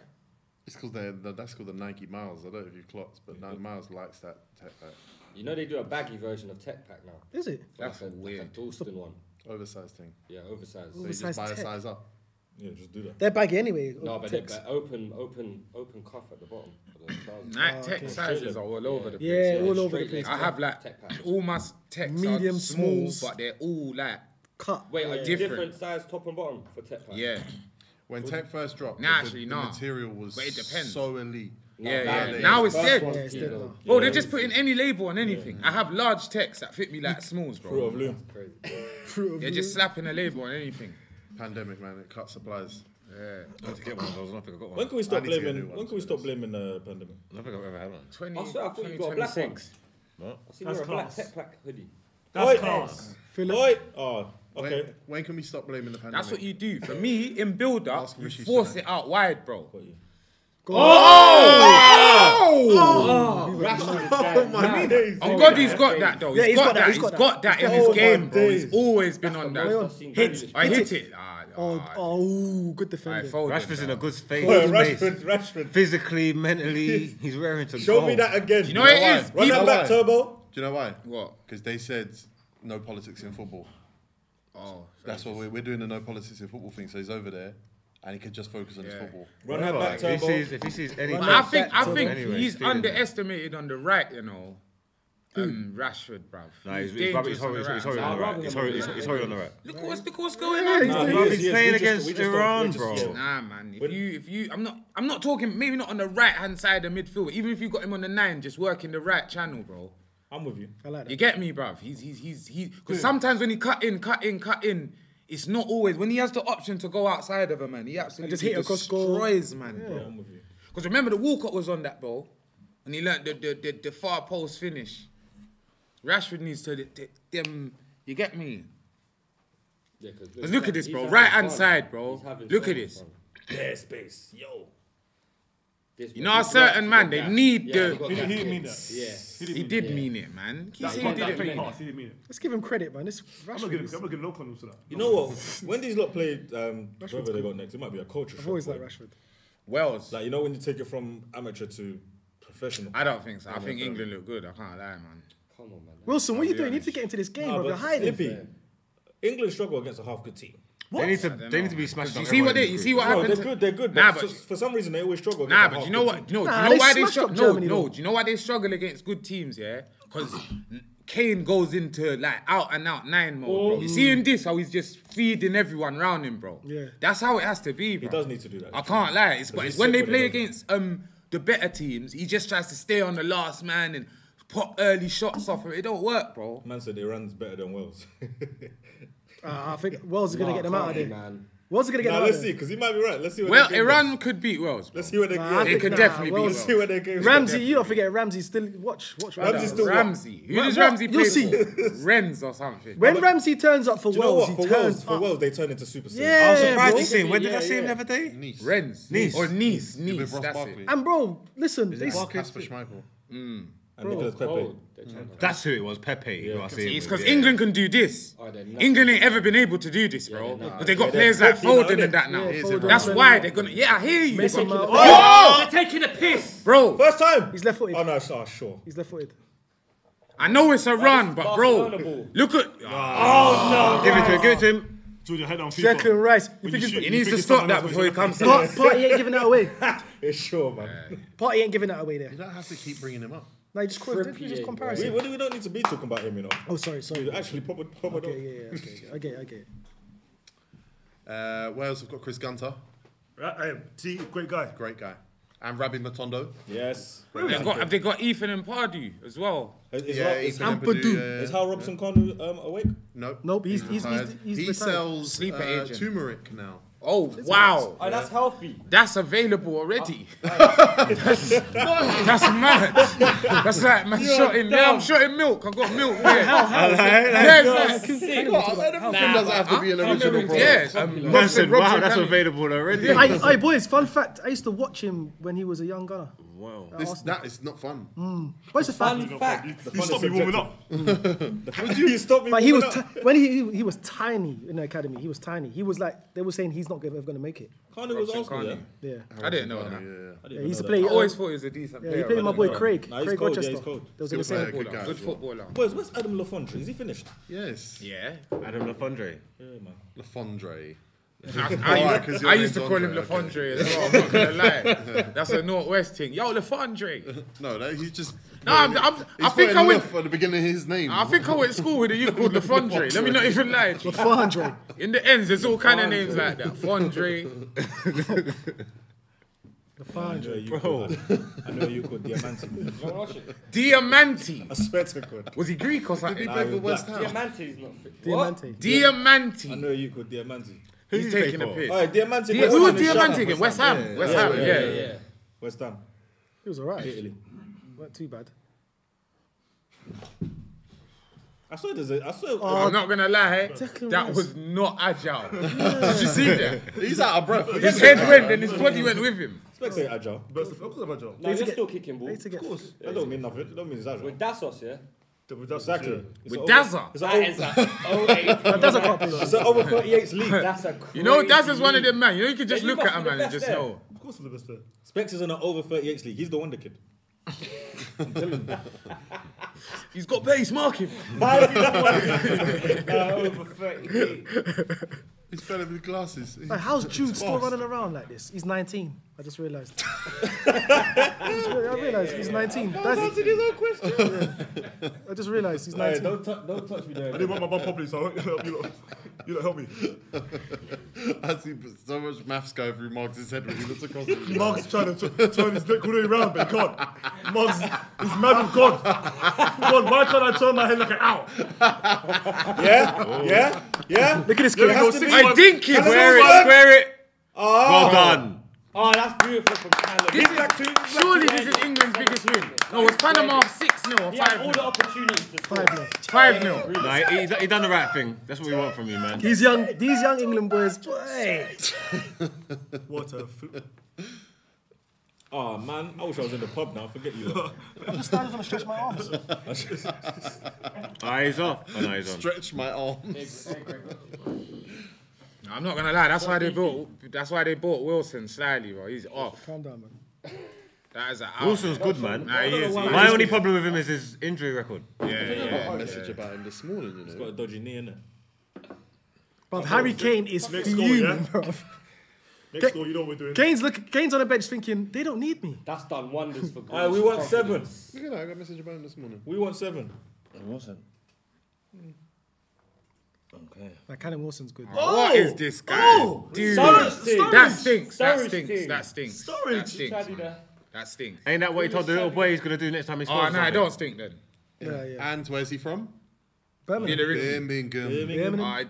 It's because that's called the Nike Miles. I don't know if you clocked, but Miles likes that tech pack. You know they do a baggy version of tech pack now. Is it? That's like weird. Like a Dalston one. Oversized thing. Yeah, oversized. So you just buy a size up. Yeah, just do that. They're baggy anyway. No, but they're open cuff at the bottom. Like tech sizes are all over the place. Yeah, all over the place. I have like all my techs medium, small, but they're all like cut. Wait, a different size top and bottom for tech. Yeah. When tech first dropped, the material was so elite. Yeah. Now it's dead. Bro, they're just putting any label on anything. I have large techs that fit me like smalls, bro. Fruit of Loom. Crazy. They're just slapping a label on anything. Pandemic, man, it cut supplies. Yeah. I had to get one. I don't think I got one. When can we stop blaming the pandemic? I don't think I've ever had one. I thought you got a black one. What? I see you a black tech pack hoodie. That's class. Philip. Oh, okay. When can we stop blaming the pandemic? That's what you do. For me, in build-up, you force it out wide, bro. Oh! On God, he's got that though. He's got that. He's got that in his game, bro. He's always been on that. Hit it. Oh, good defender. Rashford's in a good space. Rashford. Physically, mentally, he's wearing some. Show me that again. You know what it is? Run that back, Turbo. Do you know why? What? Because they said no politics in football. Oh, that's what we're doing. The no politics in football thing. So he's over there. And he could just focus on his football. If he sees anything, I think he's underestimated on the right, you know. Rashford, bruv. No, he's horrible on the right. Look what's going on. He's playing against Iran, bro. Nah, man. If you, I'm not talking. Maybe not on the right hand side of midfield. Even if you got him on the 9, just working the right channel, bro. I'm with you. I like that. You get me, bruv? He's. Because sometimes when he cut in. It's not always when he has the option to go outside of a man. He absolutely just hit destroys, man. Yeah. Bro. I'm with you. Because remember, the Walcott was on that ball, and he learnt the far post finish. Rashford needs to you get me? Yeah, because look at this, bro. Right hand side, bro. Look at this. Bare space, yo. You know, a certain man, they need the... He didn't mean that. Yeah. He did mean it, man. He did mean it. Let's give him credit, man. I'm not going to low condoms to that. You know what? When these lot played, whoever they got next, it might be a culture shock. I've always liked Rashford. Wales. Like, you know when you take it from amateur to professional? I don't think so. I think England look good. I can't lie, man. Come on, man. Wilson, what are you doing? You need to get into this game, bro. You're hiding. England struggle against a half-good team. What? They need to be smashed. You see what happened? They're good. Nah, but for some reason they always struggle. Nah, but you know what? Do you know why they struggle against good teams? Yeah, because Kane goes into like out and out 9 mode. Oh. Bro. You see in this how he's just feeding everyone round him, bro. Yeah, that's how it has to be. Bro. He does need to do that. I can't lie. It's when they play against the better teams, he just tries to stay on the last man and pop early shots off him. It don't work, bro. Man said Iran's better than Wales. I think Wales are going to get them out of there. Man. Wales are going to get them out of there. Let's see, because he might be right. Let's see. Well, Iran could beat Wales. Bro. Let's see where they go. They could definitely beat Wales. Let's see where they go. Ramsey, you don't forget Ramsey. Still, watch Ramsey. Still Ramsey. Who does Ramsey play for? Rennes or something. When Ramsey turns up for Wales, he turns up. For Wales, they turn into superstars. Yeah, I was surprised to see him. When did I see him the other day? Nice. That's it. And bro, listen. Casper Schmeichel. And Nicolas Pepe. That's who it was, Pepe. Yeah, it's because England can do this. Oh, England ain't ever been able to do this, bro. But they got players like Foden and that now. That's why they're gonna. Yeah, I hear you. They're taking a piss, bro. First time. He's left-footed. Oh no, sure. He's left-footed. I know it's a run, but bro, look at. Oh no! Give it to him. Declan Rice. He needs to stop that before he comes in. Partey ain't giving that away. Sure, man. Partey ain't giving that away there. You don't have to keep bringing him up. Like just comparison. We don't need to be talking about him, you know. Oh, sorry. Actually, proper. Okay. Wales have got Chris Gunter. Great guy. And Rabbi Matondo. Yes. Have they got Ethan and Pardew as well? Ethan and Pardew. Is Hal Robson Kanu awake? Nope. He sells sleeper agent turmeric now. Oh, wow. Oh, that's healthy. That's available already. That's mad. That's like, man, I'm shotting milk. I've got milk here. Everything doesn't have to be an original product. Robson, that's available already. Hey, boys, fun fact. I used to watch him when he was a young gunner. Wow. That is not fun. But it's a fun fact. You stopped me warming up. When he was tiny in the academy, he was tiny. He was like, they were saying he's not ever going to make it. Kanu was also there. Yeah. I didn't know that. He used to play. I always thought he was a decent player. He played my boy Craig. Craig Rochester. He's cold. Good footballer. Boys, where's Adam Lafondre? Is he finished? Yes. Yeah. Adam Lafondre. Yeah, man. Lafondre. I used to call him Lafondre as well, I'm not going to lie. That's a Northwest thing. Yo, Lafondre. No, he's just... I think I went... at the beginning of his name. I think I went to school with a youth called Lafondre. Let me not even lie. Lafondre. In the ends, there's all kind of names like that. Fondre. Lafondre, bro. I know you called Diamante. Diamante. I swear to God. Was he Greek or something? Did he play for West Ham? Diamante's not Greek. Diamante. I know you called Diamante. He's taking a piss. Right, who was Diamante again? West Ham. West Ham. West Ham. He was alright. Italy. Not too bad. I saw. I'm not gonna lie, that was not agile. Did you see that? He's out of breath. His head went and his body went with him. Let's say agile. Of course I'm agile. No, they're still kicking balls. Of course. That don't mean nothing. It don't mean it's agile. With Dassos, yeah. Exactly. With Dazza. It's an over 48's league. That's a crazy. You know, Dazza's one of them, man. You know, you can just look at him, man, and just know. Of course we're the best there. Specs is in an over 38's league. He's the wonder kid. I'm telling you. He's got base marking. Why have you done one? Over 38. He's better with glasses. Like, how's Jude still running around like this? He's 19. I just realised. I realised he's 19. That's answered his own question. Yeah. I just realised he's 19. Hey, don't touch me there. I didn't want my bum properly, so you don't help me. I see so much maths going through Marx's head when he looks across the Marx trying to turn his neck all the way around, but he can't. Marx is mad with God. God, why can't I turn my head like an owl? Yeah? Oh. Yeah? Yeah? Look at this kid. I think he square it. Oh. Well done. Oh, that's beautiful from Canada. Surely this is England's biggest win. No, it was Panama 6-0 or 5-0. He had all the opportunities to score. 5-0. No, he done the right thing. That's what we want from you, man. These young England boys. What a fool. Oh, man. I wish I was in the pub now. Forget you. I'm just standing on to stretch my arms. Eyes off. Oh, no, he's on. Stretch my arms. I'm not gonna lie. That's why they bought Wilson slightly, bro. He's off. Calm down, man. That is an out. Wilson's good, man. Nah, he is. My only problem with him is his injury record. Yeah. I message about him this morning. You know, he's got a dodgy knee, innit? But Harry Kane is fuming, bro. Next goal, you know what we're doing. Kane's on the bench thinking they don't need me. That's done wonders for. All right, we want seven. Look at that. I got a message about him this morning. We want seven. Wilson. Okay. Like Callum Wilson's good. Oh, what is this guy? Oh, dude, that stinks. Ain't that what he told the little boy he's gonna do next time he scores? Oh no, it don't stink then. Yeah. And where's he from? Birmingham. Oh,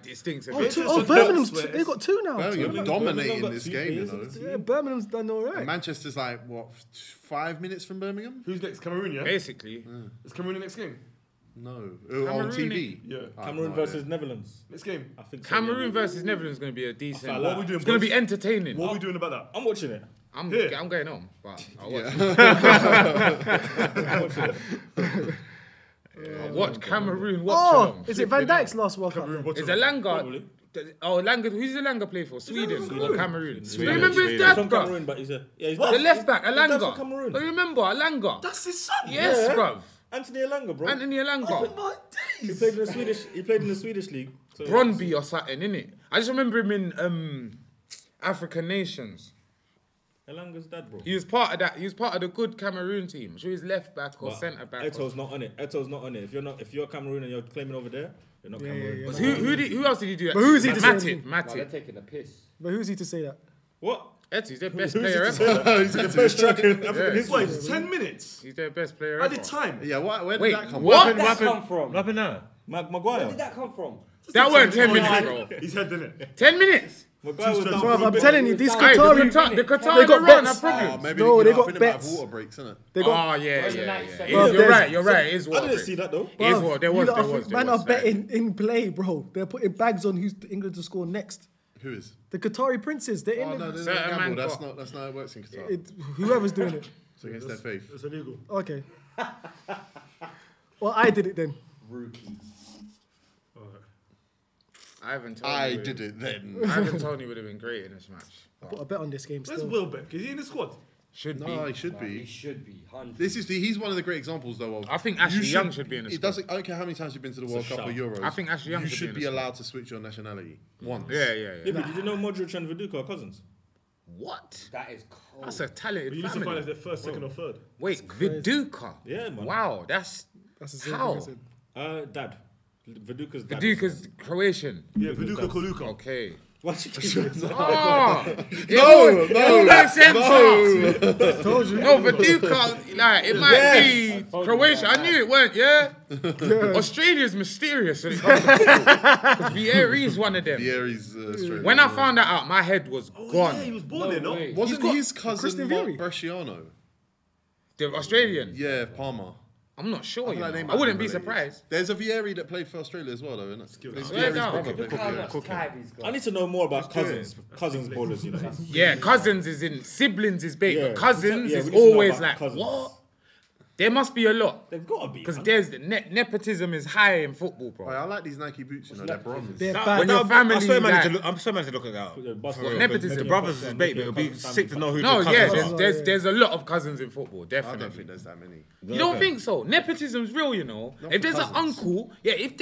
it stinks. Birmingham's. They've got two now. Birmingham dominating this game, you know. Yeah, Birmingham's done all right. And Manchester's like what, 5 minutes from Birmingham? Who's next? Cameroon, yeah. Basically, is Cameroon the next game? No, on TV. Yeah, Cameroon versus Netherlands. Next game, I think. Cameroon versus Netherlands is going to be a decent. What we doing? It's going to be entertaining. What are we doing about that? I'm watching it. I'm going on, but I'll watch it. What Cameroon? Oh, is it Van Dijk's last World Cup? Is it Langer? Oh, Langer. Who's the Langer play for? Sweden or Cameroon? Remember his dad, bro. The left back, Langer. Do you remember Langer? That's his son. Yes, bro. Anthony Elanga, bro. Anthony Elanga. Oh my days! He played in the Swedish. He played in the Swedish league. So Brøndby or something, innit? I just remember him in African Nations. Elanga's dad, bro. He was part of that. He was part of the good Cameroon team. So he's left back or centre back. Eto's not on it. Eto's not on it. If you're Cameroon and you're claiming over there, you're not Cameroon. Yeah, who else did he do that? But who's he to say? Matic. They're taking a piss. But who's he to say that? What? He's their best player ever. He's their best striker in his life. 10 minutes. He's their best player ever. Added time. Yeah, where did that come from? Where did that come from? What happened now? Maguire. Where did that come from? That weren't 10 minutes, bro. He's head in it. 10 minutes? I'm telling you, these Qatari... The Qatari got run, problems. No, they got bets. Water breaks, innit? Oh, yeah. You're right. It is water. I didn't see that, though. It is water. There was. Man are betting in play, bro. They're putting bags on who's England to score next. Who is? The Qatari princes. They're in the... That's not how it works in Qatar. Whoever's doing it. It's against their faith. It's illegal. Okay. Well, I did it then. Rookie. Ivan Toney would have been great in this match. I put a bet on this game still. Where's Wilbeck? Is he in the squad? He should be. He's one of the great examples, though. I think Ashley Young should be in the squad. I don't care how many times you've been to the World Cup or Euros. I think Ashley Young should be allowed to switch your nationality once. Yeah. But did you know Modric and Viduka are cousins? What? That is cold. That's a talented family. You used to find out their first, second, or third. Wait, Viduka? Yeah, man. Wow, that's how? Dad. Viduka's dad. Viduka's Croatian. Yeah, Viduka Koluka. Okay. No, Viduka, like, it might be Croatia. I knew it weren't, yeah? Australia's mysterious. Vieri's one of them. When I found that out, my head was gone. Yeah, he was born there, no? Wasn't his cousin Bresciano? The Australian? Yeah, Palmer. I'm not sure. I wouldn't be surprised. There's a Vieri that played for Australia as well, though, isn't it? I need to know more about cousins. Cousins borders, you know. Yeah, cousins is in siblings is big, but cousins is always like cousins. What? There must be a lot. There's got to be. Because there's the nepotism is high in football, bro. I like these Nike boots, you know, they're brothers. When your family, I'm so mad to look at that. Nepotism, the brothers is big, but it'll be sick to know who. No, yeah, there's a lot of cousins in football, definitely. I don't think there's that many. You don't think so? Nepotism's real, you know. If there's an uncle, yeah. If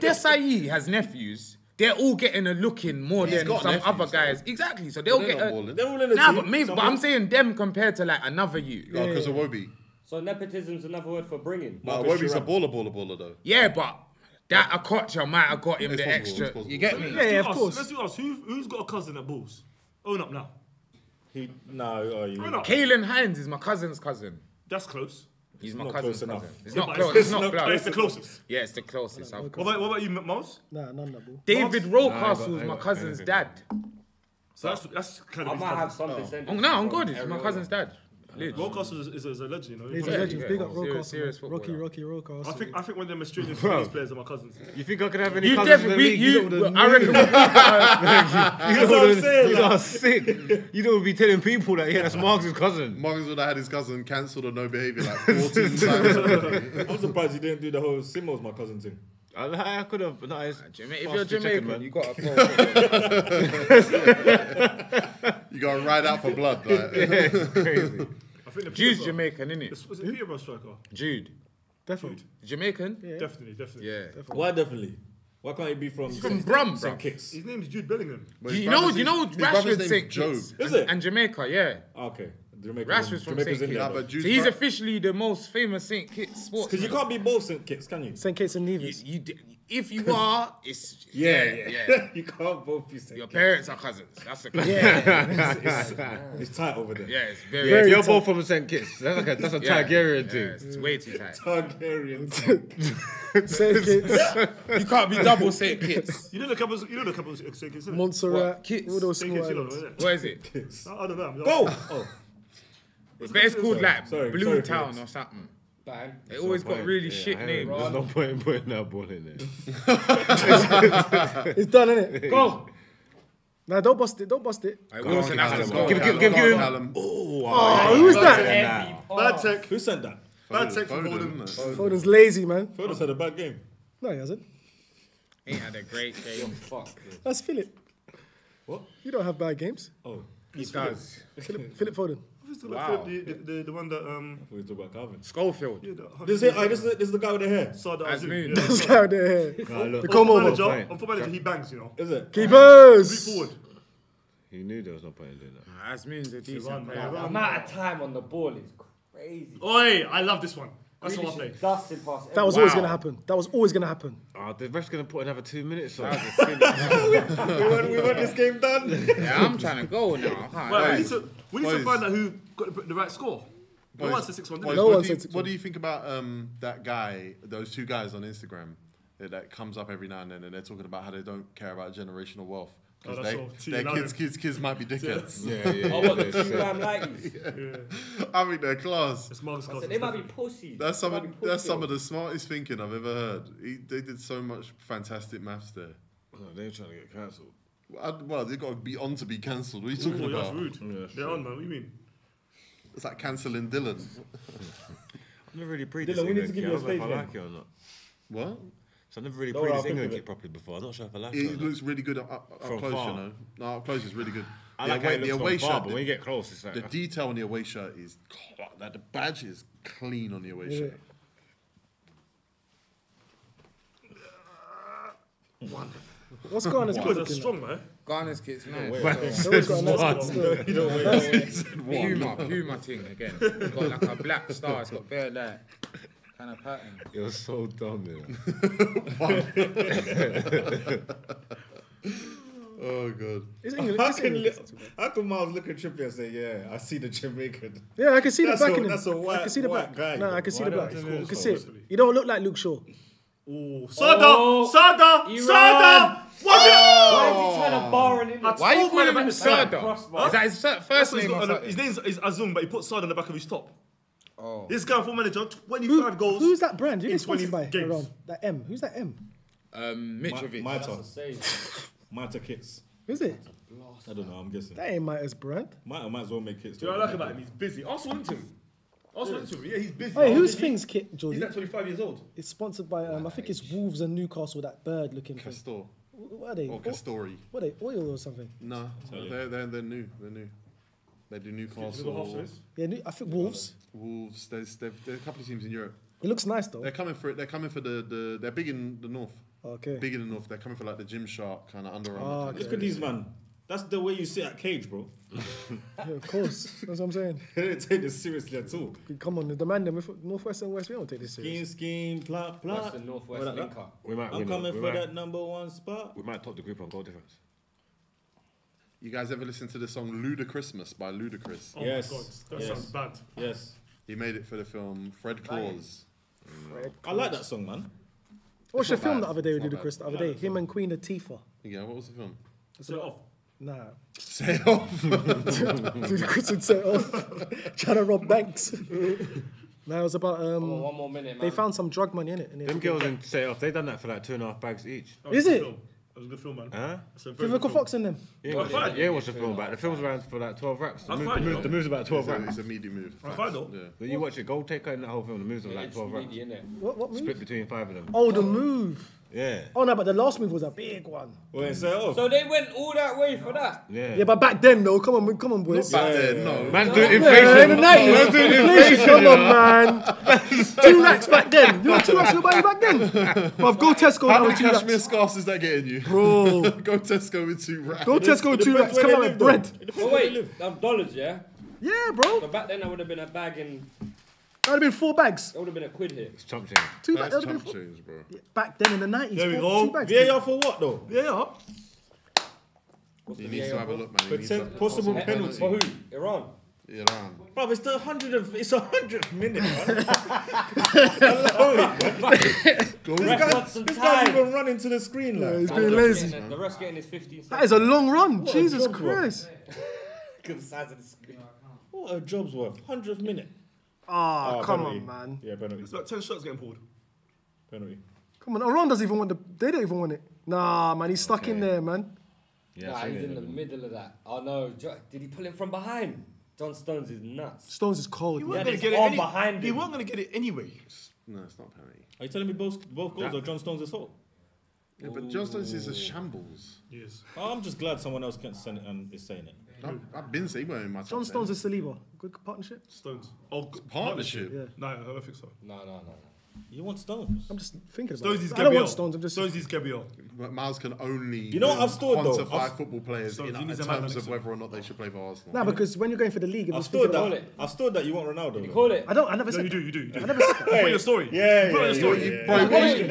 there's Saeed has nephews. they're all getting a look in more than some other guys. Exactly. So they'll get a... They're all in a team. But maybe, but I'm saying them compared to like another you. Yeah, because of Wobie. So nepotism's another word for bringing. But Wobie's a baller though. Yeah, but that a culture might have got him the extra. You get me? Yeah, of course. Let's do us. Who's got a cousin that balls? Own up now. Caelan Hines is my cousin's cousin. That's close. He's my cousin's cousin. It's not close. It's not close. It's the closest. Yeah, it's the closest. What about you, Mouse? Nah, none of that. David Rowcastle is my cousin's dad. So that's kind of. I might have something. No, I'm good. It's my cousin's dad. Rowcastle is a legend, you know. He's a legend. Big up Rowcastle. Rocky Rowcastle. I think when they're Australian football players are my cousins. You think I could have any cousins in the league? I reckon. That's what I'm saying. You are sick. You don't be telling people that. Yeah, that's Marcus's cousin. Marcus would have had his cousin cancelled on no behaviour like 14 times. I'm surprised he didn't do the whole Simo's my cousin thing. I could have. No, if you're Jamaican, you got to. You got to ride out for blood. Like. Yeah, it's crazy. Jude's Jamaican, isn't it? Was it Peterborough striker? Jude, definitely Jamaican. Yeah. Definitely. Yeah. Definitely. Why definitely? Why can't he be from? He's from Brum, bro. His name's Jude Bellingham. You know, Rashford's St. Job. Is it? And Jamaica, yeah. Okay. Rashford's from St. Kitts. So he's officially the most famous St. Kitts sports. Because you can't be both St. Kitts, can you? St. Kitts and Nevis. If you are, it's... Yeah. You can't both be St. Kitts. Your parents are cousins. That's the question. Yeah. it's tight over there. Yeah, it's very you're tight. Both from St. Kitts. That's a Targaryen thing. Yeah, it's way too tight. Targaryen. St. Kitts. You can't be double St. Kitts. You know the couple of St. Kitts, isn't it? Montserrat, Kitts. What is it? Kitts. I don't know. Go! But it's called like Blue Town or something. Bang. They always got really shit names. There's no point in putting that ball in there. It's done, innit? Go. Nah, don't bust it. Wilson, that's the goal. Give him. Oh, who was that? Bad tech. Who sent that? Bad tech for Foden. Foden's lazy, man. Foden's had a bad game. No, he hasn't. He had a great game. Fuck. That's Philip. What? You don't have bad games. Oh, he does. Philip Foden. Wow. The one that we talk about Calvin Schofield. Yeah, this is the guy with the hair. This guy with the hair. The come over. I'm for manager. He bangs, you know. Is it? Keepers. Forward. He knew there was no point in doing that. Asmin's a decent player. The amount of time on the ball is crazy. Oi, I love this one. That's what I play. That was always going to happen. Oh, the ref's going to put another 2 minutes on. We want this game done. Yeah, I'm trying to go now. Right, we need to find out who got the right score. No one said 6-1. What do you think about that guy, those two guys on Instagram that comes up every now and then and they're talking about how they don't care about generational wealth? Because their kids might be dickheads. Yeah. I want the two man likes. I mean, they're class. They might be pussies. That's some of the smartest thinking I've ever heard. They did so much fantastic maths there. Oh, they're trying to get cancelled. Well, they've got to be on to be cancelled. What are you talking about? That's rude. Yeah, they're on, man. What do you mean? It's like cancelling Dylan. I've never really preached Dylan, we need to give you a stage name. I don't know if I like it or not. What? So I've never really played his England kit properly before. I'm not sure if I like it. It looks really good up close, far. You know. No, up close is really good. I like the away shirt. But when you get close, it's like... The detail on the away shirt is... Like the badge is clean on the away shirt. One. What's Garner's kit? That's strong, man. Garner's kit's nice. You don't wait. Puma thing again. It's got like a black star. It's got bare like... Kind of pattern. You're so dumb, man. Oh god. How can Miles look at Trippier and say, "Yeah, I see the Jamaican." Yeah, I can see the back in him. That's a white. I can see the back. Guy, I can see the back. I can see it. You don't look like Luke Shaw. Ooh. Sada! What? Why is he trying to bar an English? Why are you calling him Sada? Is that his first name? His name is Azum, but he put Sada on the back of his top. Oh. This guy, full manager, 25 goals. Who's that brand? Who's sponsored by? That M. Who's that M? Mitrovic. Mitre Kits. Who's it? I don't know. I'm guessing. That ain't Mitra's brand. Mitra might as well make kits. Do you know what I like about him? He's busy. Arsenal went to him. Yeah, he's busy. Hey, who's Things Kit, Jordan? He's like 25 years old. It's sponsored by, I think it's Wolves and Newcastle, that bird looking thing. Castor. What are they? Or Castori. What are they? Oil or something? No. They're new. They do Newcastle. Yeah, I think Wolves. Wolves. There's a couple of teams in Europe. It looks nice though. They're coming for it. They're coming for the. They're big in the north. Okay. Big enough. They're coming for like the Gymshark kind of Under Armour. Look at these man. That's the way you sit at cage, bro. Yeah, of course. That's what I'm saying. They didn't take this seriously at all. Come on, the man, Northwest and West, we don't take this seriously. Scheme, plot. That's the Northwest linker. I'm coming for that #1 spot. We might top the group on goal difference. You guys ever listen to the song Ludacrismas by Ludacris? Oh yes. My God, that sounds bad. Yes. He made it for the film Fred Claus. I like that song, man. I watched a film the other day with Ludacris, him and Queen Latifah. Yeah, what was the film? Set Off. Nah. Set Off. Ludacris and Set Off. Trying to rob banks. No, it was about one more minute, man. They found some drug money in it. Them girls in Set Off, they done that for like 2.5 bags each. Oh, is it? That was a good film, man. Huh? Vivica Fox in them. Yeah, watch the film back. The film's around for like 12 racks. The move's about 12 racks. It's a meaty move. I find though. But you watch it, Gold Taker in that whole film, the move's like 12 racks. What move? Split between 5 of them. Oh, the move. Yeah. Oh no, but the last move was a big one. Wait, so they went all that way for that? Yeah. Yeah, but back then though, come on boys. Not back then, no. Man's doing inflation. Yeah, in the 90s. Man's doing inflation. Come on, man. 2 racks back then. You want 2 racks for back then? Bruv, go Tesco. How many cashmere scarves is that getting you? Bro. Go Tesco with 2 racks. Go Tesco with 2 racks. Come out with bread. Oh wait, that's dollars, yeah? Yeah, bro. So back then that would have been a bag in... That would have been 4 bags. That would have been a £1 here. It's chump change. 2 bags. That would have been chump change, bro. Back then in the 90s. There we go. 2 bags. VAR for what though? VAR. You need to have a look, man. Potential possible penalty. For who? Iran. Bro, it's the 100th minute, man. This guy's even running to the screen, like. He's being lazy. The ref's getting his 15 seconds. That is a long run. Jesus Christ. Look at the size of the screen. What a job's worth. 100th minute. Oh, come on, man. Yeah, penalty. It's like 10 shots getting pulled. Penalty. Come on, Iran doesn't even want they don't even want it. Nah, man, he's stuck in there, man. Yeah, nah, he's in the middle of that. Oh, no. Did he pull him from behind? John Stones is nuts. Stones is cold. He wasn't going to get it anyway. No, it's not penalty. Are you telling me both goals are John Stones' fault? Yeah, but John Stones is a shambles. Yes. Oh, I'm just glad someone else can send it and is saying it. I've been saying in my John Stones and Saliba, good partnership. Stones. Oh, partnership. Yeah. No, I don't think so. No. You want Stones? I'm just thinking about it. I don't want Stones. I'm just. Stones is Gabriel. Miles can only. You know what I've stored though. Quantify football players in terms of whether or not they should play for Arsenal. No, because when you're going for the league, I've stored that. I've stored that you want Ronaldo. You call it. I don't. I never said. No, you do. I never said that. Put your story. Yeah.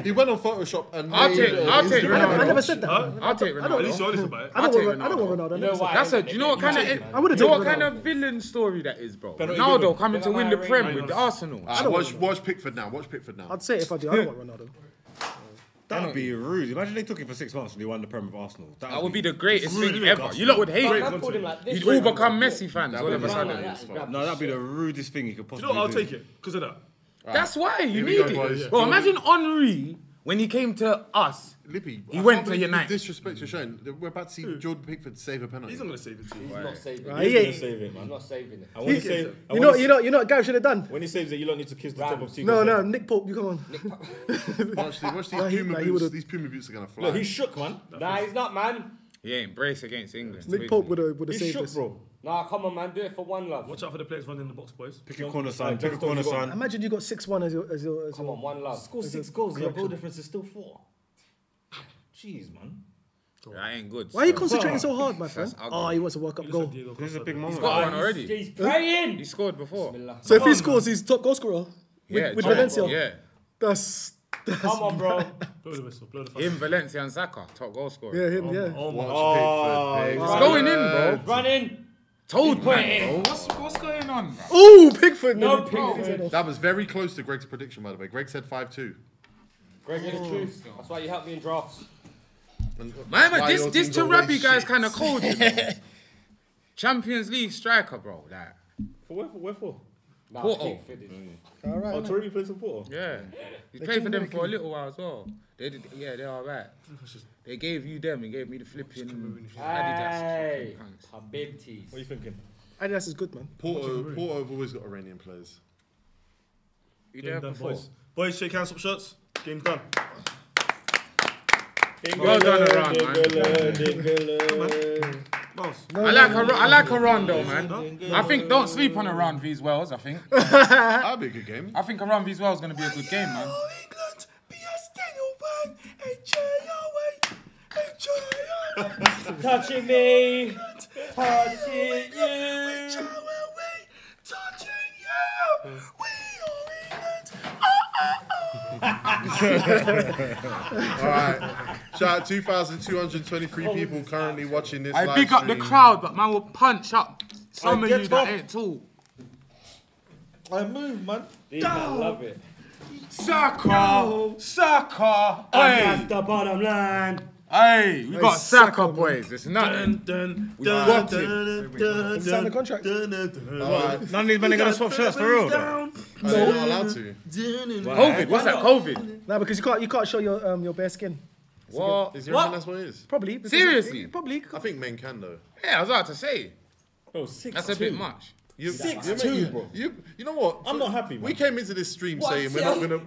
He went on Photoshop and. I'll take Ronaldo. I never said that. I'll take Ronaldo. At least you're honest about it. I don't want Ronaldo. That's a. Do you know what kind of? I would have taken Ronaldo. What kind of villain story that is, bro? Ronaldo coming to win the Prem with Arsenal. Watch Pickford now. Now. I'd say it if I do. I don't want Ronaldo. That'd be rude. Imagine they took him for 6 months and he won the Prem with Arsenal. That would be the greatest thing ever. You lot would hate him. Like you'd all become Messi fans all of a sudden. No, that'd be the rudest thing you could possibly do. You know what? I'll take it because of that. Right. That's why you need it. Boys. Well, imagine Henri when he came to us. Lippy, he went to United. Disrespect you're showing. We're about to see Jordan Pickford save a penalty. He's not going to save it. He's not saving it. He's going to save it, man. He's not saving it. I want to save. You know what Gav should have done? When he saves it, you don't need to kiss the top of Seagull. No, Nick Pope, you come on. Watch these Puma boots. These Puma boots are going to fly. Look, he's shook, man. Nah, he's not, man. He ain't braced against England. Nick Pope would have saved this. He's shook, bro. Nah, come on, man. Do it for one love. Watch out for the players running in the box, boys. Pick a corner, son. Pick a corner, son. Imagine you got 6-1 as your. Come on, one love. Score 6 goals. Your goal difference is still 4. Jeez, man. That ain't good. Why are you concentrating so hard, my friend? Oh, he wants to work up goal. This is a big moment. He's got one already. He's praying. He scored before. So if he scores, he's top goal scorer. Yeah, with Valencia. Yeah. That's come on, bro. Blow the whistle. Blow the fire. Him, Valencia and Saka, top goal scorer. Yeah, him, yeah. Oh, my God. It's going in, bro. Run in. Told man, bro. What's going on, bro? Oh, Pickford. No, Pickford. That was very close to Greg's prediction, by the way. Greg said 5-2. Greg is true. That's why you helped me in drafts. Man, this Tarabi guy's kind of cold. You know? Champions League striker, bro. Like. For where for? Nah, Porto. All right. Oh, Tarabi plays for Porto. Yeah, he's played for them for a little while as well. They are right. They gave you them and gave me the flipping Adidas. Big tees. What are you thinking? Adidas is good, man. Porto have always got Iranian players. You there before? Boys, shake hands, up shots. Game's done. Well done, Iran, man. I like Iran, though, man. I think don't sleep on Iran v Wales, I think. That'll be a good game. I think Iran v Wales is going to be a good game, man. England, be a touching me, touching you. Touching you. Alright. Shout out 2,223 people currently watching this. I big up the crowd, but man will punch up some of you that ain't tall. I move, man. I love it. Saka! Saka! Hey! That's the bottom line. Hey, we got Saka, boys. It's nothing. We got it. Sign the contract. None of these men are going to swap shirts for real. No, they're not allowed to. COVID. What's that? COVID. No, because you can't show your bare skin. What? Is there anyone that's what it is? Probably. Seriously? Probably. I think men can though. Yeah, I was about to say. Oh, 6'2". That's a bit much. 6'2", bro. You know what? I'm not happy, man. We came into this stream saying we're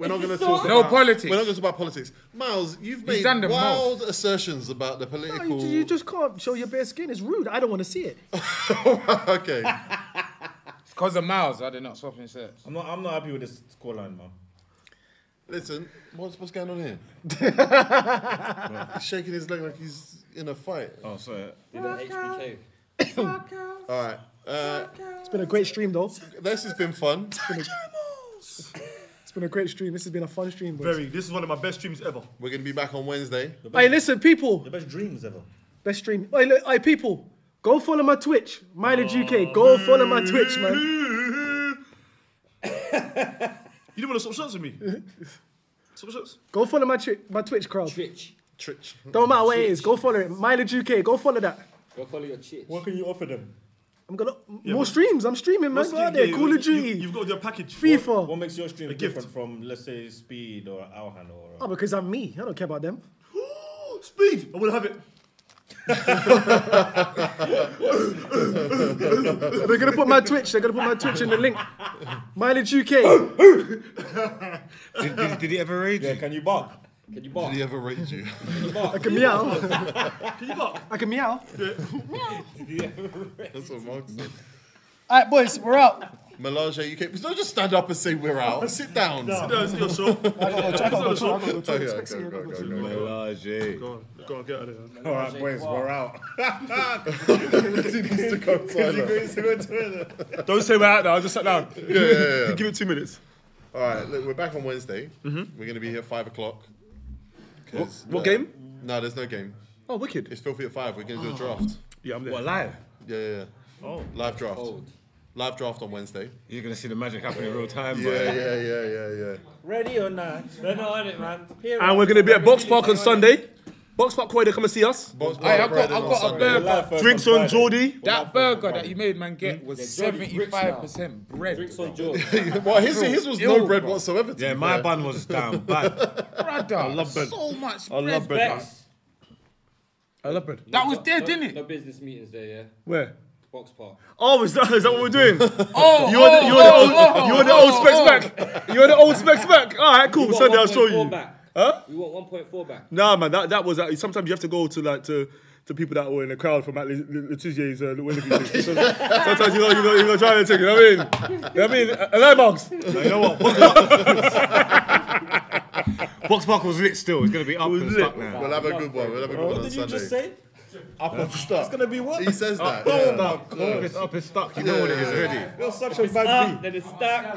not gonna talk about politics. We're not gonna talk about politics. Miles, you've made wild assertions about the political. No, you just can't show your bare skin. It's rude. I don't want to see it. Okay. It's because of Miles. I did not swap in shirts. I'm not happy with this scoreline, man. Listen, what's going on here? He's shaking his leg like he's in a fight. Oh, sorry. Did an HBK. All right. It's been a great stream, though. This has been fun. It's been a great stream. This has been a fun stream, boys. Very. This is one of my best streams ever. We're going to be back on Wednesday. Hey, listen, people. The best dreams ever. Best stream. Hey, look, hey people. Go follow my Twitch. Mileage UK. Go follow my Twitch, man. You didn't want to swap shots with me? Swap shots? Go follow my Twitch crowd. Twitch. Don't matter where it is. Go follow it. Mileage UK. Go follow that. Go follow your Twitch. What can you offer them? I'm gonna more streams. I'm streaming, man. Call of Duty. You've got your package. FIFA. What makes your stream different from, let's say, Speed or Alhan or? Oh, because I'm me. I don't care about them. Speed. I will have it. They're gonna put my Twitch. They're gonna put my Twitch in the link. Mileage UK. did he ever rage? Yeah. Can you bark? Can you bark? Did he ever rage you? Can you bark? I can meow. Can you bark? I can meow. Meow. Did he ever rage? That's what Mark said. All right, boys, we're out. Melange UK. Don't just stand up and say we're out. Sit down. No. Sit down. It's not sure. Melange. Go on, get out of there. All right, boys, we're out. He needs to go toilet. Don't say we're out now. I'll just sit down. Yeah. Give it 2 minutes. All right, look, we're back on Wednesday. We're going to be here at 5 o'clock. What game? No, there's no game. Oh, wicked. It's filthy at 5. We're going to do a draft. Yeah, I'm there. What, live? Yeah. Oh. Live draft. Cold. Live draft on Wednesday. You're going to see the magic happen in real time, bro. Yeah. Ready or not? They're not on it, man. Here and we're going to be at Box Park on Sunday. Box Park Quarry, come and see us. I've got a burger. Drinks on Geordie. That burger that you made, man, was 75% bread. Drinks on Geordie. Well, his was no bread whatsoever. Yeah, my bun was damn bad. Brother, I love bread. So much bread. I love bread. That was there, didn't it? No business meetings there, yeah. Where? Box Park. Oh, is that what we're doing? You're the old specs back. All right, cool. Sunday, I'll show you. Huh? We want 1.4 back. Nah, man, that was sometimes you have to go to like to people that were in the crowd from Letizier's interviews. Sometimes you're not trying to take it. You know what I mean? Hello, Bugs. You know what? Box Park was lit still. It's gonna be up and stuck now. We'll have a good one. We'll have a good one. What did you just say? Up and stuck. It's gonna be what? He says that. Up and stuck. You know what it is already. You're such a bad beat. Then it's stuck.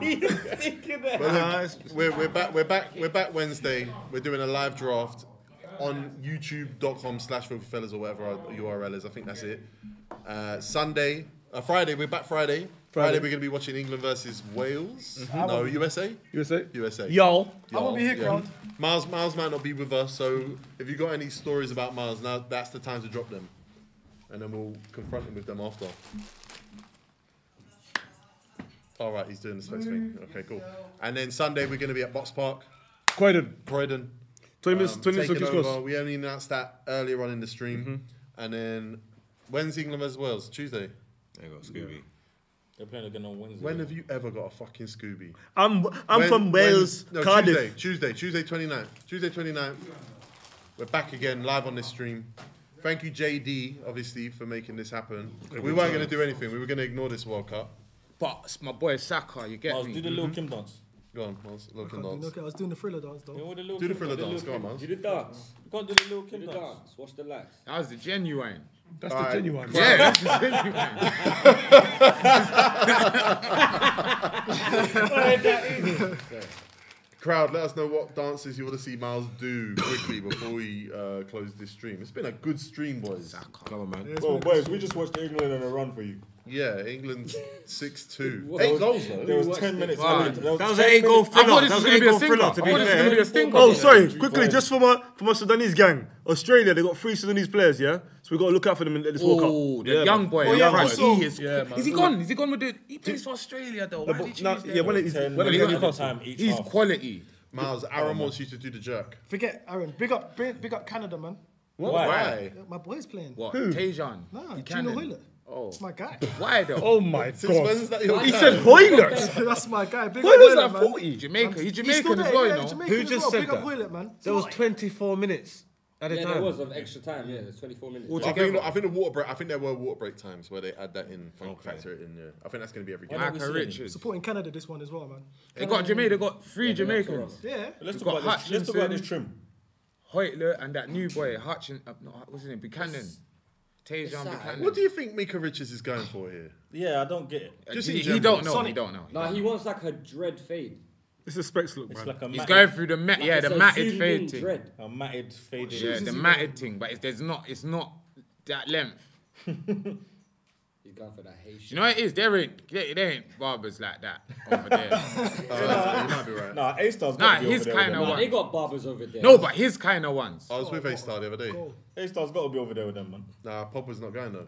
He's thinking that. Well, we're back Wednesday. We're doing a live draft on YouTube.com/filthyfellas or whatever our URL is. I think that's it. Friday. We're back Friday. Friday we're gonna be watching England versus Wales. No, USA. Y'all. I won't be here, crowd. Miles might not be with us, so if you got any stories about Miles, now that's the time to drop them, and then we'll confront him with them after. All right, he's doing the space thing. Okay, cool. And then Sunday we're gonna be at Box Park. Croydon. 20 minutes. 20 minutes. We only announced that earlier on in the stream, and then Wednesday England versus Wales. Tuesday. They got Scooby. Yeah. They're playing again on Wednesday. When have you ever got a fucking Scooby? I'm from Wales, Cardiff. Tuesday 29th. We're back again, live on this stream. Thank you, JD, obviously, for making this happen. We weren't going to do anything. We were going to ignore this World Cup. But it's my boy Saka, you get me? Do the little Kim dance. Go on, Maz. Little Kim dance. I was doing the Thriller dance, though. Do the Thriller dance. Go on, Maz. Do the dance. You can't do the Little Kim dance. Watch the lights. That was the genuine. That's the genuine. Yeah, that's the genuine. Crowd, let us know what dances you want to see Miles do quickly before we close this stream. It's been a good stream, boys. Come on, man. Oh, boys, we just watched England on a run for you. Yeah, England 6-2. 8 goals, though. There was 10 minutes. That was an 8-goal thriller. I thought this was going to be a thriller, to be fair. Oh, sorry. Quickly, just for my Sudanese gang. Australia, they got 3 Sudanese players, yeah? So we got to look out for them in this World Cup. Oh, the young boy. Is he gone? Is he gone with the... He plays for Australia, though. Why did you choose him? He's quality. Miles, Aaron wants you to do the jerk. Forget Aaron. Big up Canada, man. Why? My boy's playing. What? Who? Tejan. No, Gino Hoylett. Oh, my guy. Why though? Oh my God. Is that your he guy? Said Hoylett. That's my guy. Hoylett's like 40. Jamaica. He's Jamaican as well, you know. Who just said that? Hoylett, man. There was 24 minutes at a time. There was an extra time. Yeah, there's 24 minutes. Well, I think there were water break times where they add that in. Factor it in. Yeah. I think that's going to be every game. Michael Richards. Supporting Canada this one as well, man. They got Jamaica. They got 3 Jamaicans. Yeah. Let's talk about this trim. Hoylett and that new boy Hutchinson. What's his name? Buchanan. What do you think Mika Richards is going for here? Yeah, I don't get it. Just he don't know. Sonic. He don't know. Like he wants like a dread fade. It's a specs look, bro. Like he's going through the mat. Like yeah, the matted fade thing. Dread. A matted fade. Yeah, the matted thing. But it's not that length. He's going for that Haitian. You know what it is? There ain't barbers like that over there. You might be right. Nah, A-Star's got to be over there. Nah, his kind of one. They got barbers over there. No, but his kind of ones. I was with A-Star the other day. A-Star's got to be over there with them, man. Nah, Popper's not going, though.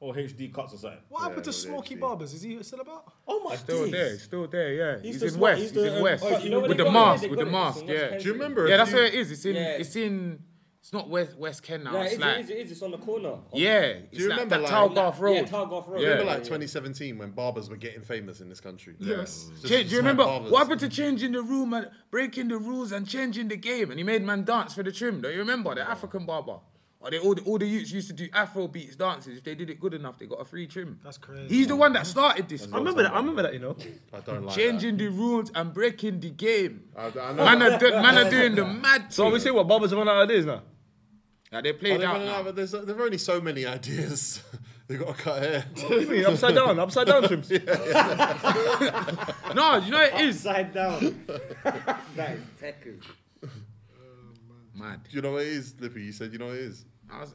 Or HD cuts or something. What happened to Smoky Barbers? Is he still about? Oh my God. Still there, yeah. He's in West. With the mask, yeah. Do you remember? Yeah, that's where it is. It's in... It's not West Ken now. Yeah, it's on the corner. Yeah, do you remember that Talgarth Road? Yeah, Talgarth Road. Remember 2017 when barbers were getting famous in this country? Yes. Yeah. Do you remember what happened to changing the room and breaking the rules and changing the game? And he made man dance for the trim. Do you remember the African barber? Or all the youths used to do Afro beats dances. If they did it good enough, they got a free trim. That's crazy. He's the one that started this. I remember that, you know. I don't like changing the rules and breaking the game. Man are doing the mad. So we say what barbers are running out of ideas now. Like they played out. There are only so many ideas. They got to cut hair. What do you mean? Upside down trims. Yeah. No, you know it is. Upside down. That is techie. Mad. You know what it is, Lippy? You said you know what it is.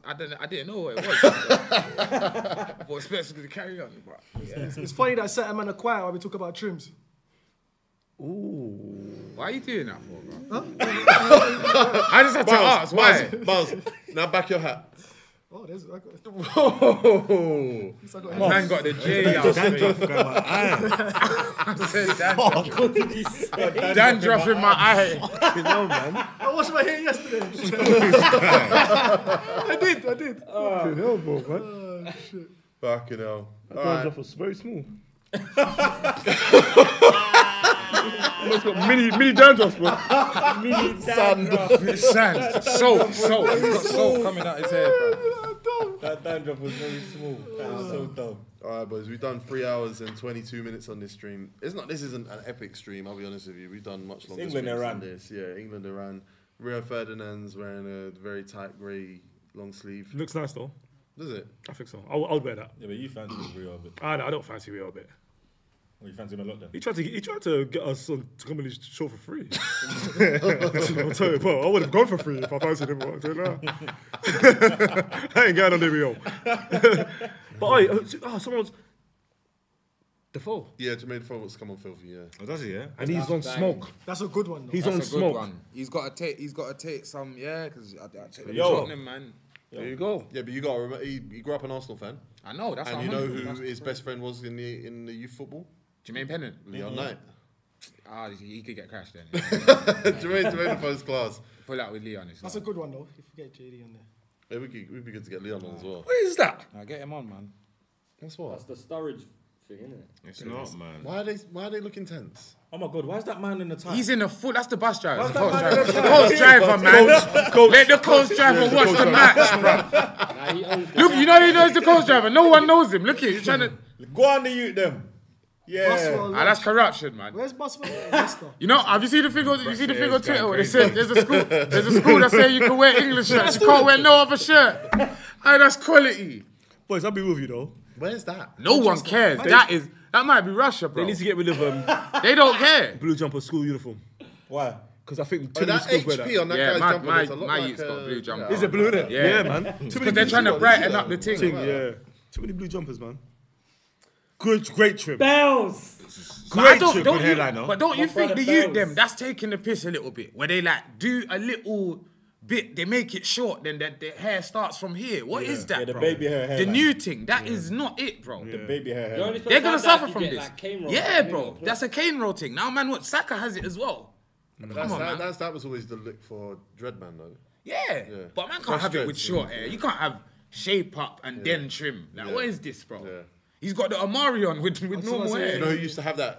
I didn't know what it was. But especially to carry on, bro. Yeah. It's funny that certain men are quiet while we talk about trims. Ooh. Why are you doing that for, bro? Huh? I just had to ask, why? Miles, now back your hat. Oh, there's... Whoa! Man got the J out. Dandruff in my eye. What did you say? Dandruff in my eye. You know, man. I washed my hair yesterday. I did. Fucking hell, bro, man. Shit. Fucking hell. That dandruff was very small. It's got mini dandruff, bro. Mini dandruff. It's sand. Soap. He's got soap coming out his hair, bro. That dandruff was very small. That was so dumb. All right, boys. We've done 3 hours and 22 minutes on this stream. This isn't an epic stream, I'll be honest with you. We've done much longer streams than this. Yeah, England, Iran. Rio Ferdinand's wearing a very tight grey long sleeve. Looks nice, though. Does it? I think so. I'll wear that. Yeah, but you fancy Rio a bit. I don't fancy Rio a bit. Well, you fancy him a lot then? He tried to get us to come on his show for free. I'll tell you, bro, I would have gone for free if I fancied him. I ain't going on the Rio. But someone's... Defoe. Yeah, Jermaine Defoe wants to come on filthy, yeah. Oh, does he, yeah? And he's on smoke. That's a good one, though. He's on smoke. He's got to take some, yeah, because I take him, man. There you go. Yeah, but you got to remember, he grew up an Arsenal fan. I know, that's and you know who his best friend was in the youth football? Jermaine Pennant. Leon Knight. Ah, he could get crashed then. Jermaine first class. Pull out with Leon. That's a good one though, if you get JD on there. Yeah, we'd be good to get Leon on as well. What is that? Nah, get him on, man. That's what? That's the Sturridge thing, isn't it? It's not, man. Why are they looking tense? Oh my God, why is that man in the tie? He's in a full, that's the bus driver. The coach driver, man. Coach. Let the coach driver watch the match, bro. Look, you know he knows the coach driver. No one knows him. Look here, he's trying to... Go on the youth, them. Yeah, and that's corruption, man. Where's Boswell? You know, have you seen the thing on Twitter? Where they said there's a school that say you can wear English shirts, you can't wear no other shirt. And that's quality. Boys, I'll be with you though. Where's that? No one cares. That might be Russia, bro. They need to get rid of they don't care. Blue jumper school uniform. Why? Because I think too many schools wear that. HP on that guy's jumper is a lot like... My youth's got blue jumper. Is it blue there? Yeah, man. Because they're trying to brighten up the thing. Yeah. Too many blue jumpers, man. Great trim. Bells. Great trim. But don't you think the youth them, that's taking the piss a little bit, where they like do a little bit, they make it short, then their hair starts from here. What is that, bro? The baby hair. The new thing. That is not it, bro. The baby hair. They're gonna suffer from this. Yeah, bro. That's a cane roll thing. Now, man, what Saka has it as well. That was always the look for Dreadman, though. Yeah, but man can't have it with short hair. You can't have shape up and then trim. Like, what is this, bro? He's got the Amari on with normal hair. You know who used to have that?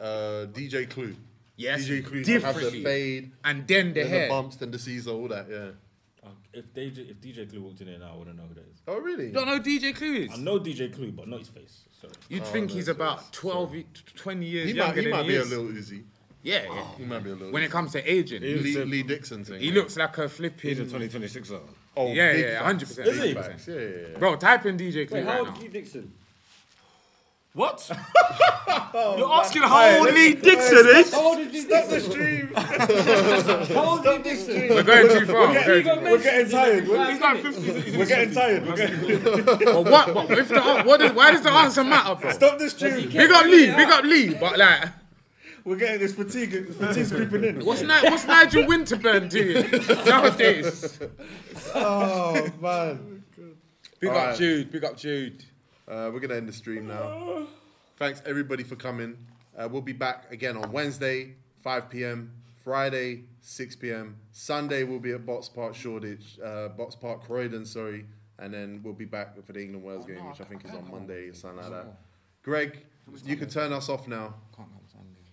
DJ Clue. Yes. DJ Clue used to have the fade. And then the hair. Then the bumps, then the Caesar, all that, yeah. If DJ Clue walked in here now, I wouldn't know who that is. Oh, really? You don't know who DJ Clue is? I know DJ Clue, but not his face. Sorry. You'd think he's about 12, 20 years younger than he is. He might be a little Uzi. Yeah, yeah. He might be a little When it comes to aging. Lee Dixon thing. He looks like a flipping... He's a 2026 though. Oh, yeah, yeah, 100%. Is he? Yeah, yeah. Bro, type in DJ Clue right now. Wait, how old Lee Dixon? What? You're asking how old Lee Dixon is? How old is Lee Dixon? Stop the stream. How old is Lee Dixon? We're going too far. We're getting tired. He's like 50. We're getting tired. Why does the answer matter, bro? Stop the stream. Big up Lee. But like... We're getting this fatigue's creeping in. What's Nigel Winterburn doing nowadays? Oh, man. Big up Jude. We're going to end the stream now. Thanks, everybody, for coming. We'll be back again on Wednesday, 5 p.m., Friday, 6 p.m. Sunday, we'll be at Box Park Croydon, sorry. And then we'll be back for the England-Wales game, which I think is on Monday or something like that. Greg, you can turn us off now. Can't help Sunday.